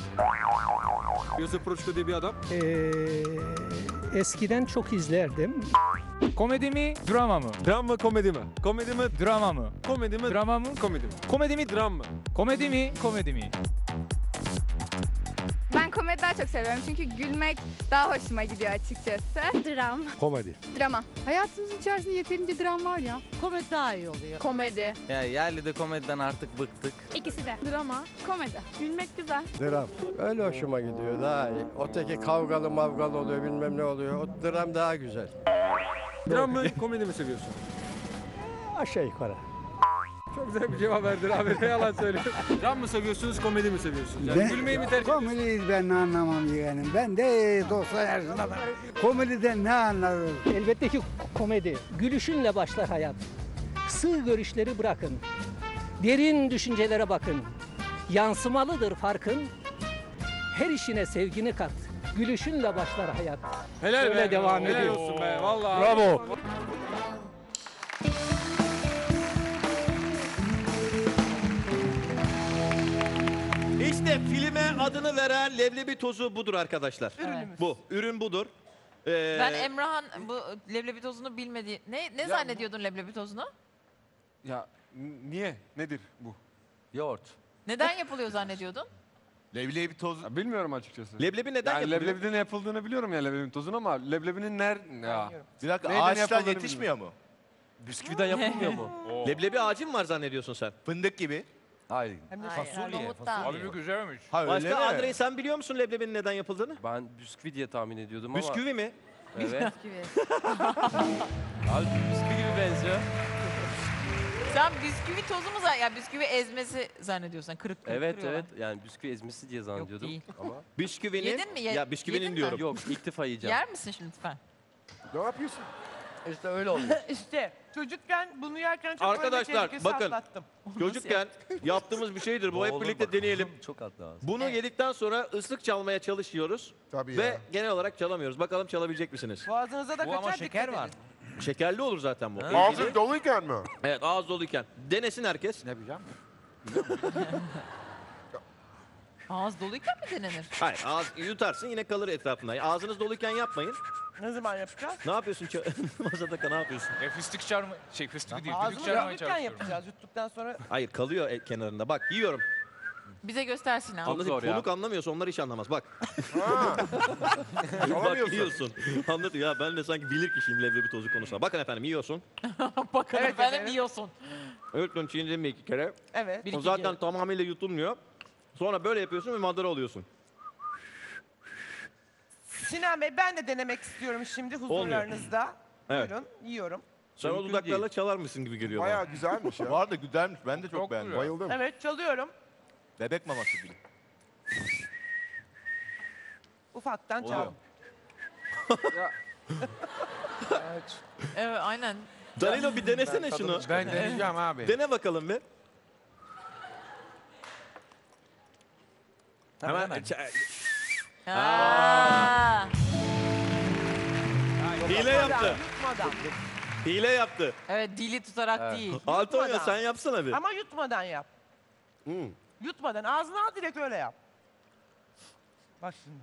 Josef Proçko diye bir adam. Ee, eskiden çok izlerdim. Komedi mi, drama mı? Dram mı, komedi mi? Komedi mi, drama mı? Komedi mi, drama mı? Komedi mi? Komedi mi, dram mı? Komedi mi, komedi mi? Ben komedi daha çok seviyorum çünkü gülmek daha hoşuma gidiyor açıkçası. Dram. Komedi. Drama. Hayatımızın içerisinde yeterince dram var ya. Komedi daha iyi oluyor. Komedi. Ya yerli de komediden artık bıktık. İkisi de. Drama, komedi. Gülmek güzel. Dram. Öyle hoşuma gidiyor, daha iyi. Oteki kavgalı mavgalı oluyor, bilmem ne oluyor. O dram daha güzel. Dram mı, komedi mi seviyorsun? Aşağı yukarı. Çok güzel bir cevap verdin abi. Ne yalan söylüyorsun. Dram mı seviyorsunuz, komedi mi seviyorsunuz? Yani ben, gülmeyi mi tercih ediyorsunuz? Komediyi ben anlamam yani. Ben de doksan yaşında komediden ne anlarım? Elbette ki komedi. Gülüşünle başlar hayat. Sığ görüşleri bırakın. Derin düşüncelere bakın. Yansımalıdır farkın. Her işine sevgini kat. Gülüşünle başlar hayat. Helal Öyle be, devam helal ediyor. Olsun be. Vallahi. Bravo. İşte filme adını veren Leblebi Tozu budur arkadaşlar. Ürünümüz. Bu. Ürün budur. Ee, ben Emrah'ın bu Leblebi Tozu'nu bilmediği... Ne, ne zannediyordun Leblebi Tozu'nu? Ya niye? Nedir bu? Yoğurt. Neden yapılıyor zannediyordun? Leblebi tozu... Ya bilmiyorum açıkçası. Leblebi neden yani yapılıyor? Leblebinin yapıldığını biliyorum ya leblebi tozun ama leblebinin ner... Ya. Bir dakika Neyden ağaçtan yetişmiyor bilmiyorum. mu? Bisküviden yapılmıyor mu? Oh. Leblebi ağacı mı var zannediyorsun sen? Fındık gibi. Hayır. Hayır. Fasulye. Fasulye. Abi güzelmiş. Başka Andrey sen biliyor musun leblebinin neden yapıldığını? Ben bisküvi diye tahmin ediyordum bisküvi ama... Bisküvi mi? Evet. Bisküvi. Abi bisküvi gibi benziyor. Sen bisküvi tozu mu zannediyorsun? Yani bisküvi ezmesi zannediyorsan kırık kırık Evet kırıyorlar. evet yani bisküvi ezmesi diye zannediyordum. Yok, ama bisküvinin... Yedin mi? Ye ya bisküvinin yedin diyorum. Mi? Yok ilk defa yiyeceğim. Yer misin şimdi lütfen? Ne yapıyorsun? İşte öyle oldu. İşte çocukken bunu yerken çok arkadaşlar bakın çocukken yaptığımız bir şeydir bu hep birlikte bakalım. deneyelim. Çok atla. Bunu evet. yedikten sonra ıslık çalmaya çalışıyoruz Tabii ve ya. genel olarak çalamıyoruz. Bakalım çalabilecek misiniz? Boğazınıza da bu kaçar ama şeker var. Edin. Şekerli olur zaten bu. Ağzı doluyken mi? Evet, ağız doluyken. Denesin herkes. Ne bileyim? Ağız doluyken mi denenir? Hayır, ağız yutarsın yine kalır etrafında. Ağzınız doluyken yapmayın. Ne zaman yapacağız? Ne yapıyorsun ki? Masataka ne yapıyorsun? E fıstık çarmı... Şey fıstık değil, düdük çarmaya çalışıyorum. Yapacağız, yuttuktan sonra... Hayır, kalıyor e, kenarında. Bak, yiyorum. Bize göstersin abi. Anlatayım, konuk ya. anlamıyorsa onlar hiç anlamaz. Bak. Bak yiyorsun. Anlatıyor ya ben de sanki bilir kişiyim leblebi tozu konusunda. Bakın efendim yiyorsun. Bakın evet, efendim, efendim yiyorsun. Evet ben çiğnedim bir iki kere. Evet. O zaten kere. tamamıyla yutulmuyor. Sonra böyle yapıyorsun ve madara oluyorsun. Sinan Bey ben de denemek istiyorum şimdi huzurlarınızda. Evet. Buyurun yiyorum. Sen o dudaklarla çalar mısın gibi geliyor. Bayağı bana. güzelmiş ya. Var da güzelmiş ben de çok, çok beğendim. Güzel. Bayıldım. Evet çalıyorum. Bebek maması bile. Ufaktan çaldım. Evet. Evet aynen. Danilo bir denesene ben şunu. Ben deneyeceğim abi. Dene bakalım bir. Hemen hemen. Aa. Hile yaptı. Hile yaptı. Evet dili tutarak evet. değil. Antonio sen yapsana bir. Ama yutmadan yap. Hmm. Yutmadan ağzına al direkt öyle yap. Bak şimdi.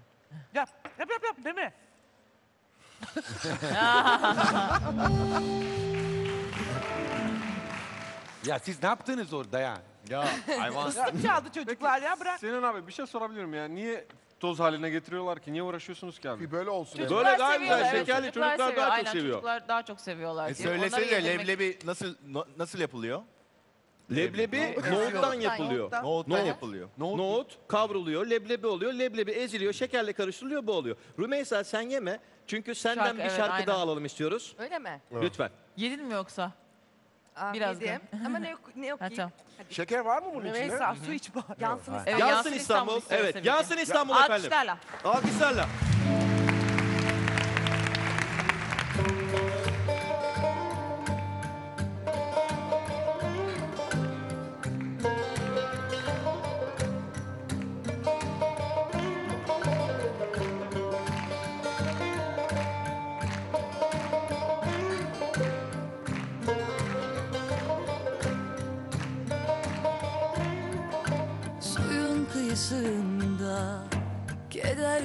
Yap, yap, yap, yap. Deme. Ya siz ne yaptınız orada ya? Ya, hayvan. Çaldı çocuklar ya bırak. Senin abi bir şey sorabilirim ya. Niye toz haline getiriyorlar ki? Niye uğraşıyorsunuz ki abi? Ki böyle olsun. Çocuklar böyle daha güzel. Evet, şekerli çocuklar, çocuklar seviyor. daha Aynen, çok seviyor. Çocuklar daha çok seviyorlar. E söylesene leblebi nasıl nasıl yapılıyor? Leblebi nohuttan yapılıyor. Nohuttan yapılıyor. Nohut kavruluyor, leblebi oluyor, leblebi eziliyor, şekerle karıştırılıyor, bu oluyor. Rümeysa sen yeme çünkü senden şarkı, bir evet, şarkı aynen. daha alalım istiyoruz. Öyle mi? Evet. Lütfen. Yedin mi yoksa? Aa, Biraz yedim. Ama ne yok, ne yok ki? Şeker var mı bunun içinde? Rümeysa su iç bari. Yansın İstanbul. Evet, yansın İstanbul. Evet, yansın İstanbul efendim. Alkışlarla. Alkışlarla.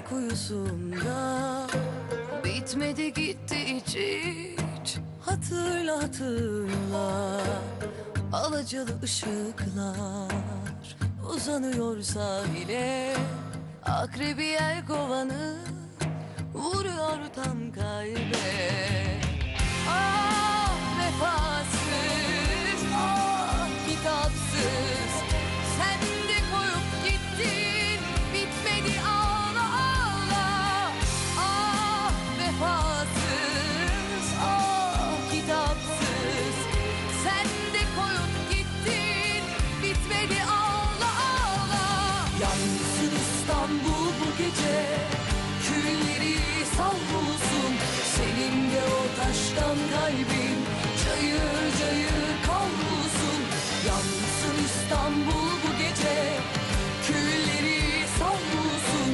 Kuyusunda bitmedi gitti iç iç hatırla hatırla alacalı ışıklar uzanıyor sahile akrebi el kovanı vuruyor tam kalbe ah vefasız ah kitapsız sen de koyup gittin bitmedi ah Vefasız, ah kitapsız, sen de koyup gittin. deli ağla ağla. Yansın İstanbul bu gece, külleri savrulsun. Senin de o taştan kalbin cayır cayır kavrulsun. Yansın İstanbul bu gece, külleri savrulsun.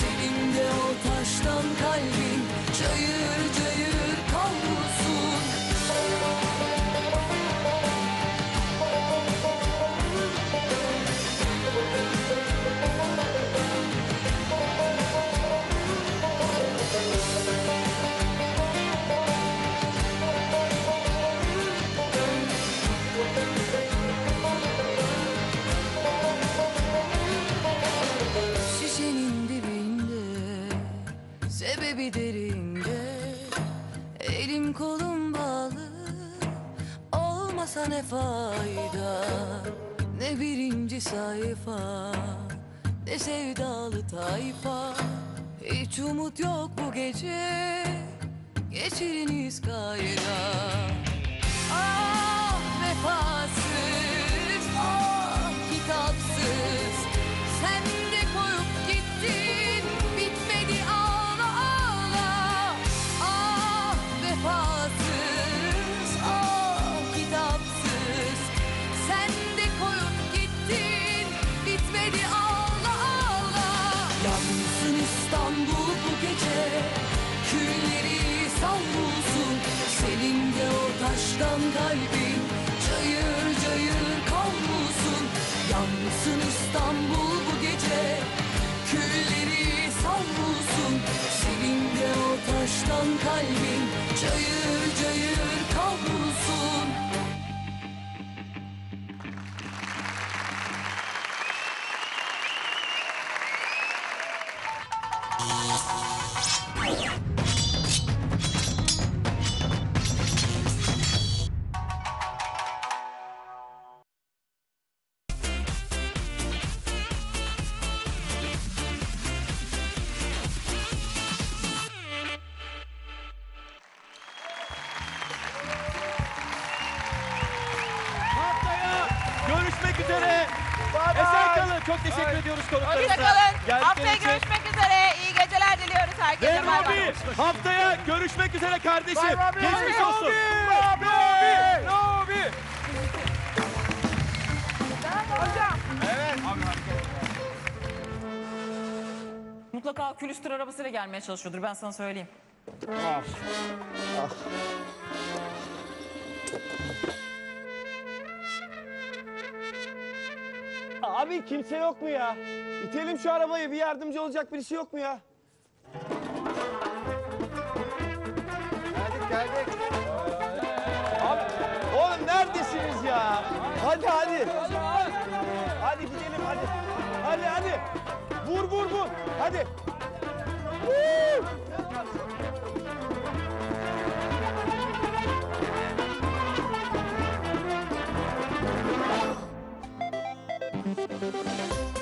Senin de o taştan kalbin cayır cayır kavrulsun. Şişenin dibinde, sebebi derinde, elim kolum bağlı, olmasa ne fayda. Ne birinci sayfa, ne sevdalı tayfa. Hiç umut yok bu gece, geçiriniz kayda. Ah vefasız, ah kitapsız, sen de koyup gittin, bitmedi ağla ağla. Ah vefasız, ah kitapsız, sen de koyup gittin, bitmedi ağla ağla. Yansın İstanbul bu gece, külleri savrulsun. Senin de o taştan kalbin cayır cayır kavrulsun. Yansın İstanbul bu gece, külleri savrulsun. Senin de o taştan kalbin cayır cayır kavrulsun. Haftaya görüşmek üzere kardeşim. Bye, bye, geçmiş bye, olsun. Robbie! Robbie! Robbie! Hocam. Evet. Mutlaka külüstür arabasıyla gelmeye çalışıyordur. Ben sana söyleyeyim. Ah. Ah. Abi kimse yok mu ya? İtelim şu arabayı. Bir yardımcı olacak birisi yok mu ya? Geldik. Abi, oğlum neredesiniz ya? Hadi hadi. Hadi gidelim hadi. Hadi hadi. Vur vur vur. Hadi. Woo!